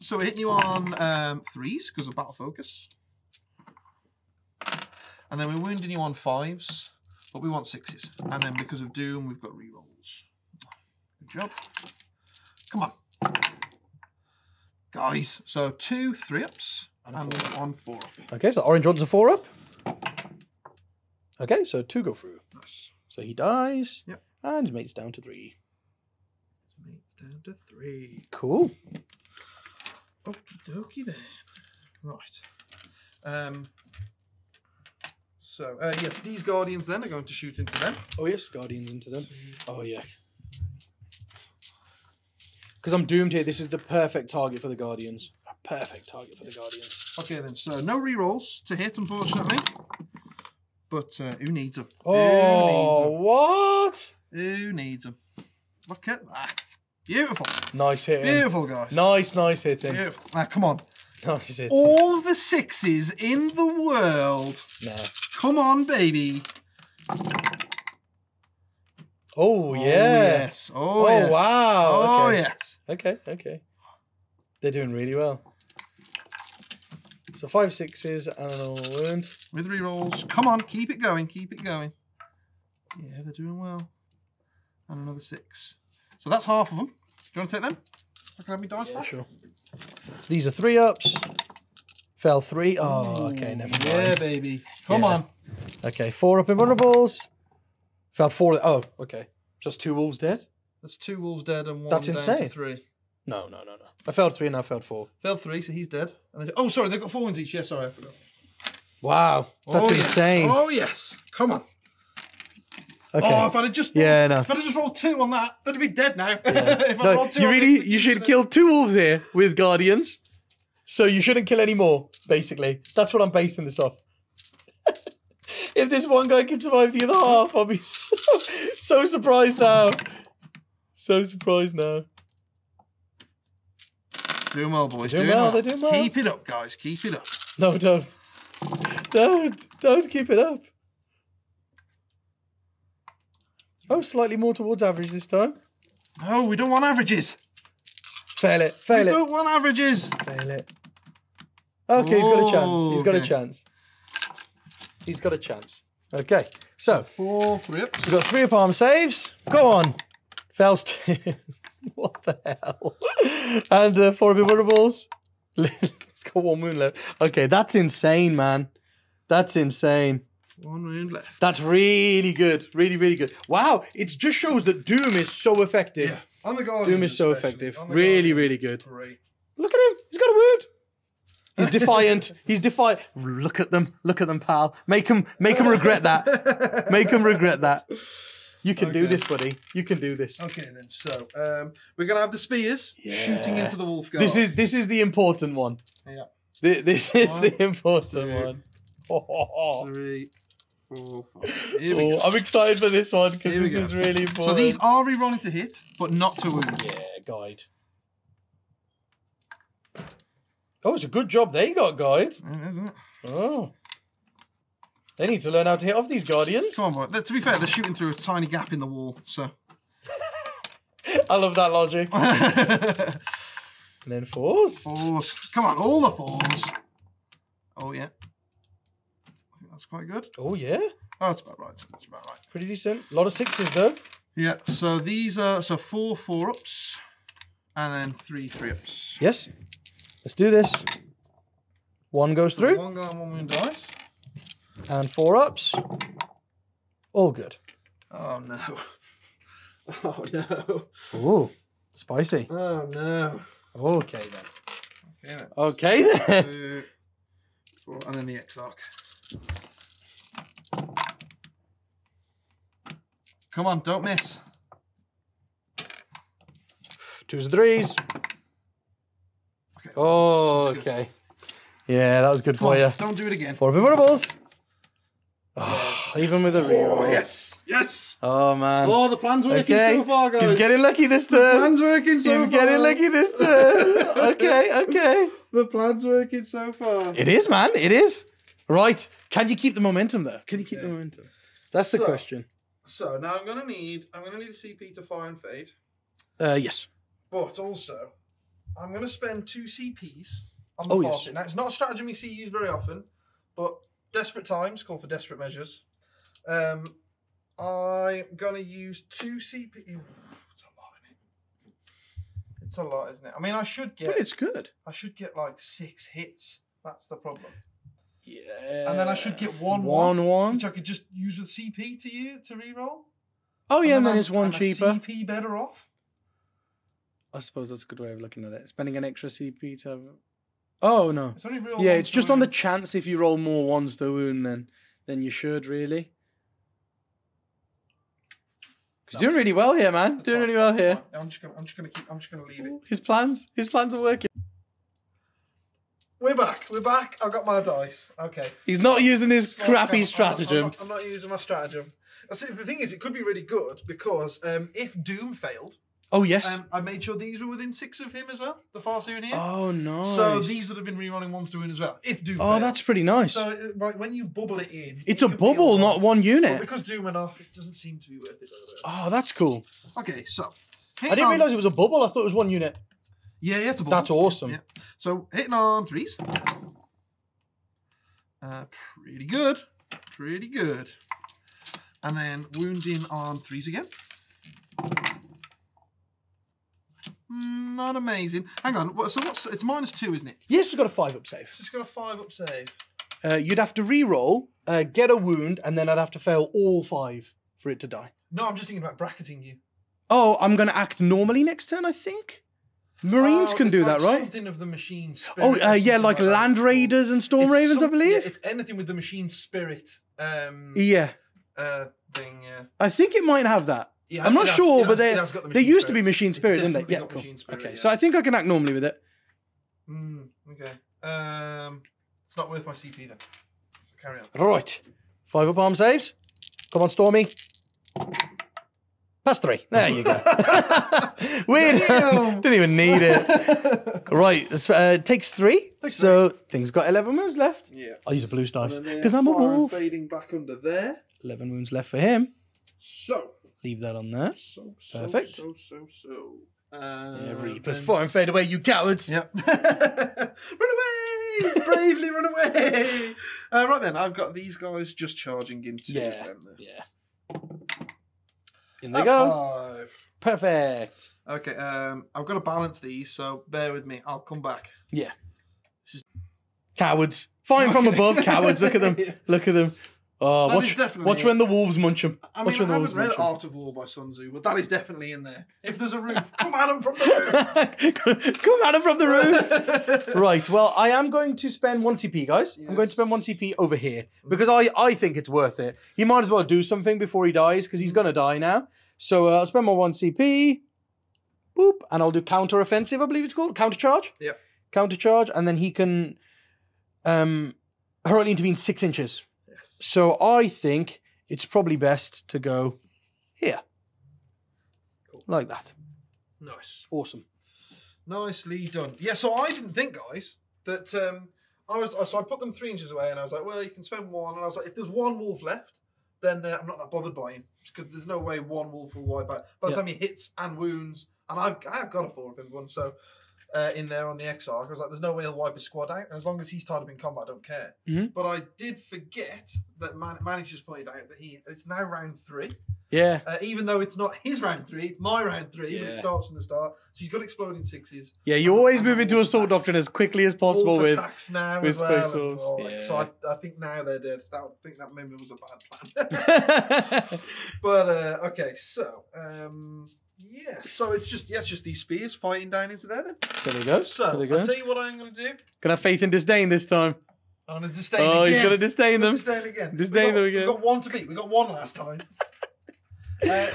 So we're hitting you on 3s because of battle focus. And then we're wounding you on 5s, but we want 6s. And then because of Doom, we've got rerolls. Good job. Come on. Guys, so 2 3-ups and 1 4-up. Okay, so the orange one's a 4-up. Okay, so 2 go through. Nice. So he dies. Yep. And his mate's down to 3. His mate's down to 3. Cool. Okie dokie then. Right. Yes, these guardians then are going to shoot into them. Oh yes, guardians into them. Oh yeah. Because I'm doomed here, this is the perfect target for the Guardians. A perfect target for the Guardians. Okay then, so no rerolls to hit, unfortunately. But who needs them? Oh, who needs them? What? Who needs them? Look at that. Beautiful. Nice hitting. Beautiful, guys. Nice, nice hitting. Beautiful. Now, come on. Nice hitting. All the sixes in the world. No. Come on, baby. Oh, yeah. Oh, yes. Oh, yes. Wow. Oh, okay. Yes. Okay, okay. They're doing really well. So 5 sixes and an all earned. With rerolls. Come on, keep it going, keep it going. Yeah, they're doing well. And another 6. So that's half of them. Do you want to take them? I can have me dice back. Sure. So these are 3 ups. Fell 3. Oh, okay, never mind. Yeah, baby. Come on. Okay, 4 up in vulnerables. Fell 4. Oh, okay. Just 2 wolves dead? That's 2 wolves dead and 1 that's down insane. To 3. No, no, no, no. I failed 3 and I failed 4. Failed 3, so he's dead. And oh, sorry, they've got 4 wins each. Yeah, sorry, I forgot. Wow, that's insane. Yes. Oh, yes. Come on. Okay. Oh, if I'd just if I'd just rolled 2 on that, that'd be dead now. Yeah. If I rolled 2 you really, you should kill 2 wolves here with Guardians. So you shouldn't kill any more, basically. That's what I'm basing this off. If this one guy can survive the other half, I'll be so, so surprised now. So surprised now. Doing well, boys. Doing well, they're doing well. Keep it up, guys. Keep it up. No, don't. Don't keep it up. Oh, slightly more towards average this time. No, we don't want averages. Fail it. Fail it. We don't want averages. Fail it. Okay, he's got a chance. He's got a chance. He's got a chance. Okay, so. 4 3 ups. We've got 3 up arm saves. Go on. Fails 2. What the hell? And 4 vulnerables. It's got 1 wound left. Okay, that's insane, man. That's insane. 1 wound left. That's really good. Really, really good. Wow, it just shows that Doom is so effective. Yeah. On the Guardian Doom is so effective. Really, really good. Great. Look at him. He's got a wound. He's defiant. He's defiant. Look at them. Look at them, pal. Make him regret that. Make him regret that. You can do this, buddy. You can do this. Okay, then. So we're gonna have the spears shooting into the wolf guard. This is the important one. Yeah. This is the important one. Oh. 3, 4, 5. Oh, I'm excited for this one because this is really important. So these are rerolling to hit, but not to wound. Yeah, guide. Oh, it's a good job they got guide. Oh. They need to learn how to hit off these Guardians. Come on, boy. To be fair, they're shooting through a tiny gap in the wall, so. I love that logic. And then 4s. 4s. Come on, all the 4s. Oh, yeah. I think that's quite good. Oh, yeah. Oh, that's about right. That's about right. Pretty decent. A lot of 6s, though. Yeah, so these are 4 4-ups and then 3 3-ups. Yes. Let's do this. 1 goes through. 1 go and 1 wound dies. And 4 ups. All good. Oh, no. Oh, no. Ooh, spicy. Oh, no. Okay, then. Okay, then. Okay, then. 2, 4, and then the Exarch. Come on, don't miss. 2s and 3s. Okay. Oh, okay. Yeah, that was good for you. Don't do it again. 4 vulnerables. Oh, even with a reroll. Oh, yes. Yes. Oh, man. Oh, the plan's working so far, guys. He's getting lucky this turn. The plan's working so far. He's getting lucky this turn. Okay, okay. The plan's working so far. It is, man. It is. Right. Can you keep the momentum, though? Can you keep the momentum? That's the question. So, now I'm going to need a CP to fire and fade. Yes. But also, I'm going to spend 2 CPs on the Farseer. Now, it's not a strategy we see used very often, but... desperate times call for desperate measures. I'm going to use 2 CP. It's a lot, isn't it? It's a lot, isn't it? I mean, I should get... but it's good. I should get, like, 6 hits. That's the problem. Yeah. And then I should get 1-1. Which I could just use with CP to reroll. Oh, yeah, and then it's 1 cheaper. CP better off. I suppose that's a good way of looking at it. Spending an extra CP to have... oh, no. It's only real it's just on the chance if you roll more 1s to wound than you should, really. Because you're doing really well here, man. Doing really well here. I'm just going to leave it. His plans are working. We're back. We're back. I've got my dice. Okay. He's not using his crappy stratagem. I'm not using my stratagem. See, the thing is, it could be really good because if Doom failed... Oh, yes. I made sure these were within 6 of him as well, the Farseer in here. Oh, nice. So these would have been rerolling 1s to win as well, if Doom failed. That's pretty nice. So right, when you bubble it in... It's a bubble, not one unit. But because Doom went off, it doesn't seem to be worth it. Oh, that's cool. Okay, so... I didn't realise it was a bubble. I thought it was one unit. Yeah, yeah, it's a bubble. That's awesome. Yeah. So, hitting on 3s. Pretty good. Pretty good. And then wounding on 3s again. Not amazing. Hang on. So what's it's -2, isn't it? Yes, it's got a 5-up save. It's got a 5-up save. You'd have to re-roll, get a wound, and then I'd have to fail all 5 for it to die. No, I'm just thinking about bracketing you. Oh, I'm going to act normally next turn, I think. Marines can do like that, right? Something of the machine spirit. Oh, yeah, like Land Raiders and Storm Ravens, I believe. Yeah, it's anything with the machine spirit. Thing. Yeah. I think it might have that. Yeah, I'm not sure, but they used to be Machine Spirit, didn't they? Yeah, cool. Okay, so I think I can act normally with it. Okay. It's not worth my CP then. So carry on. Right. 5-up arm saves. Come on, Stormy. +3. There you go. Weird. Didn't even need it. Right. Takes 3. So things got 11 wounds left. Yeah. I'll use a blue dice because I'm a wolf. Fading back under there. 11 wounds left for him. So. Leave that on there. Perfect. Reapers fire and fade away, you cowards. Yep. Run away! Bravely run away! Right then, I've got these guys just charging into them. Yeah. In they go. 5. Perfect. Okay, I've got to balance these, so bear with me. I'll come back. Yeah. Cowards. Fine from above, cowards. Look at them. Look at them. Oh, watch when the wolves munch them. I mean, I haven't read Art of War by Sun Tzu, but that is definitely in there. If there's a roof, come at them from the roof. Come at them from the roof. Right, well, I am going to spend 1 CP, guys. Yes. I'm going to spend 1 CP over here because I think it's worth it. He might as well do something before he dies because he's going to die now. So I'll spend my 1 CP, boop, and I'll do counter offensive, I believe it's called. Counter charge? Yeah. Counter charge, and then he can heroically intervene 6 inches. So I think it's probably best to go here. Cool. Like that. Nice. Awesome. Nicely done. Yeah, so I didn't think, guys, that I put them 3 inches away and I was like, well, you can spend 1. And I was like, if there's 1 wolf left, then I'm not that bothered by him because there's no way 1 wolf will wipe out. By the time he hits and wounds, and I've got a 4-up one, so... in there on the XR, I was like, there's no way he'll wipe his squad out. And as long as he's tied up in combat, I don't care. But I did forget that Manny just pointed out that it's now round 3. Yeah. Even though it's not his round 3, it's my round 3, but it starts from the start. So he's got exploding 6s. Yeah, you always move into assault doctrine as quickly as possible with attacks now with as well. Space Wolves. Yeah. So I think now they're dead. I think that maybe was a bad plan. But okay, so. Yeah, so it's just these spears fighting down into there then. There we go. So I'll tell you what I'm going to do. Can I have faith in disdain this time? I'm going to disdain again. Oh, he's going to disdain them. Disdain them again. We've got 1 to beat. We got 1 last time.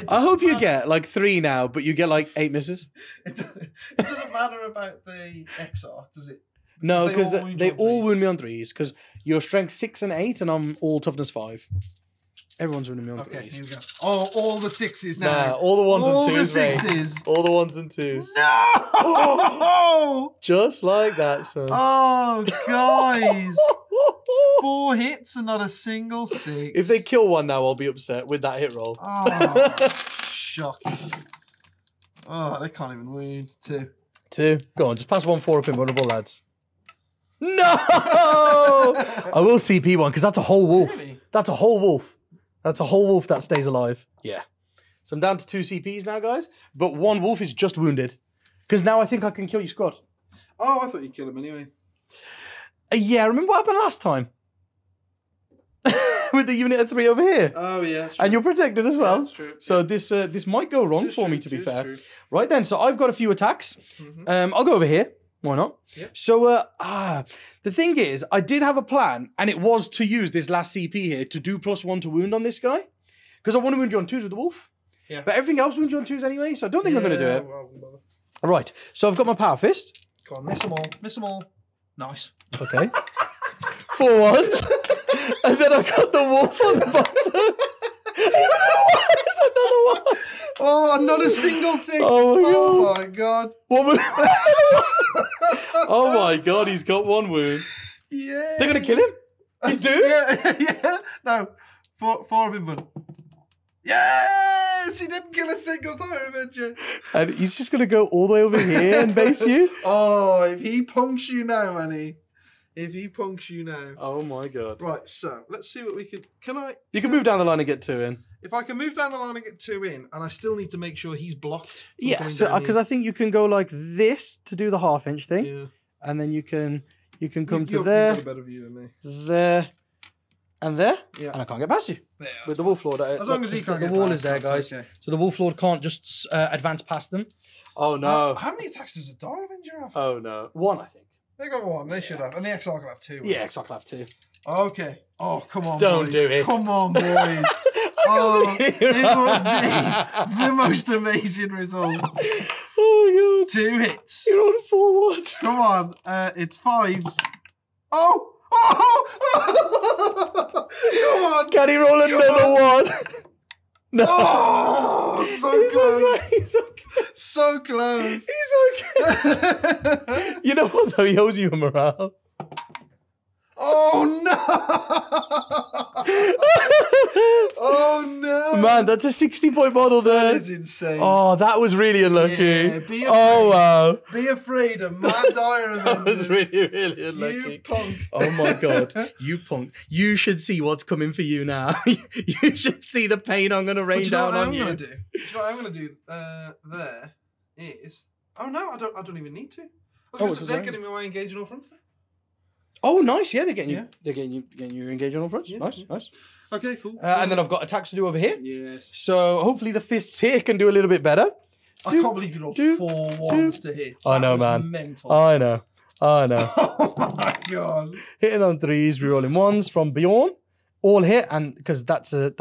I hope you get like 3 now, but you get like 8 misses. It doesn't matter about the XR, does it? No, because they all wound me on 3s because you're strength 6 and 8 and I'm all toughness 5. Everyone's running me on 3s. Okay, here we go. Oh, all the 6s now. Nah, all the 1s and 2s. All the 6s. Mate. All the 1s and 2s. No! Oh, just like that, son. Oh, guys. 4 hits and not a single 6. If they kill 1 now, I'll be upset with that hit roll. Oh, shocking. Oh, they can't even wound. 2. Go on, just pass 1 4-up invulnerable, lads. No! I will CP 1 because that's a whole wolf. Really? That's a whole wolf. That's a whole wolf that stays alive. Yeah. So I'm down to 2 CPs now, guys. But 1 wolf is just wounded. Because now I think I can kill your squad. Oh, I thought you'd kill him anyway. Yeah, remember what happened last time? With the unit of 3 over here. Oh, yeah. That's true. And you're protected as well. Yeah, that's true. So this might go wrong for me, to be fair. True. Right then, so I've got a few attacks. I'll go over here. Why not? Yep. So, the thing is, I did have a plan, and it was to use this last CP here to do +1 to wound on this guy, because I want to wound you on 2s with the wolf. Yeah. But everything else wounds you on 2s anyway, so I don't think I'm going to do it. Well, right. So I've got my power fist. Go on, miss them all. Miss them all. Nice. Okay. 4 ones, and then I got the wolf on the bottom. Another one. Oh, not a single six. Oh my god. Oh my god. Oh my god, he's got one wound. Yeah. They're going to kill him? He's doomed? Yeah, yeah. No. Four of him, but... Yes! He didn't kill a single Dire Avenger. And he's just going to go all the way over here and base you? Oh, if he punks you now, Manny. If he punks you now. Oh my god. Right, so let's see what we could... Can I... You can move down the line and get two in. If I can move down the line and get two in, and I still need to make sure he's blocked. Yeah, because I think you can go like this to do the half-inch thing. Yeah. And then you can come to there. You've got a better view than me. There. And there, yeah. And I can't get past you. Yeah, with the Wolf Lord. As long as he can't get past you. The wall is there, guys. Okay. So the Wolf Lord can't just advance past them. Oh, no. How many attacks does a Dire Avenger have? Oh, no. One, I think. They got one. They should have. And the Exarch will have two. Yeah, Exarch will have two. Okay. Oh, come on, boys. Don't do it. Come on, boys. Oh, this would be the most amazing result. Oh, my God. Two hits. You're on 4-1. Come on. It's fives. Oh! Oh! Come on! Can he roll another one? No! Oh, so close! He's okay. You know what though? He owes you a morale. Oh no! Oh no! Man, that's a 60-point model there. That is insane. Oh, that was really unlucky. Yeah, be afraid. Oh wow! Be afraid of my Dire Avenger. That was really, really unlucky. You punk! Oh my god! You punk! You should see what's coming for you now. You should see the pain I'm going to rain down on you. Do you know what I'm going to do? There is. Oh no! I don't even need to. Oh, they're getting me my engage in all fronts. Oh, nice! Yeah, they're getting you. Yeah. They're getting you engaged on all fronts. Yeah, nice, nice. Okay, cool. And then I've got attacks to do over here. Yes. So hopefully the fists here can do a little bit better. I can't believe you got 4 ones to hit. I know, man. Mental. I know. I know. Oh my god! Hitting on 3s, rerolling 1s from Bjorn. All hit, and because that's a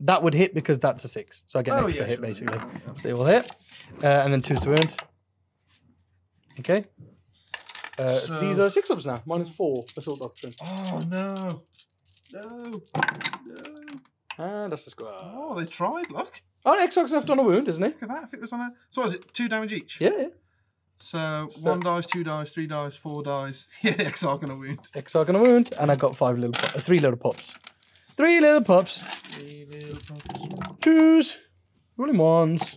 that would hit because that's a 6. So I get an extra hit basically. Yeah. So they all hit, and then 2s to wound. Okay. So these are 6-ups now, -4 assault doctrine. Oh no, no, no! And that's a square. Oh, they tried. Look. Oh, Exarch's left on a wound, isn't he? Look at that. If it was on a, so is it 2 damage each? Yeah. Yeah. So 1 dice, 2 dice, 3 dice, 4 dice. Yeah, Exarch on a wound. Exarch on a wound, and I got 3 little pops. 3 little pops. 3 little pops. 2s, rolling 1s.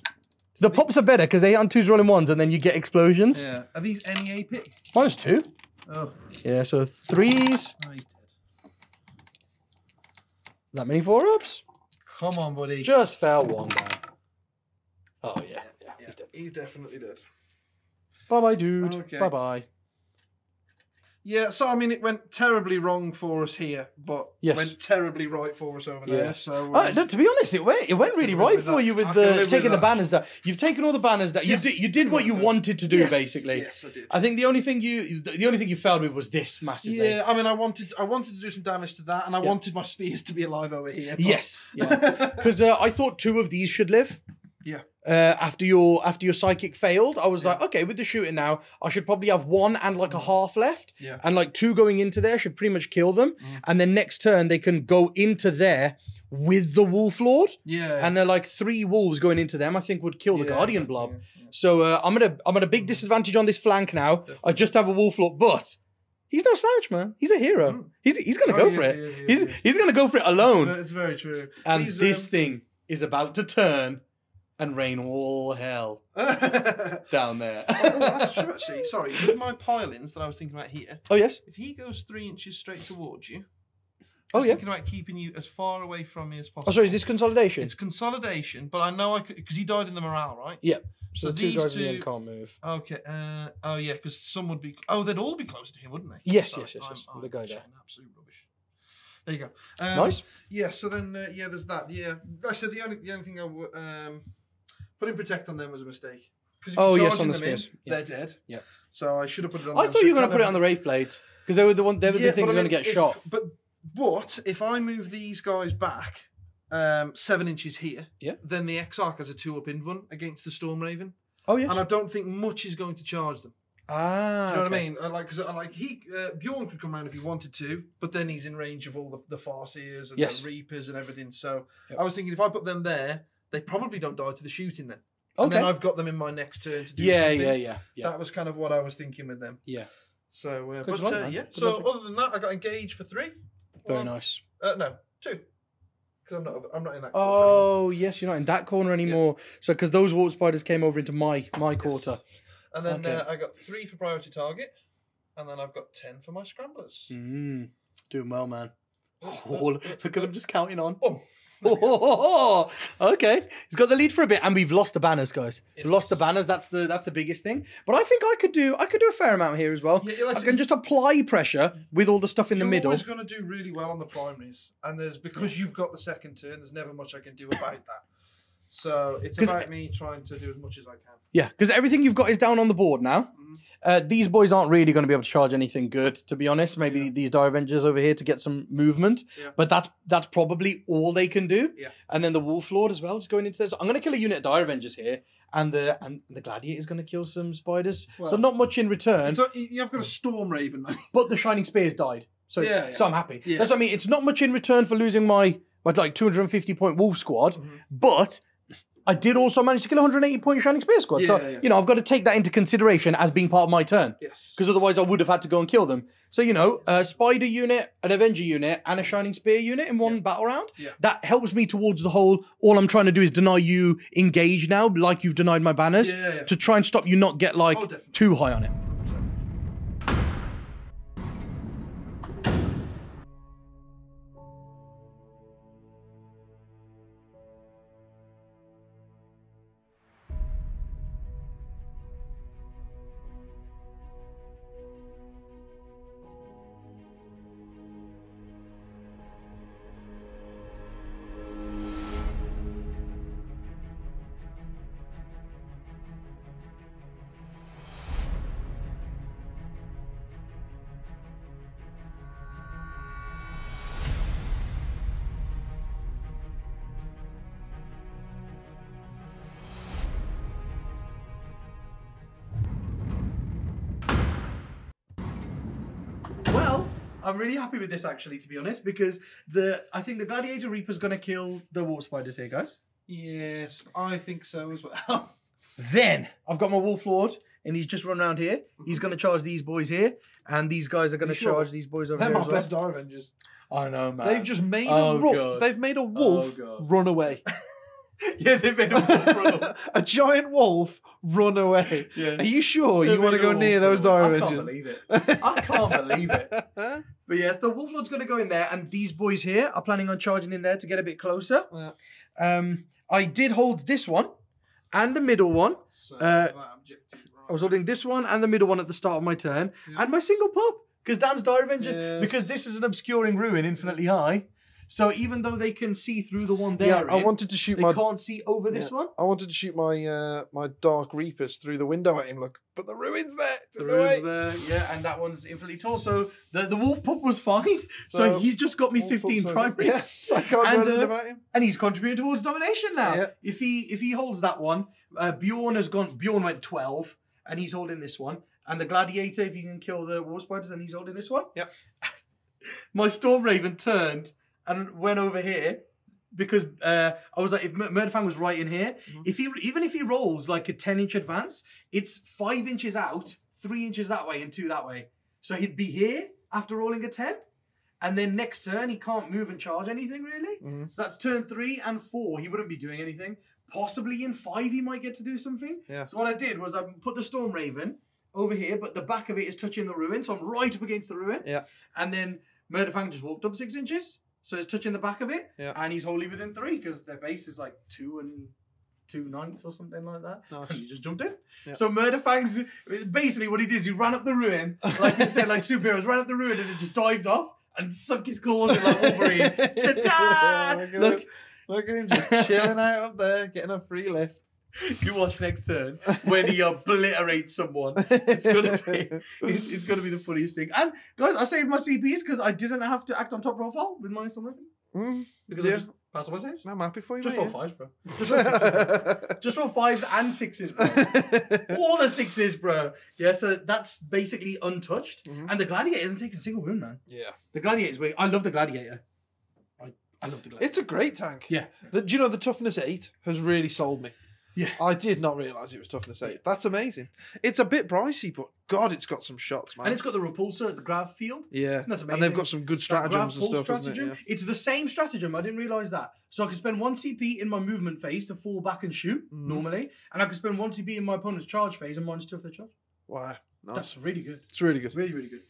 The pops are better because they hit on 2s, rolling 1s, and then you get explosions. Yeah. Are these any AP? -2. Oh. Yeah, so 3s. Oh, he's dead. That many 4-ups? Come on, buddy. Just fell 1 down. Oh, yeah, he's dead. He's definitely dead. Bye-bye, dude. Okay. Bye-bye. Yeah, so, I mean, it went terribly wrong for us here, but went terribly right for us over there. So, no, to be honest, it went really right for you with taking the banners down. You've taken all the banners down. Yes. You did what you wanted to do, basically. Yes, I did. I think the only thing you failed with was this massive thing. Yeah, I mean, I wanted to do some damage to that, and I wanted my spears to be alive over here. But... Yes, yeah. Because I thought 2 of these should live. Yeah. After your psychic failed, I was like, okay, with the shooting now, I should probably have 1 and like a half left, and like 2 going into there should pretty much kill them. Mm. And then next turn they can go into there with the Wolf Lord, and they're like 3 wolves going into them. I think would kill the Guardian blob. Yeah, yeah. So I'm at a big disadvantage on this flank now. Definitely. I just have a Wolf Lord, but. He's no slouch, man. He's a hero. Mm. He's gonna go for it. He's gonna go for it alone. It's very true. And this thing is about to turn. And rain all hell down there. Oh, that's true, actually. Sorry, with my pylons that I was thinking about here. Oh, yes. If he goes 3 inches straight towards you, thinking about keeping you as far away from me as possible. Oh, sorry, is this consolidation? It's consolidation, but I know I could, because he died in the morale, right? Yeah. So the 2 guys in the end can't move. Okay. Because some would be. Oh, they'd all be close to him, wouldn't they? Yes, sorry, yes. The guy there. Absolute rubbish. There you go. Nice. Yeah. So then, there's that. Yeah. I said the only thing I would. Putting Protect on them was a mistake. Oh, yes, on the Spears. They're dead. Yeah. So I should have put it on them. I thought you were going to put it on the Wraith Blades, because they were the things that were going to get shot. But if I move these guys back 7 inches here, then the Exarch has a 2-up invuln against the Storm Raven. Oh, yes. And I don't think much is going to charge them. Ah, do you know what I mean? Like, cause, like he Bjorn could come around if he wanted to, but then he's in range of all the Farseers and the Reapers and everything. So I was thinking if I put them there, they probably don't die to the shooting then. Okay. And then I've got them in my next turn to do something. Yeah. That was kind of what I was thinking with them. Yeah. So, but, yeah. So other than that, I got engaged for 3. Very nice. No, 2. Because I'm not in that corner anymore. Yes, you're not in that corner anymore. Yeah. So, because those Warp Spiders came over into my quarter. And then I got 3 for Priority Target. And then I've got 10 for my Scramblers. Mm. Doing well, man. Oh, look at him just counting on. Oh. Okay, he's got the lead for a bit, and we've lost the banners, guys. We've lost the banners. That's the biggest thing. But I think I could do a fair amount here as well. Yeah, I can just apply pressure with all the stuff in the middle. You're always going to do really well on the primaries, and because you've got the second turn, there's never much I can do about that. So it's about me trying to do as much as I can. Yeah, because everything you've got is down on the board now. Mm-hmm. These boys aren't really going to be able to charge anything good, to be honest. Maybe these Dire Avengers over here to get some movement. Yeah. But that's probably all they can do. Yeah. And then the Wolf Lord as well is going into this. I'm going to kill a unit of Dire Avengers here. And the Gladiator is going to kill some spiders. Well, so not much in return. So you've got a Storm Raven. But the Shining Spears died. So, so I'm happy. Yeah. That's what I mean. It's not much in return for losing my like 250-point Wolf Squad. Mm-hmm. But I did also manage to kill 180-point Shining Spear squad. Yeah, so, you know, I've got to take that into consideration as being part of my turn. Yes. Because otherwise I would have had to go and kill them. So, you know, a Spider unit, an Avenger unit, and a Shining Spear unit in one battle round. Yeah. That helps me towards the whole, all I'm trying to do is deny you engage now, like you've denied my banners, to try and stop you not get, like, too high on it. I'm really happy with this, actually, to be honest, because I think the Gladiator Reaper's going to kill the Warp Spiders here, guys. Yes, I think so as well. Then I've got my Wolf Lord, and he's just run around here. He's going to charge these boys here, and these guys are going to charge these boys over here. They're my best Dire Avengers. I know, man. They've just made a wolf run away. Yeah, they made a wolf run away. A giant wolf run away. Yeah. Are you sure you want to go near those Dire Avengers? I can't believe it. I can't believe it. But yes, the Wolf Lord's going to go in there, and these boys here are planning on charging in there to get a bit closer. Yeah. I did hold this one and the middle one. So I was holding this one and the middle one at the start of my turn, and my single pop, because Dan's Dire Avengers, because this is an obscuring ruin infinitely high. So even though they can see through the one there, I wanted to shoot. They can't see over this one. I wanted to shoot my my Dark Reapers through the window at him. Look, but the ruin's there. It's the ruin's there. Yeah, and that one's infinitely tall. So the wolf pup was fine. So he's just got me 15 primaries. Yeah, I can't do anything about him. And he's contributing towards domination now. Yeah. If he holds that one, Bjorn went 12, and he's holding this one. And the Gladiator, if he can kill the Warp Spiders, then he's holding this one. Yep. My Storm Raven turned and went over here, because I was like, if Murderfang was right in here, even if he rolls like a 10-inch advance, it's 5 inches out, 3 inches that way, and 2 that way. So he'd be here after rolling a 10, and then next turn he can't move and charge anything really. Mm-hmm. So that's turn 3 and 4. He wouldn't be doing anything. Possibly in 5 he might get to do something. Yeah. So what I did was I put the Storm Raven over here, but the back of it is touching the ruin, so I'm right up against the ruin. Yeah. And then Murderfang just walked up 6 inches. So it's touching the back of it, and he's wholly within 3, because their base is like 2 and 2/9 or something like that. Nice. And he just jumped in. Yeah. So Murderfang's, basically what he did is he ran up the ruin, like we said, like superheroes, ran up the ruin and then just dived off and sunk his claws in like Wolverine. Said, look at him just chilling out up there, getting a free lift. You watch next turn when he obliterates someone. It's gonna be the funniest thing. And guys, I saved my CPs because I didn't have to act on top profile with my Storm Raven. Mm, because I just That's what I said. I'm happy for you. Just roll fives, bro. Just roll fives and sixes, bro. All the sixes, bro. Yeah, so that's basically untouched. Mm-hmm. And the Gladiator isn't taking a single wound, man. Yeah. The Gladiator's weak. I love the Gladiator. I love the Gladiator. It's a great tank. Yeah. The, do you know, the toughness 8 has really sold me. Yeah. I did not realise it was toughness 8. That's amazing. It's a bit pricey, but God, it's got some shots, man. And it's got the repulsor at the grav field. Yeah. And that's amazing. And they've got some good stratagems and stuff, isn't it? Yeah. It's the same stratagem. I didn't realise that. So I could spend 1 CP in my movement phase to fall back and shoot, normally. And I could spend 1 CP in my opponent's charge phase and -2 if they charge. Wow. Nice. That's really good. It's really good. Really, really good.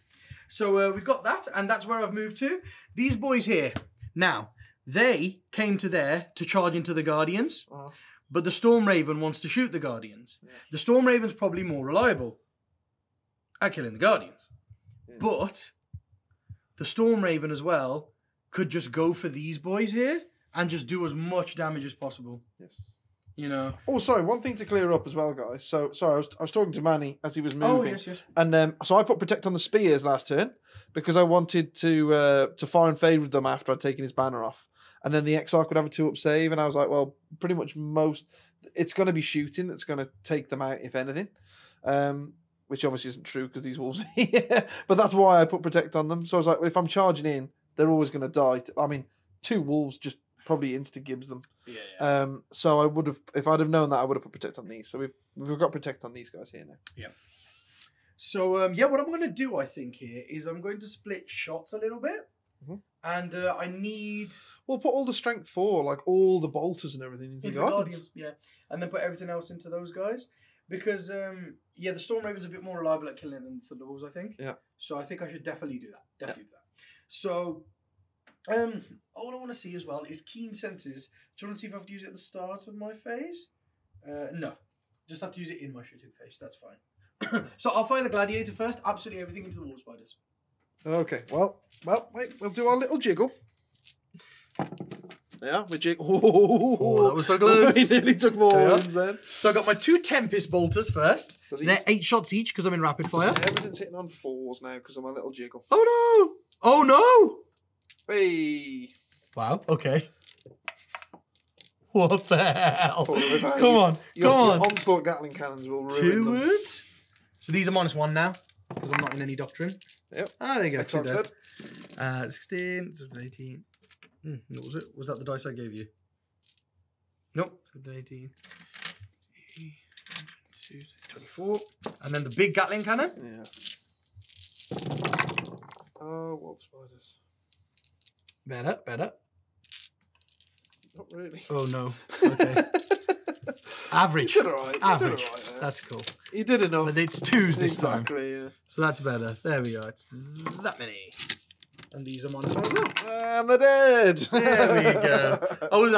So we've got that, and that's where I've moved to. These boys here. Now, they came to there to charge into the Guardians. Oh. But the Storm Raven wants to shoot the Guardians. Yeah. The Storm Raven's probably more reliable at killing the Guardians. Yeah. But the Storm Raven as well could just go for these boys here and just do as much damage as possible. Yes. You know. Oh, sorry. One thing to clear up as well, guys. So, sorry, I was talking to Manny as he was moving. Oh, yes, yes. And so I put Protect on the Spears last turn because I wanted to fire and fade with them after I'd taken his banner off. And then the Exarch would have a 2-up save, and I was like, well, pretty much most... It's going to be shooting that's going to take them out, if anything. Which obviously isn't true, because these wolves... But that's why I put Protect on them. So I was like, well, if I'm charging in, they're always going to die. I mean, 2 wolves just probably insta-gibs them. Yeah, yeah. So I would have... If I'd have known that, I would have put Protect on these. So we've got Protect on these guys here now. Yeah. So, yeah, what I'm going to do, I think, here, is I'm going to split shots a little bit. Mm-hmm. And I need... Well, put all the strength 4, like all the bolters and everything into the Guardians. Yeah, and then put everything else into those guys. Because, yeah, the Storm Raven's a bit more reliable at killing than the Thunderwolves, I think. Yeah. So I think I should definitely do that. Definitely do that. So, all I want to see as well is Keen Senses. Do you want to see if I have to use it at the start of my phase? No. Just have to use it in my shooting phase. That's fine. So I'll fire the Gladiator first. Absolutely everything into the Warp Spiders. Okay, well, wait, we'll do our little jiggle. Yeah, we jiggle. Oh, that was so close. He nearly took more ones then. So I got my 2 Tempest Bolters first. So they're 8 shots each because I'm in rapid fire. Everything's hitting on 4s now because of my little jiggle. Oh, no. Oh, no. Hey. Wow, okay. What the hell? Come on, come on. Your onslaught Gatling cannons will ruin them. 2 wounds. So these are -1 now. Because I'm not in any doctrine. Yep. Ah, there you go. 16, 18. What was it? Was that the dice I gave you? Nope. 18, 24. And then the big Gatling cannon. Yeah. Oh, Warp Spiders. Better, better. Not really. Oh, no. Okay. Average. You did all right. Average. You did all right, that's cool. You did enough. But it's 2s this time. Exactly, yeah. So that's better. There we go. It's that many. And these are -1 as well. And they're dead. There we go.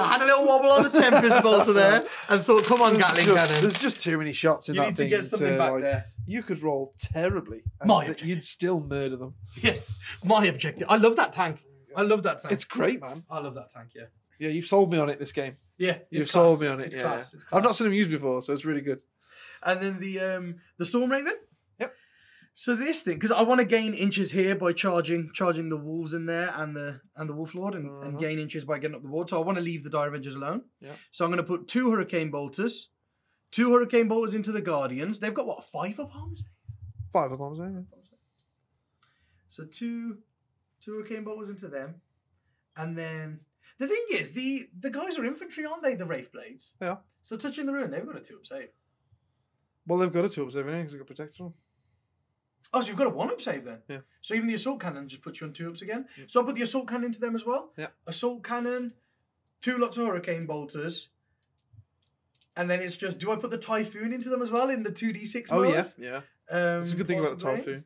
I had a little wobble on the Tempest Bolter there and thought, come on, Gatling Cannon. There's just too many shots in that thing. You need to get something back there. You could roll terribly. And you'd still murder them. Yeah. My objective. I love that tank. I love that tank. It's great, man. I love that tank, yeah. Yeah, you've sold me on it this game. Yeah, you've sold me on it. It's class. It's class. I've not seen him used before, so it's really good. And then the Storm Raven. Yep. So this thing, because I want to gain inches here by charging the wolves in there and the Wolf Lord, and gain inches by getting up the ward. So I want to leave the Dire Avengers alone. Yeah. So I'm going to put 2 Hurricane Bolters, 2 Hurricane Bolters into the Guardians. They've got what, 5 up arms? 5 up arms, yeah. So 2 Hurricane Bolters into them, and then. The thing is, the guys are infantry, aren't they? The Wraith Blades. Yeah. So touching the ruin, they've got a 2-up save. Well, they've got a 2-up save anyway because they've got protection. Oh, so you've got a 1-up save then. Yeah. So even the assault cannon just puts you on 2-ups again. Yeah. So I put the assault cannon into them as well. Yeah. Assault cannon, 2 lots of Hurricane Bolters, and then it's just do I put the Typhoon into them as well in the 2d6 mode? Oh yeah, yeah. It's a good thing about the Typhoon.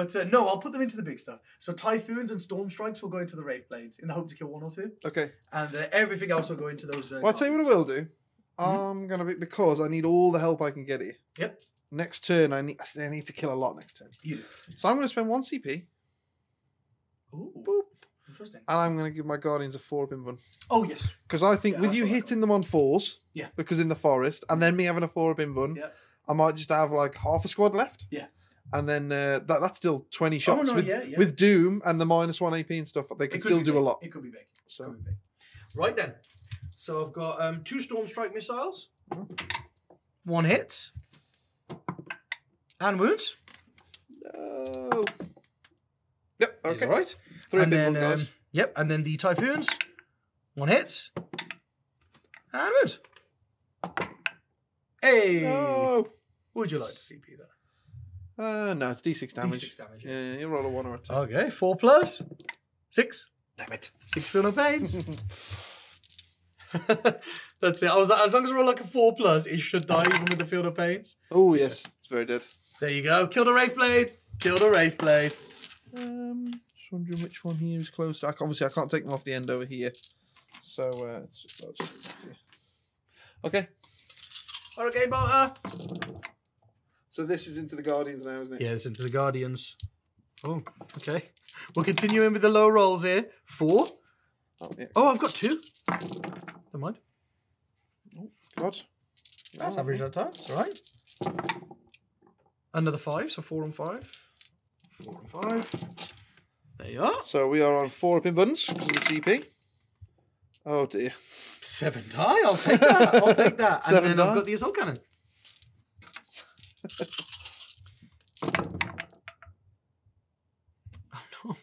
But no, I'll put them into the big stuff. So Typhoons and Storm Strikes will go into the Wraith Blades in the hope to kill 1 or 2. Okay. And everything else will go into those... well, I'll tell you what I will do. I'm going to be... Because I need all the help I can get here. Yep. Next turn, I need to kill a lot next turn. You do. So I'm going to spend 1 CP. Ooh. Boop. Interesting. And I'm going to give my Guardians a 4-up invuln. Oh, yes. Because I think with you hitting them on 4s, yeah, because in the forest, and then me having a 4-up invuln, yeah, I might just have like half a squad left. Yeah. And then that's still 20 shots with Doom and the -1 AP and stuff. They can still do a lot. It could be big. So, Right then. So I've got two Storm Strike missiles. One hit. And wounds. No. Yep, okay. All right. Three and then, guys. Yep, and then the Typhoons. One hit. And wounds. Hey! No. Would you like to see Peter? No, it's D6 damage. D6 damage. Yeah, you roll a 1 or a 2. Okay, 4 plus 6. Damn it. 6 filler pains. That's it. I was like, as long as I roll like a 4 plus, it should die even with the Field of Pains. Oh, yes. It's very dead. There you go. Kill the Wraith Blade. Kill the Wraith Blade. Just wondering which one here is close. Obviously, I can't take them off the end over here. So, it's just, I'll just leave here. Okay. Hurricane Bolter. So this is into the Guardians now, isn't it? Yeah, it's into the Guardians. Oh, okay. We'll continue in with the low rolls here. 4. Oh, yeah. Oh, I've got 2. Never mind. Oh, God. That's average that time. It's all right. Another 5, so 4 and 5. 4 and 5. There you are. So we are on 4 up in buttons because of the CP. Oh, dear. 7 die. I'll take that. I'll take that. And then die. I've got the assault cannon. Oh, no.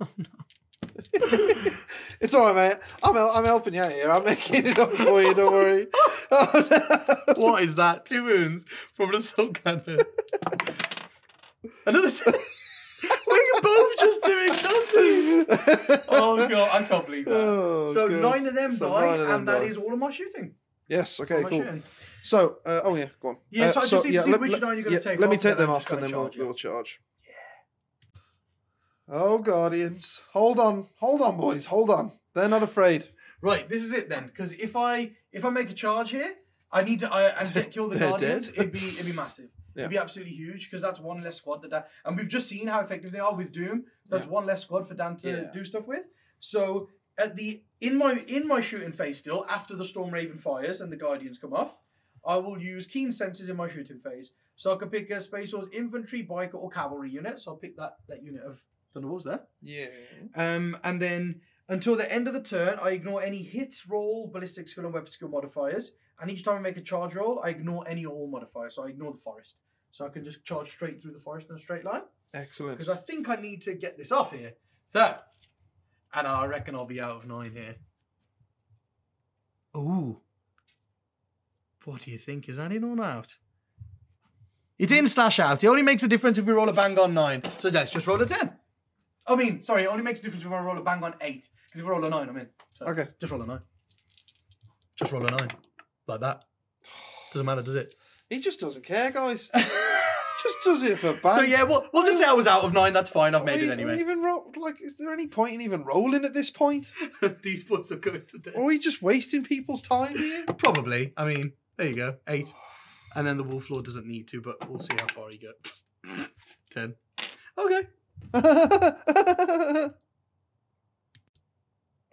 Oh, no. It's all right, mate. I'm helping you out here. I'm making it up for you. Don't worry. Oh, no. What is that? 2 wounds from an assault cannon. Another 2. We're both just doing nothing. Oh, God. I can't believe that. Oh, so good. 9 of them died, and that is all of my shooting. Yes. Okay, cool. Shooting? So, oh, yeah, go on. Yeah, so I just need to see which 9 you're going to take. Let me take them off, and then we'll charge. Oh, Guardians. Hold on. Hold on, boys. Hold on. They're not afraid. Right, this is it then. Because if I make a charge here, I need to kill the Guardians. It'd be massive. Yeah. It'd be absolutely huge because that's 1 less squad. And we've just seen how effective they are with Doom. So that's 1 less squad for Dan to do stuff with. So at the in my shooting phase still, after the Storm Raven fires and the Guardians come off, I will use Keen Senses in my shooting phase. So I can pick a Space Wolves infantry, biker, or cavalry unit. So I'll pick that unit of Thunderwolves there. Yeah. And then until the end of the turn, I ignore any hits, roll, ballistic skill, and weapon skill modifiers. And each time I make a charge roll, I ignore any or all modifiers. So I ignore the forest. So I can just charge straight through the forest in a straight line. Excellent. Because I think I need to get this off here. So, and I reckon I'll be out of 9 here. Ooh. What do you think? Is that in or out? It's in / out. It only makes a difference if we roll a bang on 9. So let's just roll a 10. I mean, sorry, it only makes a difference if I roll a bang on 8. Because if I roll a 9, I'm in. So okay. Just roll a 9. Just roll a 9. Like that. Doesn't matter, does it? He just doesn't care, guys. Just does it for bang. So yeah, we'll just say I was out of 9. That's fine. I've made it anyway. Even is there any point in even rolling at this point? These boys are going to death. Are we just wasting people's time here? Probably. I mean, there you go. 8. And then the Wolf Lord doesn't need to, but we'll see how far he goes. 10. Okay.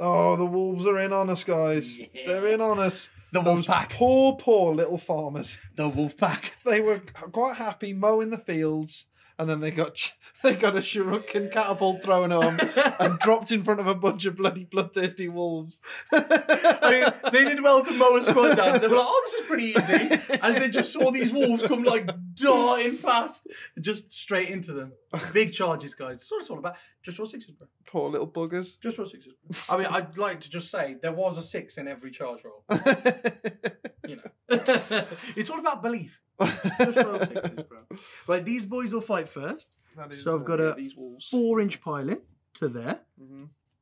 Oh, the wolves are in on us, guys. Yeah. They're in on us. The wolf pack. Poor little farmers. The wolf pack. They were quite happy mowing the fields, and then they got a shuriken catapult thrown on and dropped in front of a bunch of bloody bloodthirsty wolves. I mean, they did well to mow a squad down. They were like, "Oh, this is pretty easy," as they just saw these wolves come like darting past, just straight into them. Big charges, guys. That's what it's all about. Just roll 6s, bro. Poor little buggers. Just roll 6s. I mean, I'd like to just say there was a 6 in every charge roll. You know, it's all about belief. Just roll 6s, bro. Right, these boys will fight first. That is, so I've got a 4-inch piling to there,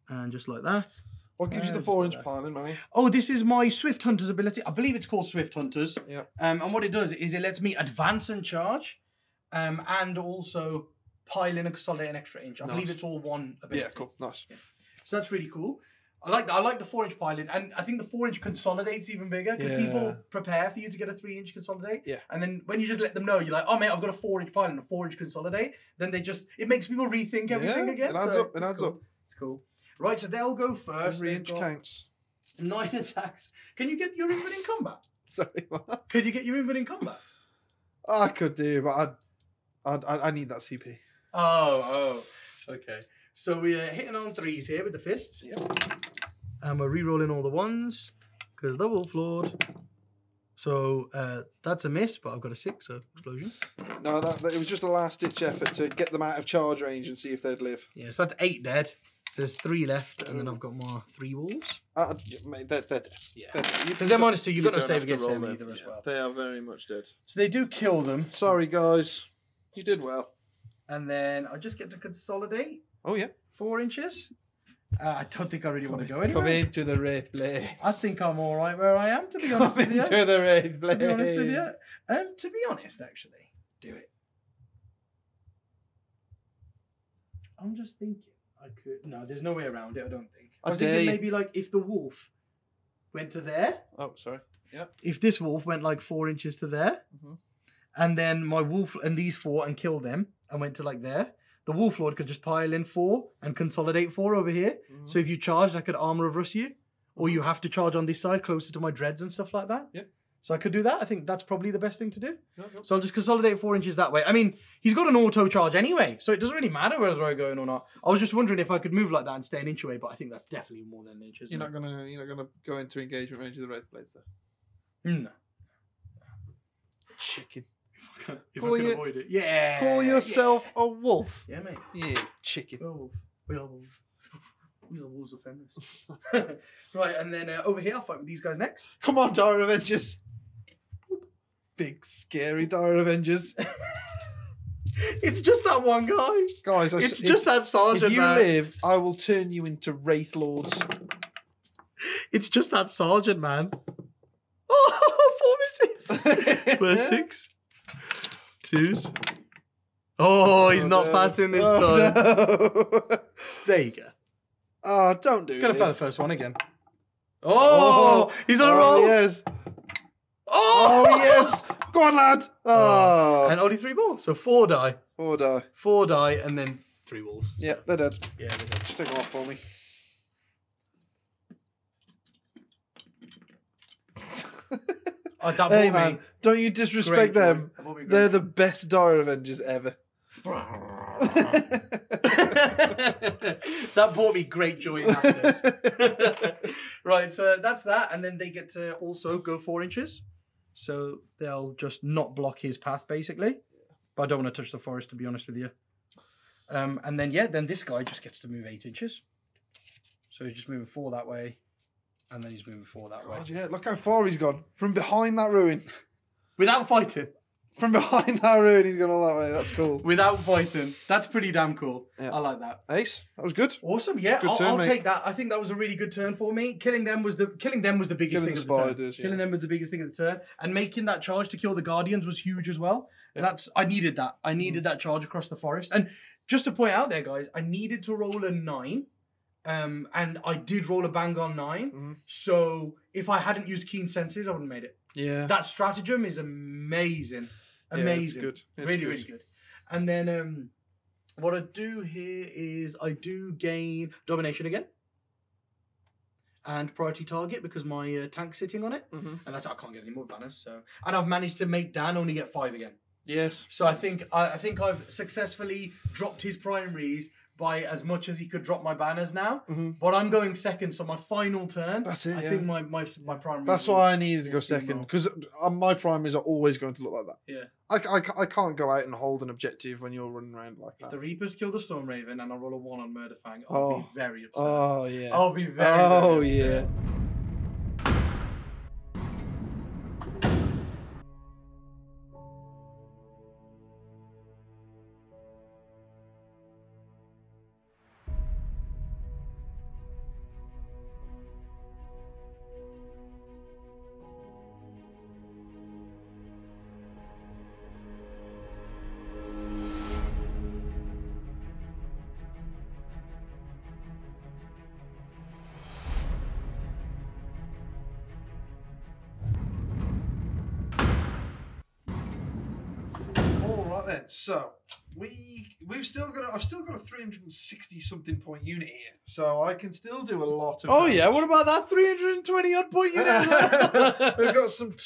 and just like that. What gives you the 4-inch piling, Manny? Oh, this is my Swift Hunter's ability. I believe it's called Swift Hunters. Yeah. And what it does is it lets me advance and charge, and also pile in and consolidate an extra inch. I believe it's all 1 ability. Yeah, cool. Nice. Yeah. So that's really cool. I like that. I like the 4-inch pile in, and I think the 4-inch consolidates even bigger because people prepare for you to get a 3-inch consolidate. Yeah. And then when you just let them know, you're like, "Oh mate, I've got a 4-inch pile in and a 4-inch consolidate." Then it makes people rethink everything again. It adds up. It's cool. Right, so they'll go first. Every inch counts. 9 attacks. Can you get your invalid in combat? Sorry, what? Could you get your invalid in combat? I could do, but I need that CP. Oh, okay. So we're hitting on 3s here with the fists. Yep. and we're re-rolling all the ones because the Wolf Lord. So that's a miss, but I've got a 6, so explosion. No, that it was just a last-ditch effort to get them out of charge range and see if they'd live. Yeah, so that's 8 dead. So there's 3 left, and then I've got more 3 wolves. Mate, they're dead. Yeah. Because they're minus 2, you've got no save against them either as well. They are very much dead. So they do kill them. Sorry, guys. You did well. And then I just get to consolidate. Oh, yeah. 4 inches. I don't think I really want to go in. Come into the Wraith Blade. I think I'm all right where I am, to be honest with you. Come into the Wraith Blade. To be honest with you. To be honest, actually, do it. I'm just thinking I could. No, there's no way around it, I don't think. I was thinking maybe like if the wolf went to there. Oh, sorry. Yeah. If this wolf went like 4 inches to there, and then my wolf and these 4 and killed them and went to like there. The Wolf Lord could just pile in 4 and consolidate 4 over here. So if you charged, I could Armor of Russ you. Or you have to charge on this side closer to my dreads and stuff like that. Yeah. So I could do that. I think that's probably the best thing to do. So I'll just consolidate 4 inches that way. I mean, he's got an auto charge anyway, so it doesn't really matter whether I go in or not. I was just wondering if I could move like that and stay an inch away, but I think that's definitely more than an inch. You're not gonna go into engagement range of the Wraith Blades though. No. Chicken. If I can avoid it. Yeah. Call yourself a wolf. Yeah, mate. Yeah, chicken. Oh, we are wolves. We are wolves of feminists. Right, and then over here, I'll fight with these guys next. Come on, Dire Avengers. Big, scary Dire Avengers. It's just that one guy. Guys, it's just that sergeant. If you live, I will turn you into Wraith Lords. It's just that sergeant, man. Oh, 4 misses. Verse 6. 2s. Oh, he's not passing this time. No. There you go. Oh, don't do it. Gotta find the first one again. Oh, he's on a roll. Yes. Oh, yes. Go on, lad. Oh. And only 3 more. So 4 die. 4 die. 4 die, and then 3 wolves. Yeah, they're dead. Yeah, they're dead. Just take them off for me. Oh, hey man, don't you disrespect them. They're the best Dire Avengers ever. That brought me great joy in happiness. Right, so that's that. And then they get to also go 4 inches. So they'll just not block his path, basically. But I don't want to touch the forest, to be honest with you. And then, yeah, then this guy just gets to move 8 inches. So he's just moving 4 that way. And then he's moving forward that way. Yeah, look how far he's gone. From behind that ruin. Without fighting. From behind that ruin, he's gone all that way. That's cool. Without fighting. That's pretty damn cool. Yeah. I like that. Ace, that was good. Awesome, yeah. I'll take that. I think that was a really good turn for me. Killing them was the biggest thing of the turn. Yeah. Killing them was the biggest thing of the turn. And making that charge to kill the Guardians was huge as well. Yeah. I needed that. I needed that charge across the forest. And just to point out there, guys, I needed to roll a 9. And I did roll a bang on 9, so if I hadn't used Keen Senses, I wouldn't have made it. Yeah. That stratagem is amazing. Amazing. Yeah, it's good. It's really, really good. And then what I do here is I do gain Domination again. And Priority Target because my tank's sitting on it. And that's how I can't get any more banners. So, and I've managed to make Dan only get 5 again. Yes. So I think I've successfully dropped his primaries by as much as he could drop my banners now. But I'm going second, so my final turn, that's it, I think my primary... That's why I needed to go second, because my primaries are always going to look like that. Yeah. I can't go out and hold an objective when you're running around like that. If the Reapers kill the Storm Raven and I roll a 1 on Murderfang, I'll be very upset. Oh, yeah. I'll be very, very upset. Yeah. So I've still got a 360 something point unit here, so I can still do a lot of. Oh damage. Yeah, what about that 320 odd point unit?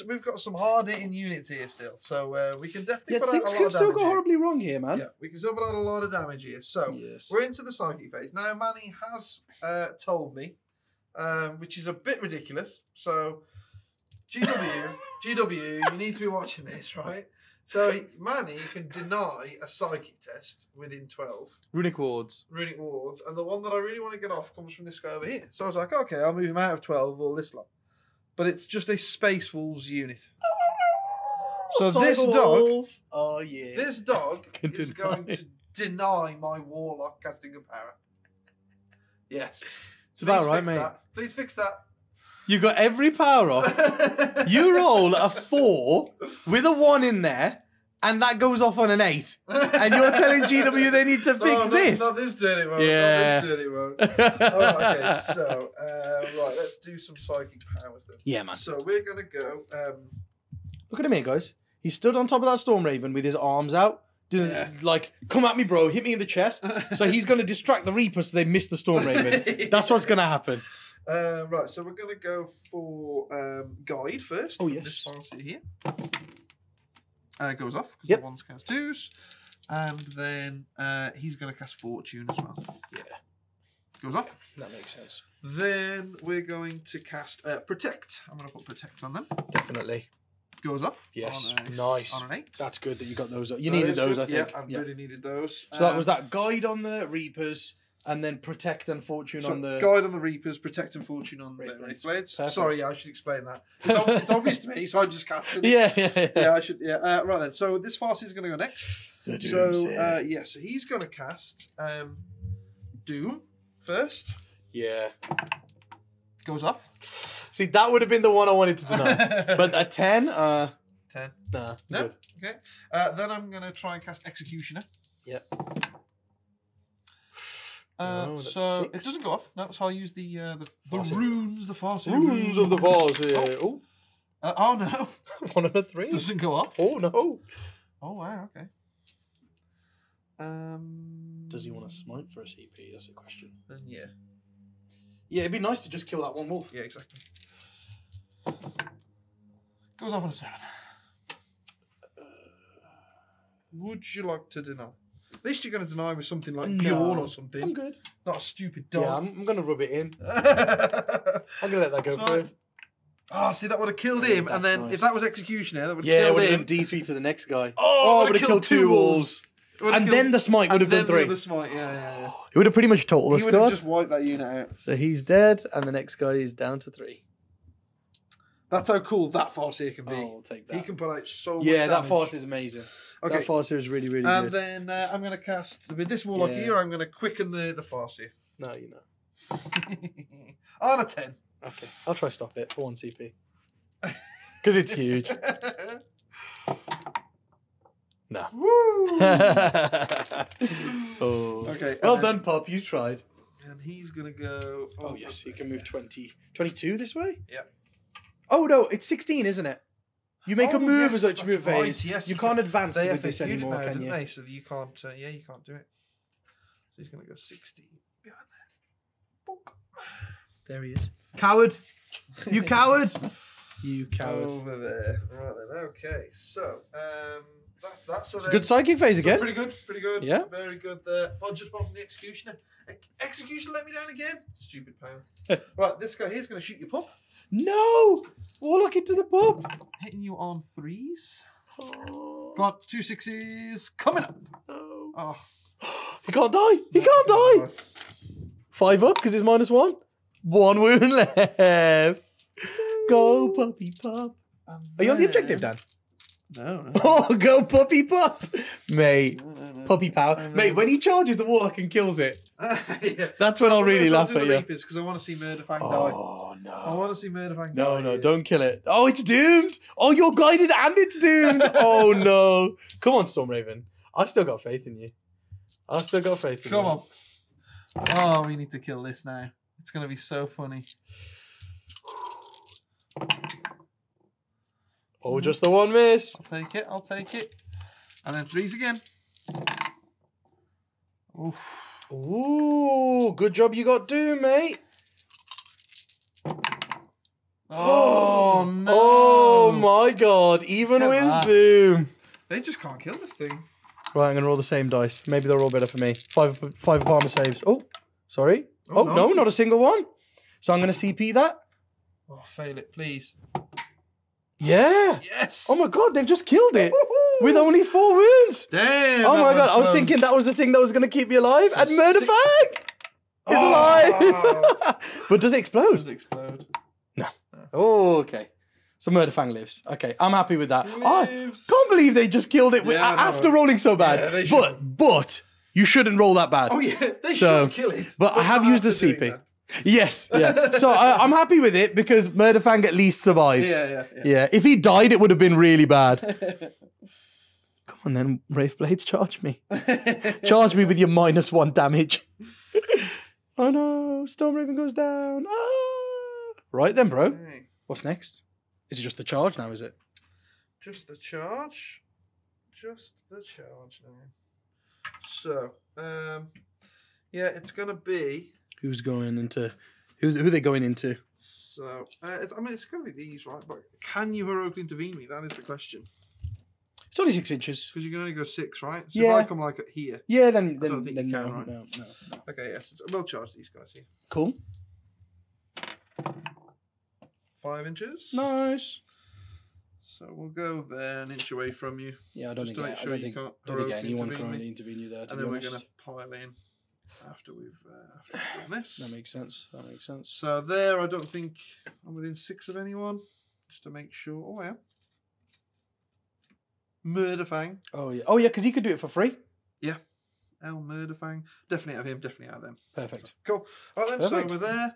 we've got some hard hitting units here still, so we can definitely. Yeah, put things out a lot can still go here. Horribly wrong here, man. Yeah, we can still put out a lot of damage here. So we're into the psyche phase now. Manny has told me which is a bit ridiculous. So, GW, you need to be watching this, right? So, Manny can deny a psychic test within 12. Runic wards. Runic wards. And the one that I really want to get off comes from this guy over here. So I was like, okay, I'll move him out of 12 or this lot. But it's just a Space Wolves unit. So this dog, oh yeah, this dog is going to deny my Warlock casting a power. Yes, it's about right, mate. Please fix that. You got every power off. You roll a 4 with a 1 in there, and that goes off on an 8. And you're telling GW they need to fix this. Not this dirty one. Yeah. Not this dirty one. Oh, okay, so right, let's do some psychic powers then. Yeah, man. So we're gonna go. Look at him here, guys. He stood on top of that Storm Raven with his arms out. Yeah. Like, come at me, bro. Hit me in the chest. So he's going to distract the Reaper so they miss the Storm Raven. That's what's going to happen. Right, so we're going to go for Guide first. Oh, yes. This Farseer here. It goes off because the ones cast 2s. And then he's going to cast Fortune as well. Yeah. Goes off. That makes sense. Then we're going to cast Protect. I'm going to put Protect on them. Definitely. Goes off. Yes, on a, nice. On an 8. That's good that you got those. You needed those, I think. Yeah, I really needed those. So that was that Guide on the Reapers, and then Protect and Fortune on the... Guide on the Reapers, Protect and Fortune on the Wraith Blades. Sorry, yeah, I should explain that. It's obvious to me, so I just cast it. Yeah, I should. Yeah, right then. So this Farseer is going to go next. The Doom. So, yeah, so he's going to cast Doom first. Yeah. Goes off. See, that would have been the one I wanted to deny. But a 10? 10. Nah, no. Good. Okay. Then I'm going to try and cast Executioner. Yep. No, so 6. It doesn't go off. No, so I'll use the runes, the Farseer. Runes of the Farseer. Oh. Oh, no. 1 and a 3. Doesn't go off. Oh, no. Oh, wow. Okay. Does he want to smite for a CP? That's the question. Then, yeah. Yeah, it'd be nice to just kill that one wolf. Yeah, exactly. Goes off on a 7. Would you like to deny? At least you're going to deny with something like Bjorn or something. I'm good. Not a stupid dog. Yeah, I'm going to rub it in. I'm going to let that go through. Ah, see, that would have killed him. And then if that was Executioner, that would have killed him. Yeah, it would have been D3 to the next guy. Oh, it would have killed 2 wolves. And then the smite would have done 3. The smite, yeah. It would have pretty much totaled us. He would have just wiped that unit out. So he's dead, and the next guy is down to 3. That's how cool that Farseer can be. Oh, I'll take that. He can put out so much damage. That Farseer is amazing. Okay. That Farseer is really, really good. And then I'm going to cast, with this Warlock here, I'm going to quicken the Farseer. No, you're not. On a 10. Okay, I'll try stop it for 1 CP. Because it's huge. No. Woo! Oh. Okay. Well done, Pop. You tried. And he's gonna go. Oh yes, he can move 20, 22 this way. Yeah. Oh no, it's 16, isn't it? You make a move as such move phase. Yes, you can't advance with this anymore, can you? So you can't. Yeah, you can't do it. So he's gonna go 16 behind there. Bonk. There he is. Coward. You coward. You coward. Over there. Right then. Okay. So. That's so good psychic phase again. Pretty good. Yeah. Very good there. Oh, just one from the Executioner. Executioner let me down again. Stupid power. Right, this guy here is going to shoot your pup. No! Warlock into the pup. Hitting you on 3s. Oh. Got 2 6s coming up. Oh. He can't die. He can't die. 5 up because it's -1. 1 wound left. Go, puppy pup. Are you on the objective, Dan? No. Oh, go puppy pup, mate! No. Puppy power, mate. When he charges the Warlock and kills it, that's when I'll really laugh at you. Because I want to see Murderfang die. Oh no! I want to see Murderfang die. No, don't kill it. Oh, it's doomed. Oh, you're guided and it's doomed. Oh no! Come on, Storm Raven. I still got faith in you. I still got faith in you. Come on. Oh, we need to kill this now. It's gonna be so funny. Oh, just the 1 miss. I'll take it. And then 3s again. Oof. Ooh, good job you got Doom, mate. Oh, no. Oh, my God. Even with Doom. They just can't kill this thing. Right, I'm going to roll the same dice. Maybe they'll roll better for me. 5 of Palmer saves. Oh, sorry. Oh, no, not a single one. So I'm going to CP that. Oh, fail it, please. Yeah. Yes. Oh my God, they've just killed it with only 4 wounds. Damn. Oh my God, I was thinking that was the thing that was going to keep me alive, and Murderfang is alive. But does it explode? Does it explode? No. Oh, okay. So Murderfang lives. Okay, I'm happy with that. I can't believe they just killed it with, after rolling so bad. Yeah, but you shouldn't roll that bad. Oh yeah, they should kill it. But I have used a CP. Yes, yeah. So I'm happy with it because Murderfang at least survives. Yeah. If he died, it would have been really bad. Come on then, Wraith Blades, charge me. Charge me with your -1 damage. Oh no, Storm Raven goes down. Ah. Right then, bro. Dang. What's next? Is it just the charge now, is it? Just the charge. Just the charge now. So, yeah, it's going to be... Who's going into? Who are they going into? So, I mean, it's going to be these, right? But can you heroically intervene me? That is the question. It's only 6 inches. Because you can only go 6, right? So yeah. If I come like here. Yeah, then no, right? No. Okay, yes. Yeah, so we'll charge these guys here. Cool. 5 inches. Nice. So we'll go there an inch away from you. Yeah, I don't just think. Just to make sure you can't anyone can intervene you there. To and then we're going to pile in. After we've done this. That makes sense. That makes sense. So there, I don't think I'm within 6 of anyone. Just to make sure. Oh, I am. Murderfang. Oh, yeah. Oh, yeah, because he could do it for free. Yeah. Murderfang. Definitely out of him. Definitely out of them. Perfect. So, cool. All right, then. Perfect. So we're there.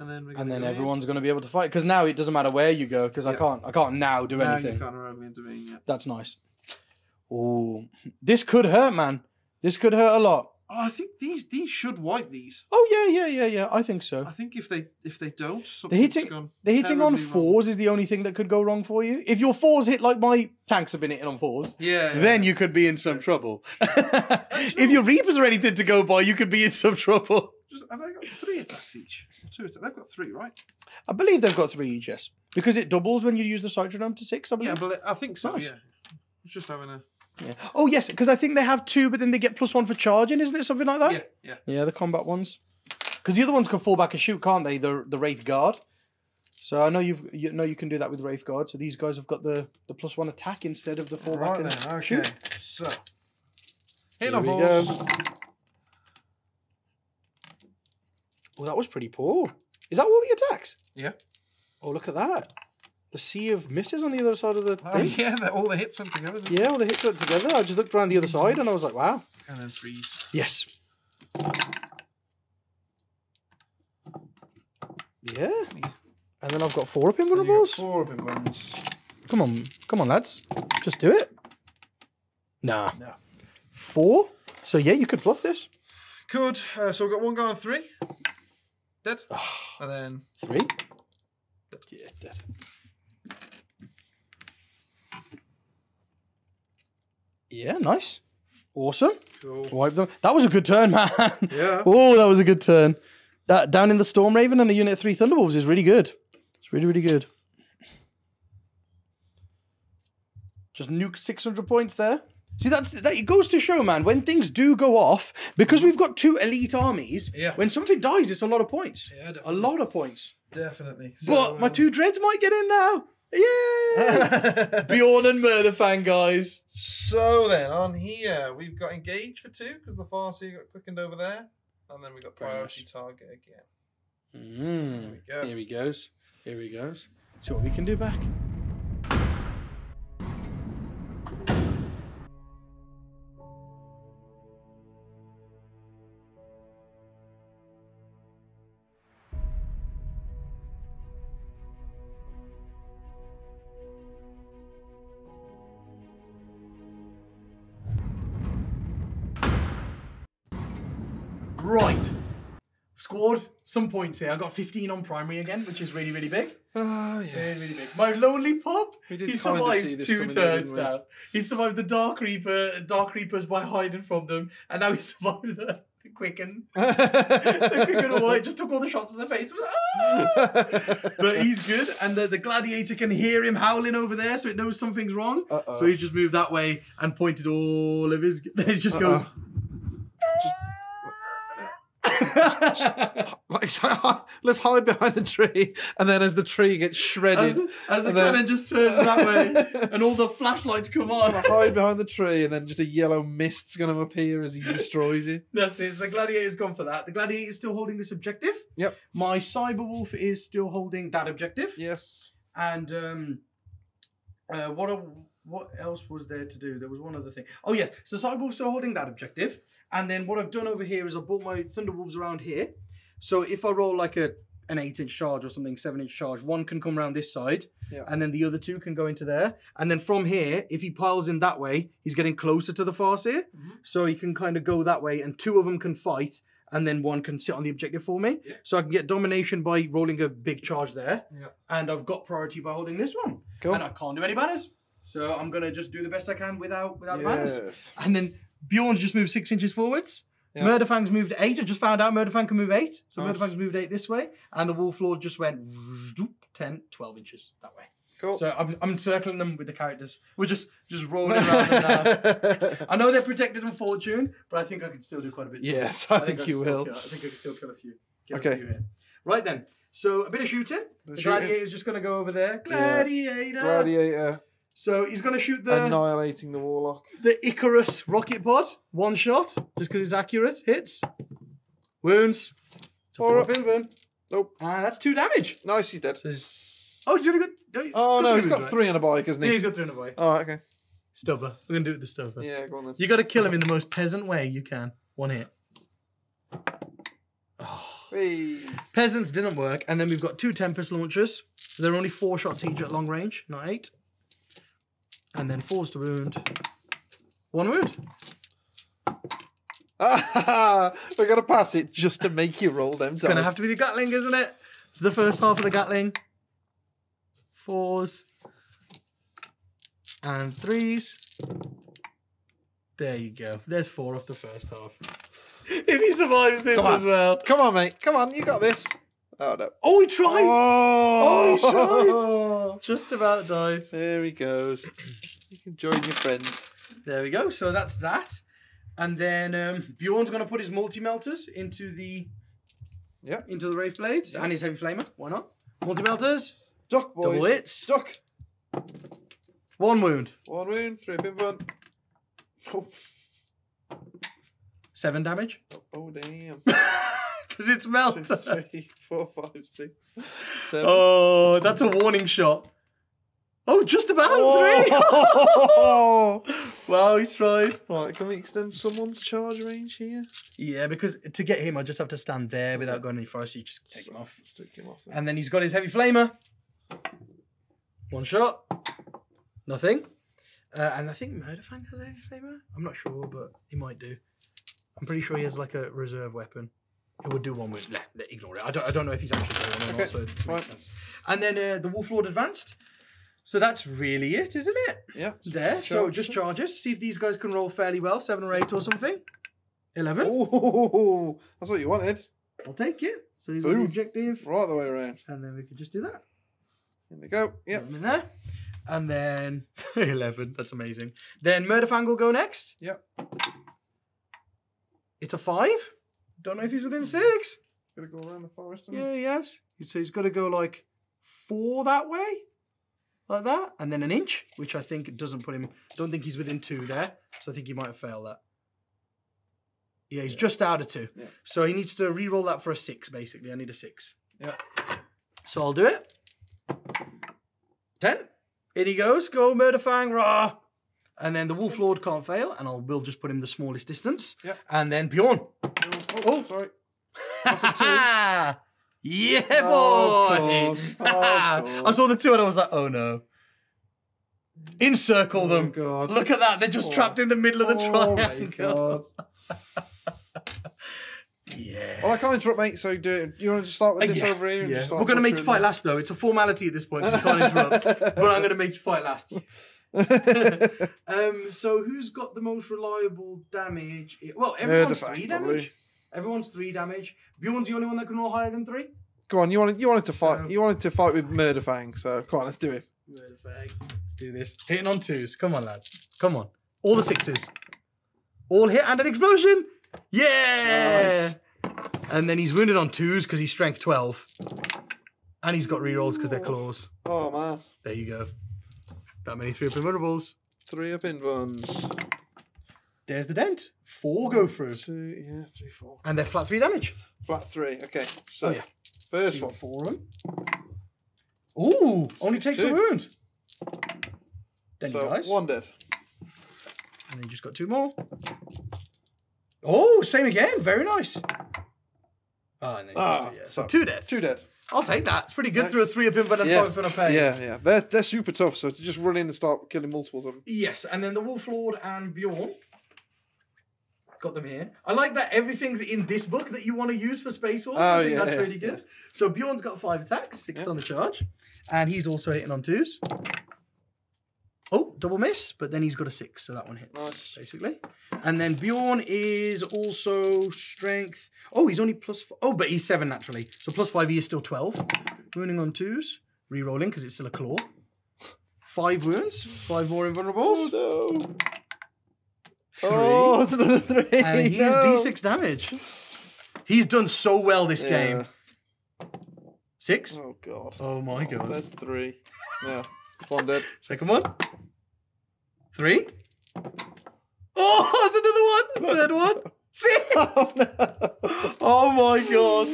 And then we're everyone's going to be able to fight. Because now it doesn't matter where you go. Because I can't now do anything. You can't really intervene, yeah. That's nice. Oh, this could hurt, man. This could hurt a lot. Oh, I think these should wipe these. Oh yeah. I think so. I think if they don't, the hitting on 4s is the only thing that could go wrong for you. If your 4s hit like my tanks have been hitting on 4s, then you could be in some trouble. If your Reapers are anything to go by, you could be in some trouble. Have they got 3 attacks each? 2 attacks? They've got 3, right? I believe they've got 3 each. Yes, because it doubles when you use the Citrodome to 6. I believe. Yeah, but I think so. Nice. Yeah, it's just having a. Yeah. Oh, yes, because I think they have 2, but then they get +1 for charging, isn't it? Something like that? Yeah, the combat ones. Because the other ones can fall back and shoot, can't they? The Wraith Guard. So I know you can do that with Wraith Guard, so these guys have got the +1 attack instead of the fall back and shoot. So, here we go. Oh, that was pretty poor. Is that all the attacks? Yeah. Oh, look at that. The sea of misses on the other side of the thing. Yeah, all the hits went together. Yeah, all the hits went together. I just looked around the other side and I was like, wow. And then freeze. Yes. Yeah. And then I've got 4 up in vulnerables. 4 up in vulnerables. Come on, lads. Just do it. Nah. No. 4. So yeah, you could fluff this. Could. So we've got 1 guy on 3. Dead. And then 3. Dead. Yeah, dead. Yeah, nice. Awesome. Cool. Wipe them. That was a good turn, man. Yeah. Oh, that was a good turn. That down in the Storm Raven and a unit of 3 Thunderwolves is really good. It's really, really good. Just nuke 600 points there. See, that it goes to show, man, when things do go off, because we've got 2 elite armies, when something dies, it's a lot of points. Yeah, definitely. A lot of points. Definitely. So, but my 2 dreads might get in now. Yeah, Bjorn and Murderfang, guys. So then, on here, we've got engage for 2, because the Farseer got quickened over there. And then we got priority target again. There we go. Here he goes. Here he goes. See what we can do back. Right, scored some points here. I got 15 on primary again, which is really, really big. Oh, yes. Really big. My lonely pup, he survived 2 turns now. He survived the Dark Reaper, Dark Reapers by hiding from them, and now he survived the Quicken. The Quicken Warlock just took all the shots in the face. But he's good, and the Gladiator can hear him howling over there, so it knows something's wrong. So he just moved that way and pointed all of his... It just goes... Let's hide behind the tree, and then as the tree gets shredded, as the cannon just turns that way, and all the flashlights come on, hide behind the tree, and then just a yellow mist's going to appear as he destroys it. That's it. So the gladiator's gone for that. The gladiator is still holding this objective. Yep. My cyberwolf is still holding that objective. Yes. And what else was there to do? There was one other thing. Oh yes. So cyberwolf's still holding that objective. And then what I've done over here is I've brought my Thunderwolves around here. So if I roll like an 8-inch charge or something, 7-inch charge, one can come around this side, and then the other two can go into there. And then from here, if he piles in that way, he's getting closer to the Farseer. Mm-hmm. So he can kind of go that way, and two of them can fight, and then one can sit on the objective for me. Yeah. So I can get domination by rolling a big charge there. Yeah. And I've got priority by holding this one. Cool. And I can't do any banners. So I'm going to just do the best I can without banners. And then Bjorn's just moved 6 inches forwards. Yep. Murderfang's moved 8. I just found out Murderfang can move 8. So nice. Murderfang's moved 8 this way. And the Wolf Lord just went 10, 12 inches that way. Cool. So I'm encircling them with the characters. We're just rolling around. I know they're protected in Fortune, but I think I can still do quite a bit. Yes, I think you will. I think I can still kill a few. A few here. Right then. So a bit of shooting. The Gladiator's just going to go over there. Gladiator. Yeah. Gladiator. So he's going to shoot the... Annihilating the Warlock. The Icarus rocket pod. One shot. Just because it's accurate. Hits. Wounds. Four up. Nope. And that's 2 damage. Nice, he's dead. So oh, he's really good. Oh, no, he's got 3 on a bike, hasn't he? Yeah, he's got 3 on a bike. Oh, okay. Stubber. We're going to do it with the stubber. Yeah, go on then. You've got to kill him in the most peasant way you can. One hit. Oh. Whee. Peasants didn't work. And then we've got 2 Tempest launchers. So they're only 4 shots each at long range, not 8. And then 4s to wound. 1 wound. We're going to pass it just to make you roll them. It's going to have to be the Gatling, isn't it? It's the first half of the Gatling. 4s. And 3s. There you go. There's 4 off the first half. If he survives this as well. Come on, mate. Come on, you got this. Oh, no. Oh, he tried! Oh, he tried! Just about died. There he goes. You can join your friends. There we go. So that's that. And then Bjorn's going to put his multi-melters into the Wraith Blades and his Heavy Flamer. Why not? Multi-melters. Duck, boys. Double hits. Duck. 1 wound. 1 wound. 3 pin one. Oh. 7 damage. Oh damn. Because it's melted. 3, 4, 5, 6, 7. Oh, that's a warning shot. Oh, just about 3. Wow, he tried. Right, can we extend someone's charge range here? Yeah, because to get him, I just have to stand there without going any further. So you just take him off. Let's take him off. Then. And then he's got his heavy flamer. 1 shot. Nothing. And I think Murderfang has a heavy flamer. I'm not sure, but he might do. I'm pretty sure he has like a reserve weapon. It would do 1 with. Ignore it. I don't know if he's actually going on or not, so it makes sense. And then the Wolf Lord advanced. So that's really it, isn't it? Yeah. There. So just charges. See if these guys can roll fairly well, 7 or 8 or something. 11. Oh, that's what you wanted. I'll take it. So he's on the objective. Right the way around. And then we could just do that. There we go. Yeah. In there. And then 11. That's amazing. Then Murderfang will go next. Yep. It's a 5. Don't know if he's within 6. Gotta go around the forest. Yeah, yes. So he's got to go like 4 that way, like that, and then an inch, which I think doesn't put him. Don't think he's within 2 there, so I think he might have failed that. Yeah, he's just out of 2. Yeah. So he needs to re-roll that for a 6, basically. I need a 6. Yeah. So I'll do it. 10. In he goes. Go Murderfang, rah! And then the Wolf Lord can't fail, and we'll just put him the smallest distance. Yeah. And then Bjorn. Oh, sorry. That's a 2. Yeah, boy. I saw the 2 and I was like, oh no. Encircle them. God. Look at that. They're just trapped in the middle of the triangle. Oh my God. Yeah. Well, I can't interrupt, mate, so you want to just start with this over here? And just start. We're going to make you fight last, though. It's a formality at this point, because you can't interrupt. But I'm going to make you fight last. So who's got the most reliable damage? Well, everyone's 3 damage. Probably. Everyone's 3 damage. Bjorn's the only one that can roll higher than 3. Go on, you wanted to fight. You wanted to fight with Murderfang, so come on, let's do it. Murderfang, let's do this. Hitting on 2s. Come on, lads. Come on. All the 6s. All hit and an explosion. Yeah. Nice. And then he's wounded on 2s because he's strength 12. And he's got rerolls because they're claws. Oh, man. There you go. That many 3-up invulnerables. 3-up ones. There's the dent. 4 go through. 2, 3, 4. And they're flat 3 damage. Flat 3, okay. So, first one. 4 of them. Ooh, only takes 2. A wound. Then so, you guys. 1 dead. And then you just got 2 more. Oh, same again. Very nice. Oh, and then so 2 dead. 2 dead. I'll take that. It's pretty good through a 3-up inv and a 5-up pay. Yeah, yeah. They're super tough, so to just run in and start killing multiples of them. Yes, and then the Wolf Lord and Bjorn. Got them here. I like that everything's in this book that you want to use for Space Wolves. Oh, I think that's really good. Yeah. So Bjorn's got 5 attacks, 6 on the charge, and he's also hitting on 2s. Oh, double miss, but then he's got a 6, so that one hits, basically. And then Bjorn is also strength... Oh, he's only plus... Oh, but he's 7 naturally. So plus 5, he is still 12. Wounding on 2s. Rerolling, because it's still a claw. 5 wounds. 5 more invulnerables. Oh, no. 3. Oh, it's another 3. And he is D6 damage. He's done so well this game. 6. Oh, God. Oh, my God. That's 3. Yeah. One dead. Second one. 3. Oh, that's another one. 3rd one. 6. Oh, no. Oh my God.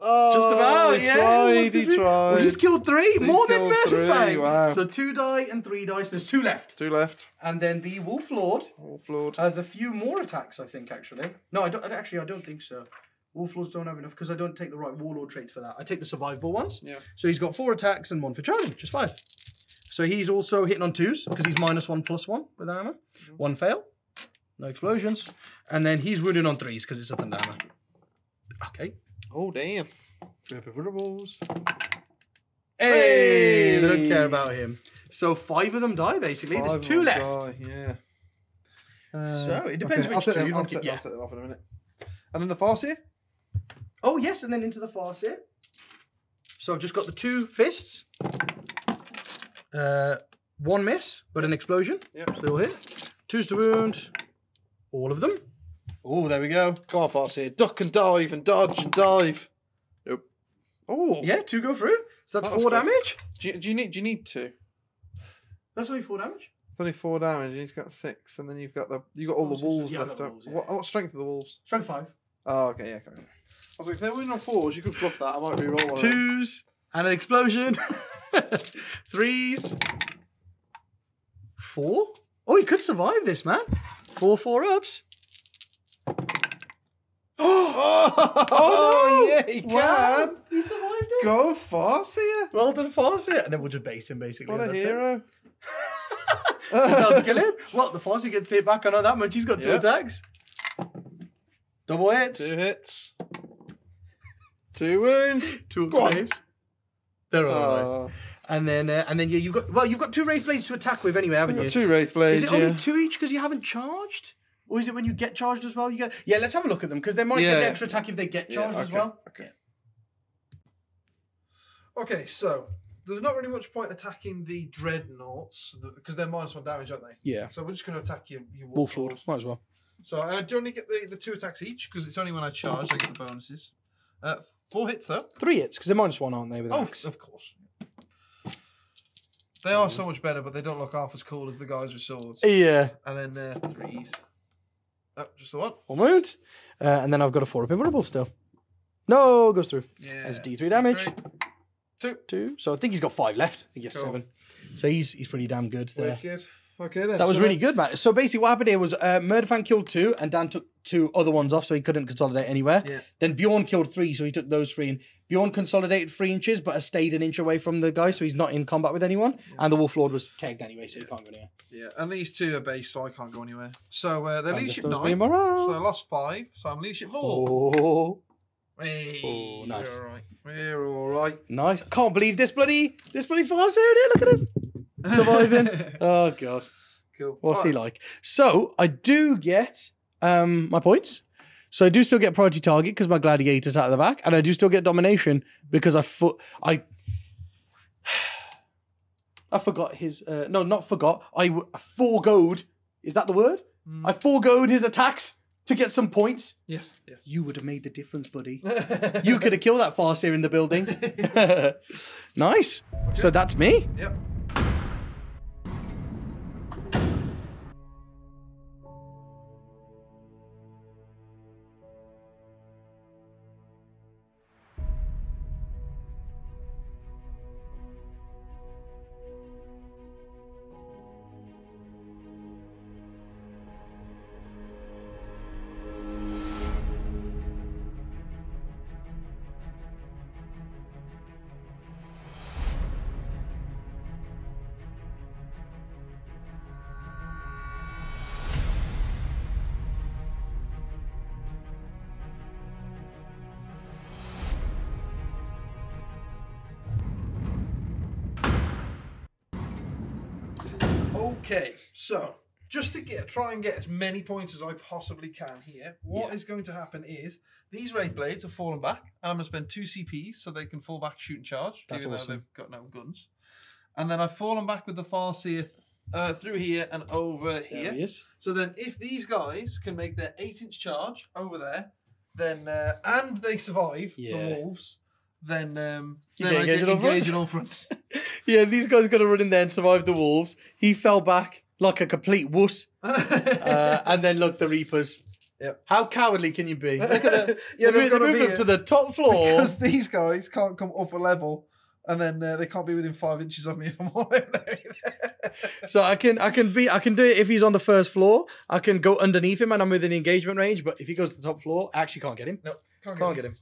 Oh, just about, he tried, he tried. We just killed 3. He's more than Murderfang. Wow. So 2 die and 3 dice. There's 2 left. 2 left. And then the Wolf Lord. Wolf Lord has a few more attacks, I think, actually. No, I don't. Actually, I don't think so. Wolf Lords don't have enough because I don't take the right Warlord traits for that. I take the survivable ones. Yeah. So he's got 4 attacks and 1 for charging, just 5. So he's also hitting on 2s because he's -1/+1 with armor. 1 fail, no explosions. And then he's wounded on 3s because it's a thunder armor. Okay. Oh, damn. Hey! They don't care about him. So 5 of them die, basically. There's 2 left. Die. Yeah. So it depends which two you want to I'll take them off in a minute. And then the Farseer? Oh, yes, and then into the Farseer. So I've just got the 2 fists. 1 miss, but an explosion. Yep. Still hit. 2s to wound. All of them. Oh, there we go. Come on, Farseer. Duck and dive and dodge and dive. Nope. Oh. Yeah, 2 go through. So that's 4 damage. Do you need 2? That's only 4 damage. It's only 4 damage, and he's got 6, and then you've got all the wolves left. What strength are the wolves? Strength 5. Oh, okay, yeah, correct. I was like, if they're winning on 4s, you could fluff that. I might be wrong. 2s and an explosion. 3s. 4. Oh, he could survive this, man. 4 4-ups. Oh, yeah, he can. Wow. He survived it. Go Farseer. Well done, Farseer. And then we'll just base him, basically. What a hero. Kill him. What? The Farseer gets hit back. I know that much. He's got 2 attacks. Double hits. 2 hits. 2 wounds. 2 saves. They're all right. And then yeah, you've got 2 Wraith Blades to attack with anyway, haven't you? 2 Wraith Blades. Is it only 2 each because you haven't charged? Or is it when you get charged as well? You go. Yeah, let's have a look at them because they might get an extra attack if they get charged as well. Okay. Yeah. Okay, so there's not really much point attacking the dreadnoughts because they're -1 damage, aren't they? Yeah. So we're just going to attack your Wolf Lord. Might as well. So I only get the 2 attacks each because it's only when I charge I get the bonuses. 4 hits though. 3 hits because they're -1, aren't they? With axe. Of course. They are so much better, but they don't look half as cool as the guys with swords. Yeah. And then 3s. Oh, just the one. 1 wound. And then I've got a 4-up invulnerable still. No, goes through. Yeah. That's D3 damage. 2. So I think he's got 5 left. I think he has 7. So he's pretty damn good there. Wicked. Okay, then. That was really good, Matt. So basically what happened here was Murderfang killed 2 and Dan took 2 other ones off so he couldn't consolidate anywhere. Yeah. Then Bjorn killed 3, so he took those 3. And Bjorn consolidated 3 inches but has stayed an inch away from the guy, so he's not in combat with anyone. Yeah. And the Wolf Lord was tagged anyway, so he can't go anywhere. Yeah, and these 2 are base, so I can't go anywhere. So they're leadership 9. So I lost 5, so I'm leadership 4. Oh. Hey, oh, nice. We're all right. We're all right. Nice. I can't believe this bloody Farseer here. Look at him. Surviving. Oh, God. Cool. What's he like? So, I do get my points. So, I do still get priority target because my gladiator's out of the back. And I do still get domination because I forgot his... not forgot. I foregoed... Is that the word? I foregoed his attacks to get some points. Yes, yes. You would have made the difference, buddy. You could have killed that Farseer in the building. Nice. Good. So that's me. Yep. Okay, so just to try and get as many points as I possibly can here, what is going to happen is these Wraith Blades have fallen back, and I'm going to spend 2 CPs so they can fall back, shoot, and charge. That's even awesome. Though they've got no guns. And then I've fallen back with the Farseer through here and over here. He is. So then if these guys can make their 8-inch charge over there, then and they survive the wolves, then I get engaged in all fronts. Yeah, these guys got to run in there and survive the wolves. He fell back like a complete wuss. And then, look, the Reapers. Yep. How cowardly can you be? Look at the, they moved up to the top floor. Because these guys can't come up a level, and then they can't be within 5 inches of me if I'm all over there either. So I can do it if he's on the first floor. I can go underneath him, and I'm within engagement range. But if he goes to the top floor, I actually can't get him. No, can't get him.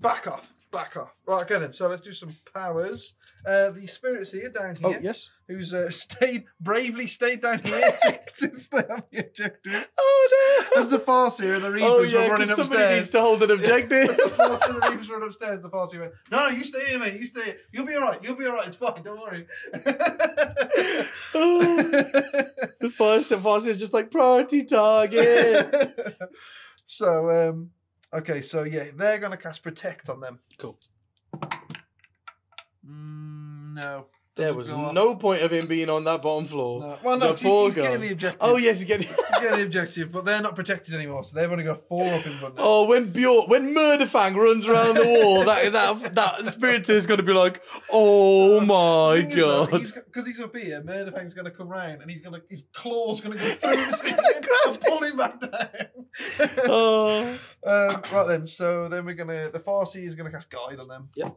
Back off. Back off. Right, okay then. So let's do some powers. The Spirit Seer down here. Oh, yes. Who's bravely stayed down here to stay on the objective. Oh, no. As the Farseer and the Reapers were running upstairs. Somebody needs to hold an objective. As the Farseer and the Reapers were upstairs, the Farseer went, no, you stay here, mate. You stay here. You'll be all right. You'll be all right. It's fine. Don't worry. The Farseer is just like, priority target. So, okay, so yeah, they're going to cast Protect on them. Cool. No. There was no point of him being on that bottom floor. No. Well, no, he's getting the objective. Oh, yes, he's getting the objective, but they're not protected anymore, so they've only got 4 up in front now. Oh, when Murderfang runs around the wall, that Spirit is going to be like, oh my God. Because he's up here, Murderfang's going to come round, and his claw's going to go through the ceiling and pull him back down. Right then, so then we're going to... The Farseer is going to cast Guide on them. Yep.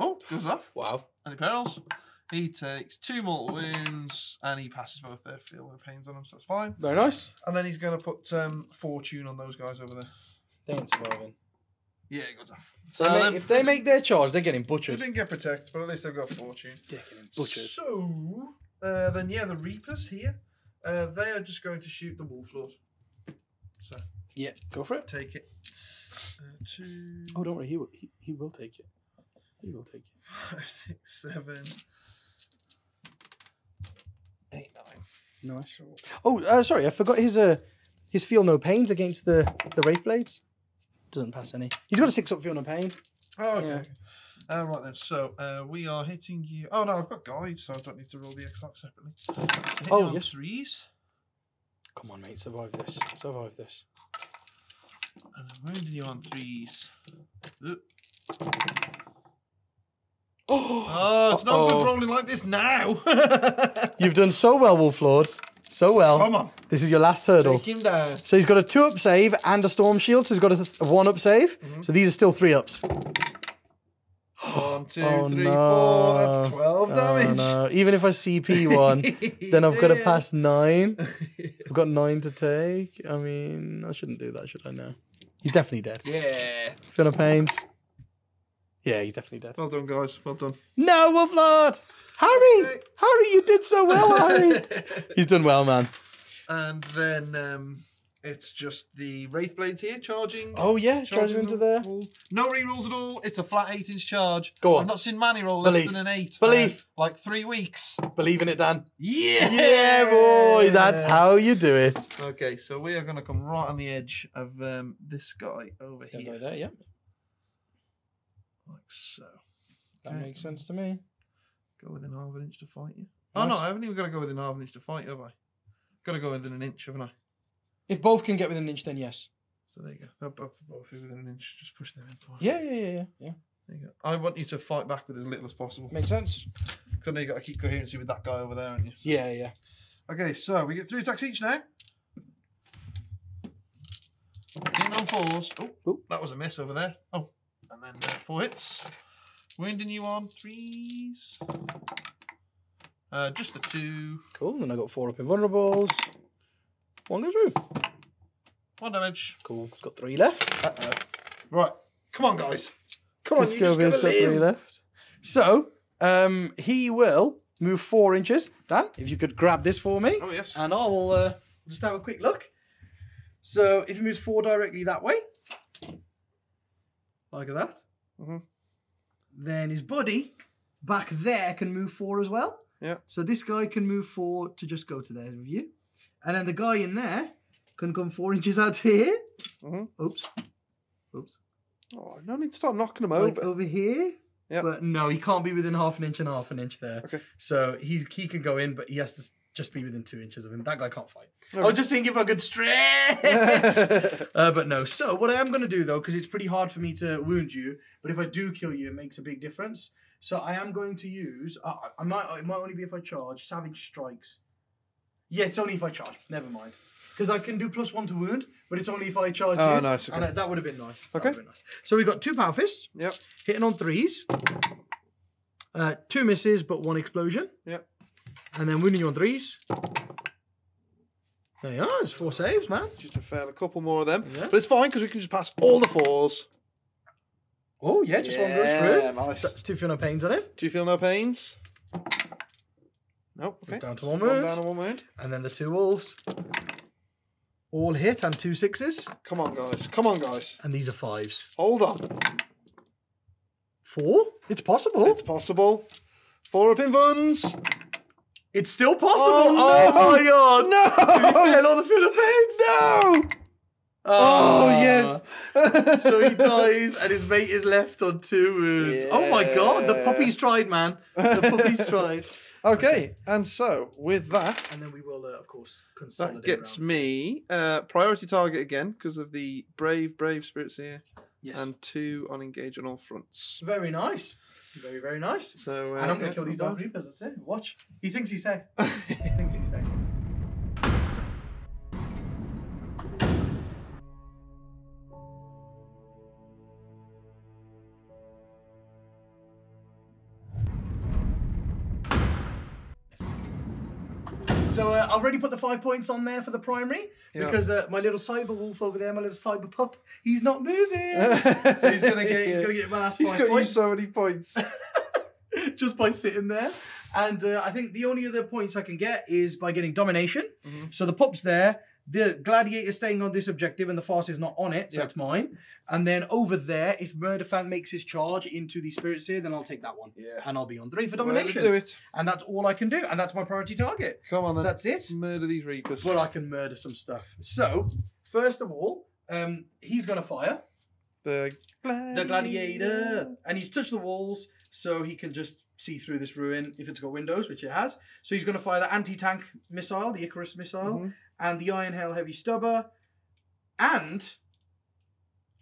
Oh, good stuff. Wow. Any perils? He takes 2 mortal wounds and he passes both their feel and pains on them, so that's fine. Very nice. And then he's going to put Fortune on those guys over there. They ain't surviving. Yeah, it goes off. So if they make their charge, they're getting butchered. They didn't get Protect, but at least they've got Fortune. They're getting butchered. So, then yeah, the Reapers here, they are just going to shoot the Wolf Lord. So, yeah, go for it. Take it. Oh, don't worry, he will take it. You will take it. 5, 6, 7, 8, 9. Nice. Oh, sorry, I forgot his feel no pains against the Wraith Blades. Doesn't pass any. He's got a 6-up feel no pain. Oh, okay. Yeah. Right then. So we are hitting you. Oh no, I've got Guide, so I don't need to roll the X-Lock separately. Oh yes, 3s. Come on, mate, survive this. Survive this. And I'm wounding you on 3s. Oh, it's not good rolling like this now. You've done so well, Wolf Lord. So well. Come on. This is your last hurdle. Take him down. So he's got a 2-up save and a storm shield, so he's got a 1-up save. Mm-hmm. So these are still 3-ups. 1, 2, 3, 4. That's 12 damage. No. Even if I CP 1, then I've got to pass 9. I've got 9 to take. I mean, I shouldn't do that, should I? No. He's definitely dead. Yeah. Feel no pains. Yeah, you definitely did. Well done, guys. Well done. No, Wolf Lord! Harry! Okay. Harry, you did so well, Harry! He's done well, man. And then it's just the Wraith Blades here charging. Oh, yeah, charging into there. No rerolls at all. It's a flat 8-inch charge. Go on. I've not seen Manny roll less than an 8. Believe. Like 3 weeks. Believe in it, Dan. Yeah! Yeah, boy! That's how you do it. Okay, so we are going to come right on the edge of this guy over here. Go there, yeah. Like so. That makes sense to me. Go within half an inch to fight you. Nice. Oh no, I haven't even got to go within half an inch to fight you, have I? Got to go within an inch, haven't I? If both can get within an inch, then yes. So there you go. Both within an inch, just push them in forward. Yeah. There you go. I want you to fight back with as little as possible. Makes sense. Because I know you've got to keep coherency with that guy over there, haven't you? So. Yeah. Okay, so we get 3 attacks each now. In on 4s. Oh, that was a miss over there. Oh, and then 4 hits. Wounding you on 3s. Just the 2. Cool, then I got 4 up in vulnerables. 1 goes through. 1 damage. Cool, it's got 3 left. Right, come on, guys. Come on, you just gotta live. Got 3 left. So, he will move 4 inches. Dan, if you could grab this for me. Oh, yes. And I will just have a quick look. So, if he moves 4 directly that way, like that, then his buddy back there can move 4 as well. Yeah. So this guy can move 4 to just go to there with you. And then the guy in there can come 4 inches out to here. Oops. Oh, no need to start knocking him over. Over here. Yep. But no, he can't be within half an inch and half an inch there. Okay. So he can go in, but he has to just be within 2 inches of him. That guy can't fight. Okay. I was just thinking if I could stretch. But no. So what I am going to do, though, because it's pretty hard for me to wound you, but if I do kill you, it makes a big difference. So I am going to use, it might only be if I charge, Savage Strikes. Yeah, it's only if I charge. Never mind. Because I can do +1 to wound, but it's only if I charge you. Oh, nice. Okay. And that would have been nice. Okay. So we've got 2 Power Fists. Yep. Hitting on 3s. 2 misses, but 1 explosion. Yep. And then wounding you on 3s. There you are. It's 4 saves, man. Just to fail a couple more of them. Yeah. But it's fine, because we can just pass all the 4s. Oh, yeah, just 1 goes through. Yeah, nice. That's 2 Feel No Pains on him. 2 Feel No Pains. Nope. Okay. Down to 1 wound. Down to 1 wound. And then the 2 wolves. All hit and 2 6s. Come on, guys. Come on, guys. And these are 5s. Hold on. 4? It's possible. It's possible. 4 up in Vuns. It's still possible. Oh, no. Oh my God. No. Have you all the Feel No Pains? No. Yes. So he dies and his mate is left on 2 wounds. Yeah. Oh my God, the puppy's tried, man. The puppy's tried. Okay, and so with that... And then we will, of course, consolidate. That gets me priority target again because of the brave spirits here. Yes. And 2 on engage on all fronts. Very nice. Very, very nice. So, and I'm going to kill these Dark Reapers, that's it. Watch. He thinks he's safe. So I already put the 5 points on there for the primary because my little cyber wolf over there, my little cyber pup, he's not moving. So he's gonna get my last 5 points. He's got you so many points. Just by sitting there. And I think the only other points I can get is by getting domination. So the pup's there, the gladiator staying on this objective and the Farseer's not on it, so it's mine. And then over there, if Murderfang makes his charge into the Spirit Seer, then I'll take that 1. Yeah. And I'll be on 3 for domination. Well, do it. And that's all I can do. And that's my priority target. Come on then. So that's it. Let's murder these Reapers. Well, I can murder some stuff. So, first of all, he's going to fire. The Gladiator. And he's touched the walls, so he can just see through this ruin if it's got windows, which it has. So he's going to fire the anti-tank missile, the Icarus missile, and the Iron Hail Heavy Stubber, and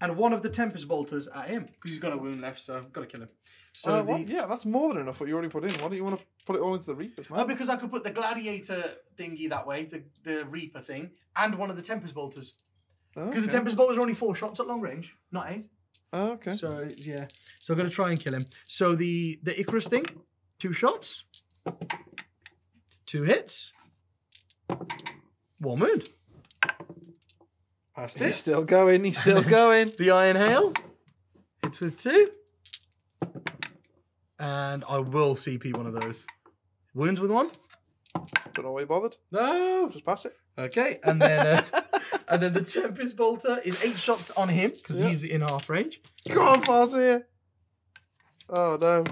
1 of the Tempest Bolters at him, because he's got a wound left, so I've got to kill him. So yeah, that's more than enough what you already put in. Why don't you want to put it all into the Reapers, man? Oh, because I could put the Gladiator thingy that way, the Reaper thing, and 1 of the Tempest Bolters. Because the Tempest Bolters are only 4 shots at long range, not 8. Oh, okay. So, yeah. So I've got to try and kill him. So the Icarus thing, 2 shots, 2 hits, 1 wound. Past it. He's still going. He's still going. The Iron Hail hits with 2. And I will CP 1 of those. Wounds with 1. Don't know why you bothered. No. Just pass it. Okay. And then and then the Tempest Bolter is 8 shots on him because he's in half range. Come on, Farseer. Oh, no.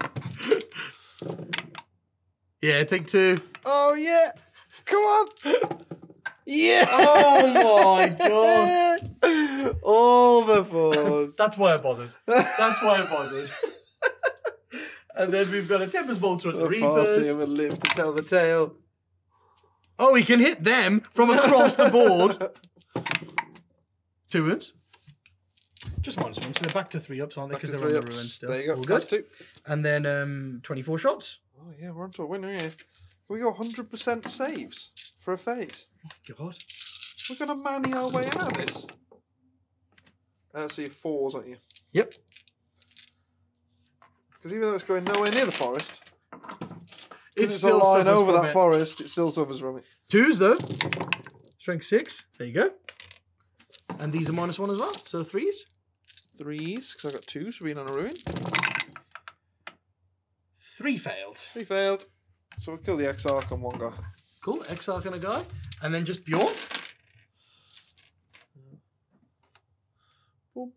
Yeah, take 2. Oh, yeah. Come on. Yeah! Oh my God! All the 4s. That's why I bothered. That's why I bothered. And then we've got a Tempest Bolter at the Reapers. Farseer would live to tell the tale. Oh, he can hit them from across the board. Two wounds. Just minus one, so they're back to three ups, aren't they? Because they're on the ruin still. There you go. All good. Two. And then 24 shots. Oh yeah, we're onto a winner here. We got 100% saves for a phase. Oh my god. We're gonna manny our way out of this. So you're fours, aren't you? Yep. Because even though it's going nowhere near the forest, it's still a line over that forest. It still suffers from it. Twos though. Strength 6. There you go. And these are minus one as well. So threes. Threes, because I got two, so being on a ruin. Three failed. Three failed. So we'll kill the Exarch on one guy. Cool, Exarch on a guy. And then just Bjorn. Boom.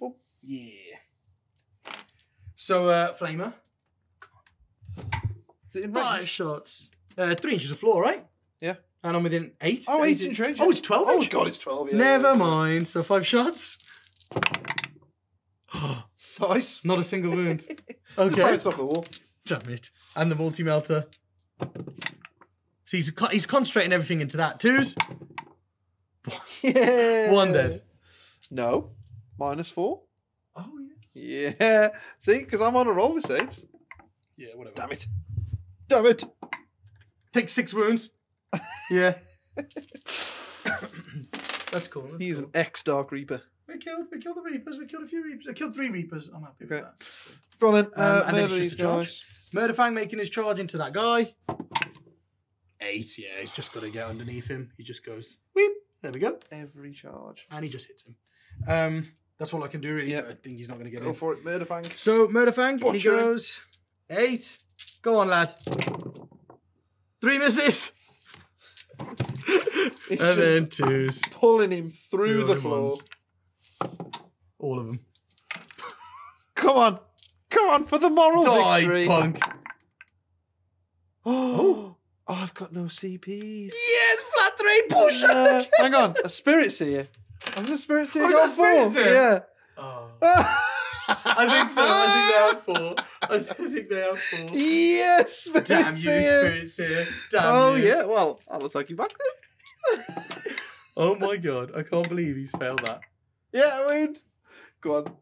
Boom. Yeah. So, Flamer. Five shots. 3 inches of floor, right? Yeah. And I'm within 8. Oh, 8 inch range. Oh, it's 12 inch. Oh, God, it's 12. Yeah, Never mind. So 5 shots. Nice. Not a single wound. Okay. It's off the wall. Damn it. And the multi-melter. So he's concentrating everything into that. Twos. Yeah. One dead. No. Minus 4. Oh, yeah. Yeah. See, because I'm on a roll with saves. Yeah, whatever. Damn it. Damn it. Take 6 wounds. Yeah. That's cool. He's an ex-Dark Reaper. We killed the Reapers. We killed a few Reapers. I killed 3 Reapers. I'm happy with that. Go on then. And murder these guys. Murderfang making his charge into that guy. 8, yeah. He's just got to get underneath him. He just goes, whoop. There we go. Every charge. And he just hits him. That's all I can do really. Yep. I think he's not going to get in. Go for it, Murderfang. So, Murderfang, he goes, 8. Go on, lad. 3 misses. It's and then 2s. Pulling him through the floor. Ones. All of them. Come on. Come on for the moral victory. Punk. Oh, I've got no CPs. Yes, flat 3 push. Hang on. A Spirit Seer. Hasn't the Spirit Seer got 4? Yeah. Oh. I think so. I think they have four. Yes, Spirit Seer. Damn you, Spirit Seer. Damn you. Yeah. Well, I'll attack you back then. Oh my god! I can't believe he's failed that. Yeah, I mean, go on.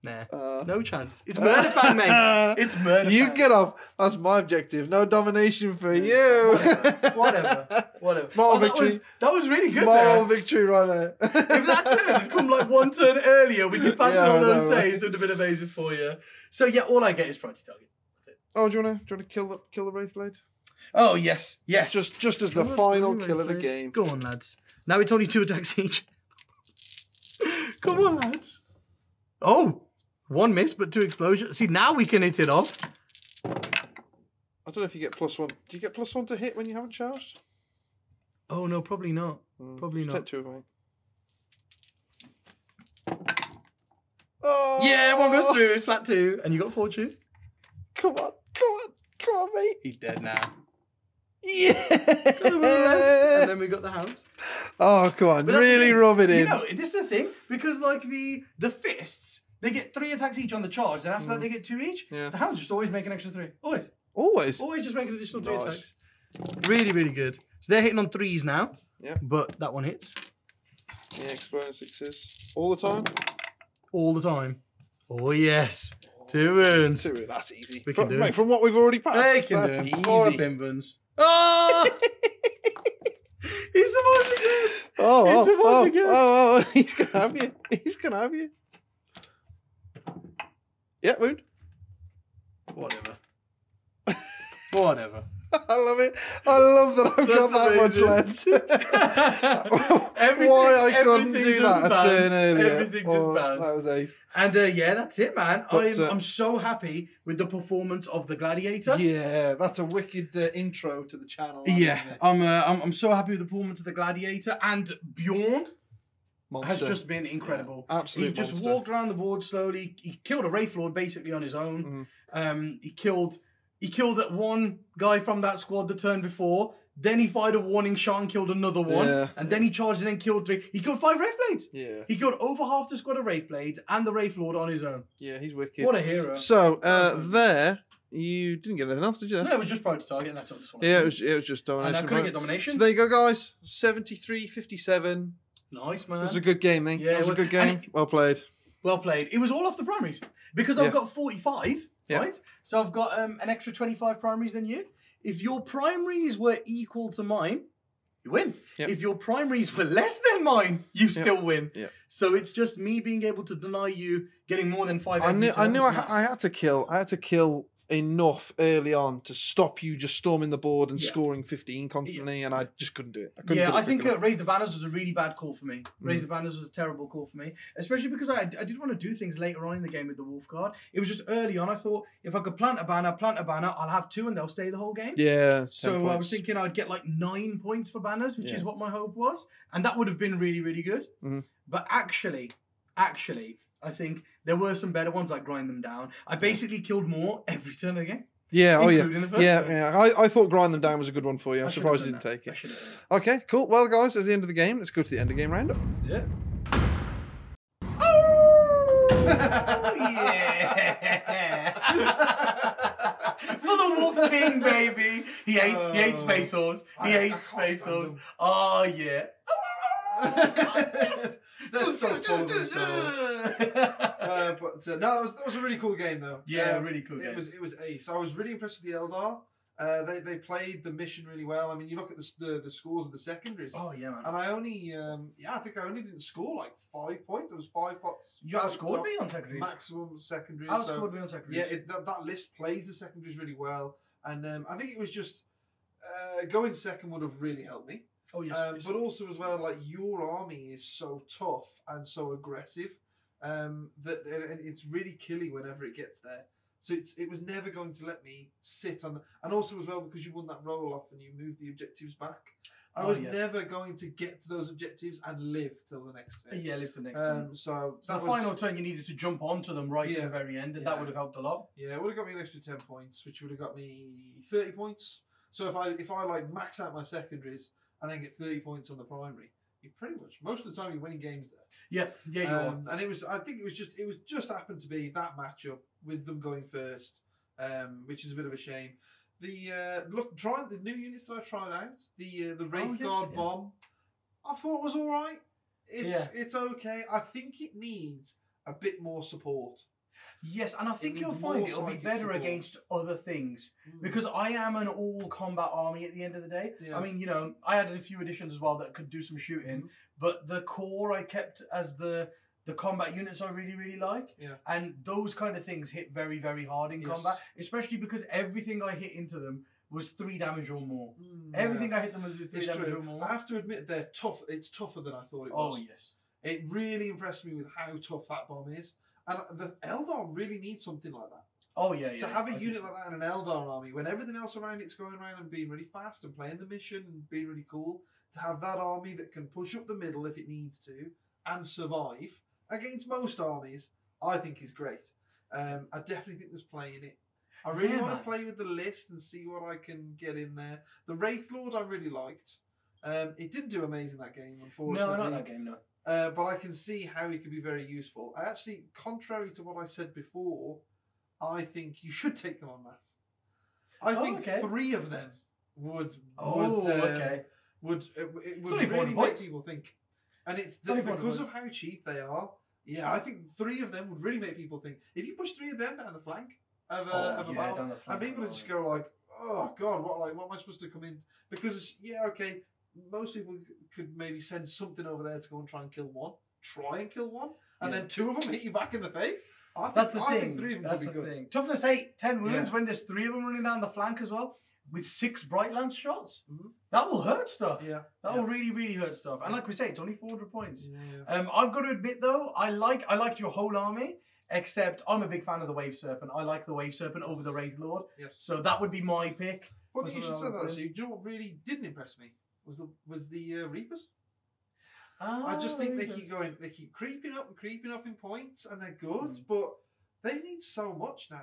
Nah, no chance. It's Murderfang, mate. It's Murderfang. You get off. That's my objective. No domination for you. Whatever. Moral victory. That was really good. Moral victory right there. If that turn had come like one turn earlier, we could pass all those saves. It would have been amazing for you. So yeah, all I get is priority target. That's it. Oh, do you want to kill the Wraith Blade? Oh yes. Just as the final kill of the game. Go on, lads. Now it's only 2 attacks each. Come on, lads. Oh. 1 miss, but 2 explosions. See, now we can hit it off. I don't know if you get +1. Do you get +1 to hit when you haven't charged? Oh, no, probably not. Probably not. Take 2 of them. Oh! Yeah, 1 goes through. It's flat 2. And you got fortune. Come on, mate. He's dead now. Yeah! And then we got the house. Oh, come on. Really rub it in. You know, this is the thing. Because, like, the fists... They get 3 attacks each on the charge, and after that they get 2 each. Yeah. The hounds just always make an extra 3. Always. Always? Always just make an additional 3 attacks. Really, really good. So they're hitting on 3s now, but that one hits. Yeah, exploding 6s. All the time? All the time. Oh, yes. Oh, 2 wounds. 2 wounds, that's easy. We can do it. From what we've already passed, that's easy. 4 bin wounds. Oh! He's survived again. Oh, he's going to have you. He's going to have you. Yeah, wound. Whatever. I love it. I love that I've got that much left. Why I couldn't do that a turn earlier. Everything just bounced. That was ace. And yeah, that's it, man. But, I'm so happy with the performance of the Gladiator. Yeah, that's a wicked intro to the channel. Yeah, I'm so happy with the performance of the Gladiator and Bjorn. Monster. Has just been incredible. Yeah, absolutely. He just walked around the board slowly. He killed a Wraith Lord basically on his own. He killed that one guy from that squad the turn before. Then he fired a warning shot and killed another one. Yeah, and then he charged and then killed 3. He killed 5 Wraith Blades. Yeah. He killed over half the squad of Wraith Blades and the Wraith Lord on his own. Yeah, he's wicked. What a hero. So there You didn't get anything else, did you? No, it was just Priority Target, and that's all this one. Yeah, it was just Domination. And I couldn't get Domination. So there you go, guys. 73-57. Nice, man. It was a good game, then. Yeah, it was a good game. Well played. Well played. It was all off the primaries. Because I've got 45, right? So I've got an extra 25 primaries than you. If your primaries were equal to mine, you win. Yep. If your primaries were less than mine, you still win. Yep. So it's just me being able to deny you getting more than 5. I had to kill enough early on to stop you just storming the board and scoring 15 constantly, and I just couldn't do it. I think Raise the Banners was a really bad call for me. Raise the Banners was a terrible call for me, especially because I didn't want to do things later on in the game with the Wolf Guard. It was just early on. I thought if I could plant a banner, I'll have 2 and they'll stay the whole game. Yeah. So I was thinking I'd get like 9 points for banners, which is what my hope was, and that would have been really, really good. But actually, I think there were some better ones. I grind them down. I basically killed more every turn of the game. Yeah, the first turn. I thought grind them down was a good one for you. I'm surprised you didn't take it. Okay, cool. Well, guys, that's the end of the game. Let's go to the end of game roundup. Yeah. Oh! Yeah! For the Wolf King, baby. He hates Space Wolves. He hates Space Wolves. Oh yeah. Oh, God, yes. That's so fun. But no, that was a really cool game though. Yeah, really cool game. It was ace. I was really impressed with the Eldar. They played the mission really well. I mean, you look at the scores of the secondaries. Oh yeah, man. And I only I only didn't score like 5 points. It was 5 pots. You outscored me on secondaries. Maximum secondaries. Outscored me on secondaries. Yeah, that list plays the secondaries really well. And I think it was just going second would have really helped me. Oh yes, but also as well, like your army is so tough and so aggressive that it's really killing whenever it gets there. So it was never going to let me sit on. And also as well, because you won that roll off and you moved the objectives back, I was never going to get to those objectives and live till the next turn. Yeah, live till the next turn. So the final turn, you needed to jump onto them right at the very end, and that would have helped a lot. Yeah, it would have got me an extra 10 points, which would have got me 30 points. So if I like max out my secondaries and then get 30 points on the primary, you pretty much most of the time you're winning games there. Yeah, you are. And it just happened to be that matchup with them going first, which is a bit of a shame. The new units that I tried out, the Wraith Guard bomb, I thought was all right. It's okay. I think it needs a bit more support. Yes, and I think you'll find it'll be better against other things because I am an all-combat army at the end of the day. Yeah. I mean, you know, I added a few additions as well that could do some shooting, but the core I kept as the combat units I really, really like. Yeah. And those kind of things hit very, very hard in combat, especially because everything I hit into them was 3 damage or more. Everything I hit them was 3 damage or more. I have to admit, they're tough. It's tougher than I thought it was. Oh, yes. It really impressed me with how tough that bomb is. And the Eldar really need something like that. Oh, yeah. To have a unit like that in an Eldar army, when everything else around it's going around and being really fast and playing the mission and being really cool, to have that army that can push up the middle if it needs to and survive against most armies, I think is great. I definitely think there's play in it. I really want to play with the list and see what I can get in there. The Wraith Lord I really liked. It didn't do amazing that game, unfortunately. No, not that game, no. But I can see how it could be very useful. I actually, contrary to what I said before, I think you should take them en masse. I think 3 of them would really make people think. And it's because of how cheap they are. Yeah, I think 3 of them would really make people think. If you push 3 of them down the flank of a battle, down the flank, and people would just go like, "Oh God, what am I supposed to come in?" Because most people could maybe send something over there to go and try and kill one, and then 2 of them hit you back in the face. I think 3 of them would be good. Thing. Toughness 8, 10 wounds when there's 3 of them running down the flank as well, with 6 bright lance shots. That will hurt stuff. Yeah, that will really, really hurt stuff. And like we say, it's only 400 points. Yeah. I've got to admit though, I liked your whole army. Except I'm a big fan of the Wave Serpent. I like the Wave Serpent over the Wraith Lord. Yes. So that would be my pick. Well, you should say that. Do you know what really didn't impress me? Was the Reapers? I just think Reapers. They keep creeping up in points, and they're good, but they need so much now.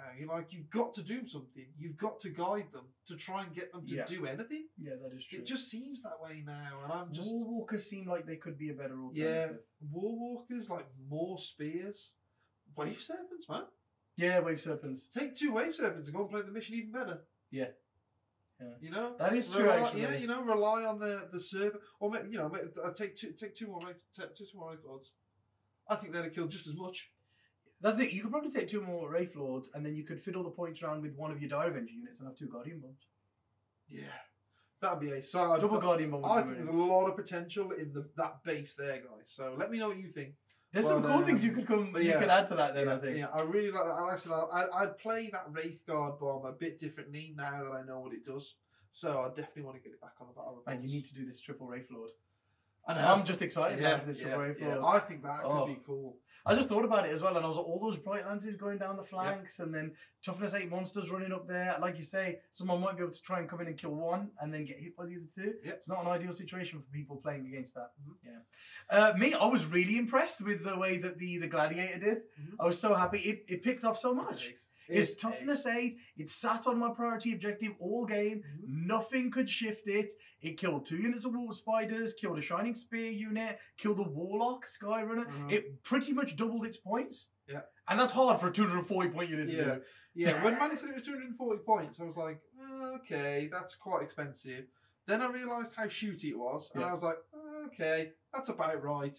You've got to do something. You've got to guide them to try and get them to do anything. Yeah, that is true. It just seems that way now, and I'm just. Warwalkers seem like they could be a better alternative. Yeah, Warwalkers, like more spears, Wave Serpents, man. Yeah, Wave Serpents. Take two Wave Serpents and go and play the mission even better. Yeah. Yeah. You know? That is true, actually. Yeah, you know, rely on the serpent. Or, you know, take two more Wraith Lords. I think they'd have killed just as much. That's the thing. You could probably take two more Wraith Lords, and then you could fiddle the points around with one of your Dire Avenger units and have two Guardian bombs. Yeah. That'd be a side. Double Guardian bomb. I think there's a lot of potential in that base there, guys. So let me know what you think. There's some cool things you could add to that then, I think. Yeah, I really like that. Like I said, I'd play that Wraith Guard bomb a bit differently now that I know what it does. So I definitely want to get it back on the battle. And you need to do this triple Wraith Lord. And I'm just excited about this triple Wraith Lord. I think that could be cool. I just thought about it as well, and I was like, all those Blight Lances going down the flanks, and then Toughness 8 monsters running up there. Like you say, someone might be able to try and come in and kill one, and then get hit by the other two. Yep. It's not an ideal situation for people playing against that. Mm-hmm. Yeah, me, I was really impressed with the way that the Gladiator did. Mm-hmm. I was so happy. It picked off so much. It's Toughness 8. It sat on my priority objective all game. Mm-hmm. Nothing could shift it. It killed two units of Warp Spiders, killed a Shining Spear unit, killed the Warlock, Skyrunner. Mm-hmm. It pretty much doubled its points. Yeah. And that's hard for a 240-point unit to do. Yeah, when Manny said it was 240 points, I was like, okay, that's quite expensive. Then I realised how shooty it was, and I was like, okay, that's about right.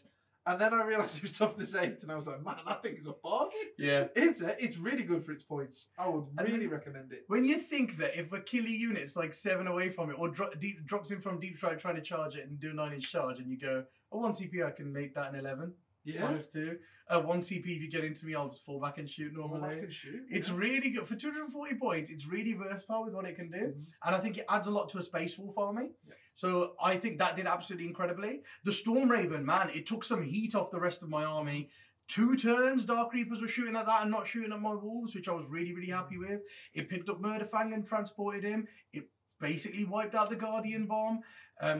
And then I realised it was Toughness 8, and I was like, man, that thing is a bargain. Yeah. It's really good for its points. I would really recommend it. When you think that if a killer unit's like 7 away from it, or drops in from deep strike trying to charge it and do a 9-inch charge, and you go, oh, 1 CP, I can make that an 11. Yeah. Minus 2. 1 CP, if you get into me, I'll just fall back and shoot normally. Fall back and shoot. It's really good. For 240 points, it's really versatile with what it can do. Mm-hmm. And I think it adds a lot to a Space Wolf army. Yeah. So I think that did absolutely incredibly. The Storm Raven, man, it took some heat off the rest of my army. 2 turns, Dark Reapers were shooting at that and not shooting at my Wolves, which I was really, really happy with. It picked up Murderfang and transported him. It basically wiped out the Guardian bomb,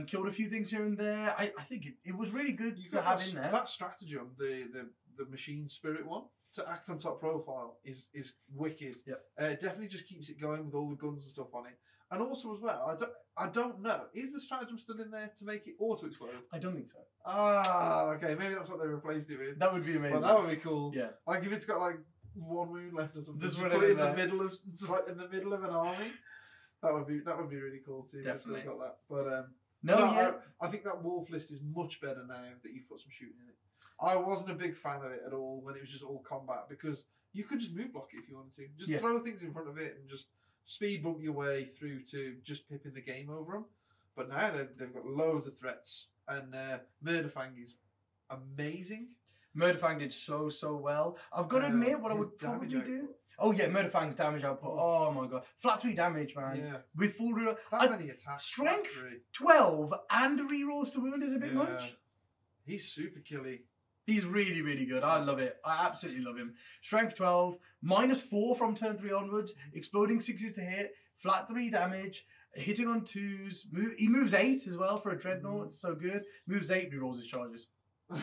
killed a few things here and there. I think it was really good to have in there. That stratagem, the machine spirit one, to act on top profile is wicked. Yep. Definitely just keeps it going with all the guns and stuff on it. And also as well, I don't know, is the stratagem still in there to make it auto-explode? I don't think so. Ah, okay, maybe that's what they replaced it with. That would be amazing. Well, that would be cool. Yeah. Like if it's got like 1 wound left or something, just put it in the middle of an army. That would be really cool too. Definitely got that. But I think that Wolf list is much better now that you've put some shooting in it. I wasn't a big fan of it at all when it was just all combat, because you could just move block it if you wanted to. Just throw things in front of it and just speed bump your way through to just pipping the game over them. But now they've got loads of threats, and Murderfang is amazing. Murderfang did so well. I've got to admit, what I would probably do. Oh yeah, Murderfang's damage output. Oh my god, flat 3 damage, man. Yeah. With full reroll. That many attacks. Strength 12 and rerolls to wound is a bit much. He's super killy. He's really, really good. I love it. I absolutely love him. Strength 12, -4 from turn 3 onwards. Exploding 6s to hit. Flat 3 damage. Hitting on 2s. He moves 8 as well for a dreadnought. It's so good. Moves 8, rerolls his charges. For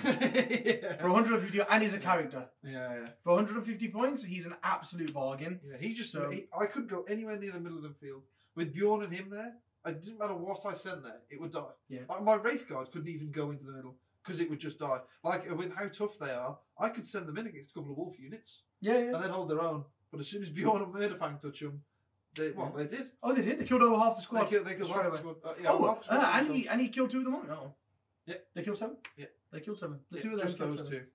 150, and he's a character. Yeah. For 150 points, he's an absolute bargain. Yeah, I couldn't go anywhere near the middle of the field with Bjorn and him there. It didn't matter what I sent there; it would die. Yeah, like my Wraith Guard couldn't even go into the middle because it would just die. Like with how tough they are, I could send them in against a couple of Wolf units. Yeah. And they'd hold their own. But as soon as Bjorn and Murderfang touch them, they did. Oh, they did. They killed over half the squad. They killed half the squad. And he killed 2 of them all. Oh. Yeah, they killed 7. Yeah, they killed 7. The 2 of them. Just those 7.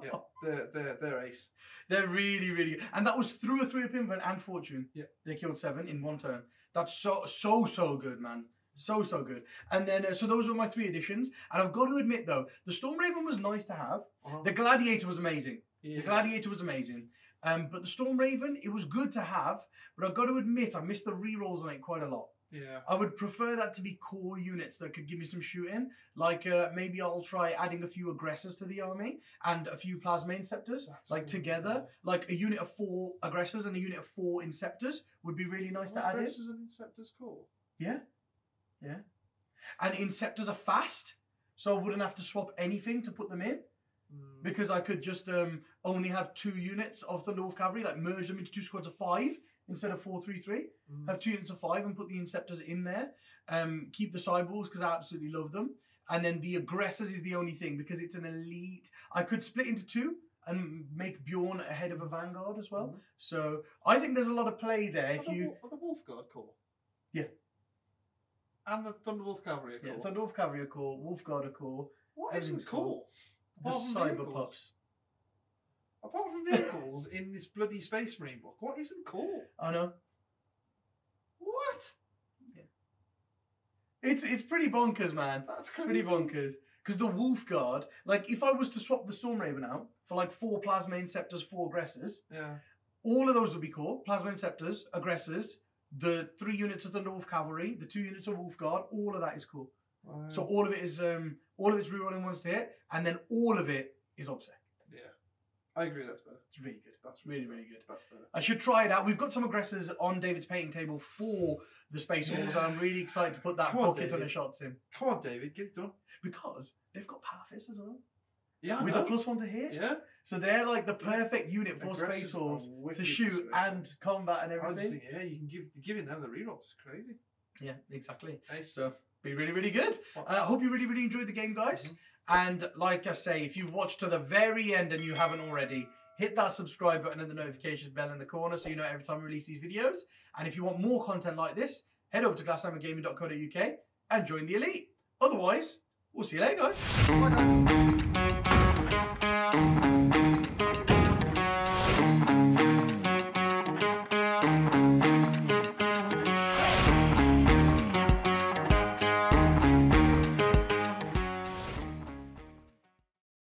2. Yeah, they're ace. They're really, really good. And that was through a 3 up Invent and Fortune. Yeah, they killed 7 in 1 turn. That's so good, man. So good. And then so those were my 3 additions. And I've got to admit though, the Storm Raven was nice to have. The Gladiator was amazing. Yeah. The Gladiator was amazing. But the Storm Raven, it was good to have. But I've got to admit, I missed the rerolls on it quite a lot. Yeah, I would prefer that to be core units that could give me some shooting. Like maybe I'll try adding a few aggressors to the army and a few plasma inceptors. That's like cool. Together, like a unit of 4 aggressors and a unit of 4 inceptors would be really nice to add in. Aggressors and inceptors, cool. Yeah. And inceptors are fast, so I wouldn't have to swap anything to put them in. Because I could just only have 2 units of Thunderwolf Cavalry, like merge them into 2 squads of 5 instead of 4-3-3. Have 2 units of 5 and put the Inceptors in there. Keep the Cyborgs because I absolutely love them. And then the Aggressors is the only thing because it's an elite. I could split into 2 and make Bjorn ahead of a Vanguard as well. Mm-hmm. So I think there's a lot of play there. Are the Wolf Guard core? Yeah. And the Thunderwolf Cavalry core. Yeah, Thunderwolf Cavalry core, Wolf Guard core. What is the core? The Cyber Pups. Apart from vehicles in this bloody Space Marine book, what isn't core? I know. What? Yeah. It's pretty bonkers, man. That's crazy. It's pretty bonkers. Because the Wolf Guard, like if I was to swap the Storm Raven out for like 4 Plasma Inceptors, 4 Aggressors, yeah, all of those would be core. Plasma Inceptors, Aggressors, the 3 units of Thunderwolf Cavalry, the 2 units of Wolf Guard, all of that is core. Wow. So all of it is all of it's rerolling ones to hit, and then all of it is OBSEC. Yeah. I agree, that's better. It's really good. That's really, really good. That's better. I should try it out. We've got some Aggressors on David's painting table for the Space Wolves, and I'm really excited to put that bucket on the shots in. Come on, David, get it done. Because they've got Pathfists as well. Yeah, with a +1 to hit. Yeah. So they're like the perfect unit for Space Wolves to shoot and combat and everything. I just think, yeah, you can giving them the rerolls is crazy. Yeah, exactly. Nice. So be really, really good. I hope you really, really enjoyed the game, guys. Mm-hmm. And like I say, if you've watched to the very end and you haven't already, hit that subscribe button and the notification bell in the corner so you know every time we release these videos. And if you want more content like this, head over to glasshammergaming.co.uk and join the elite. Otherwise, we'll see you later, guys. Bye, guys.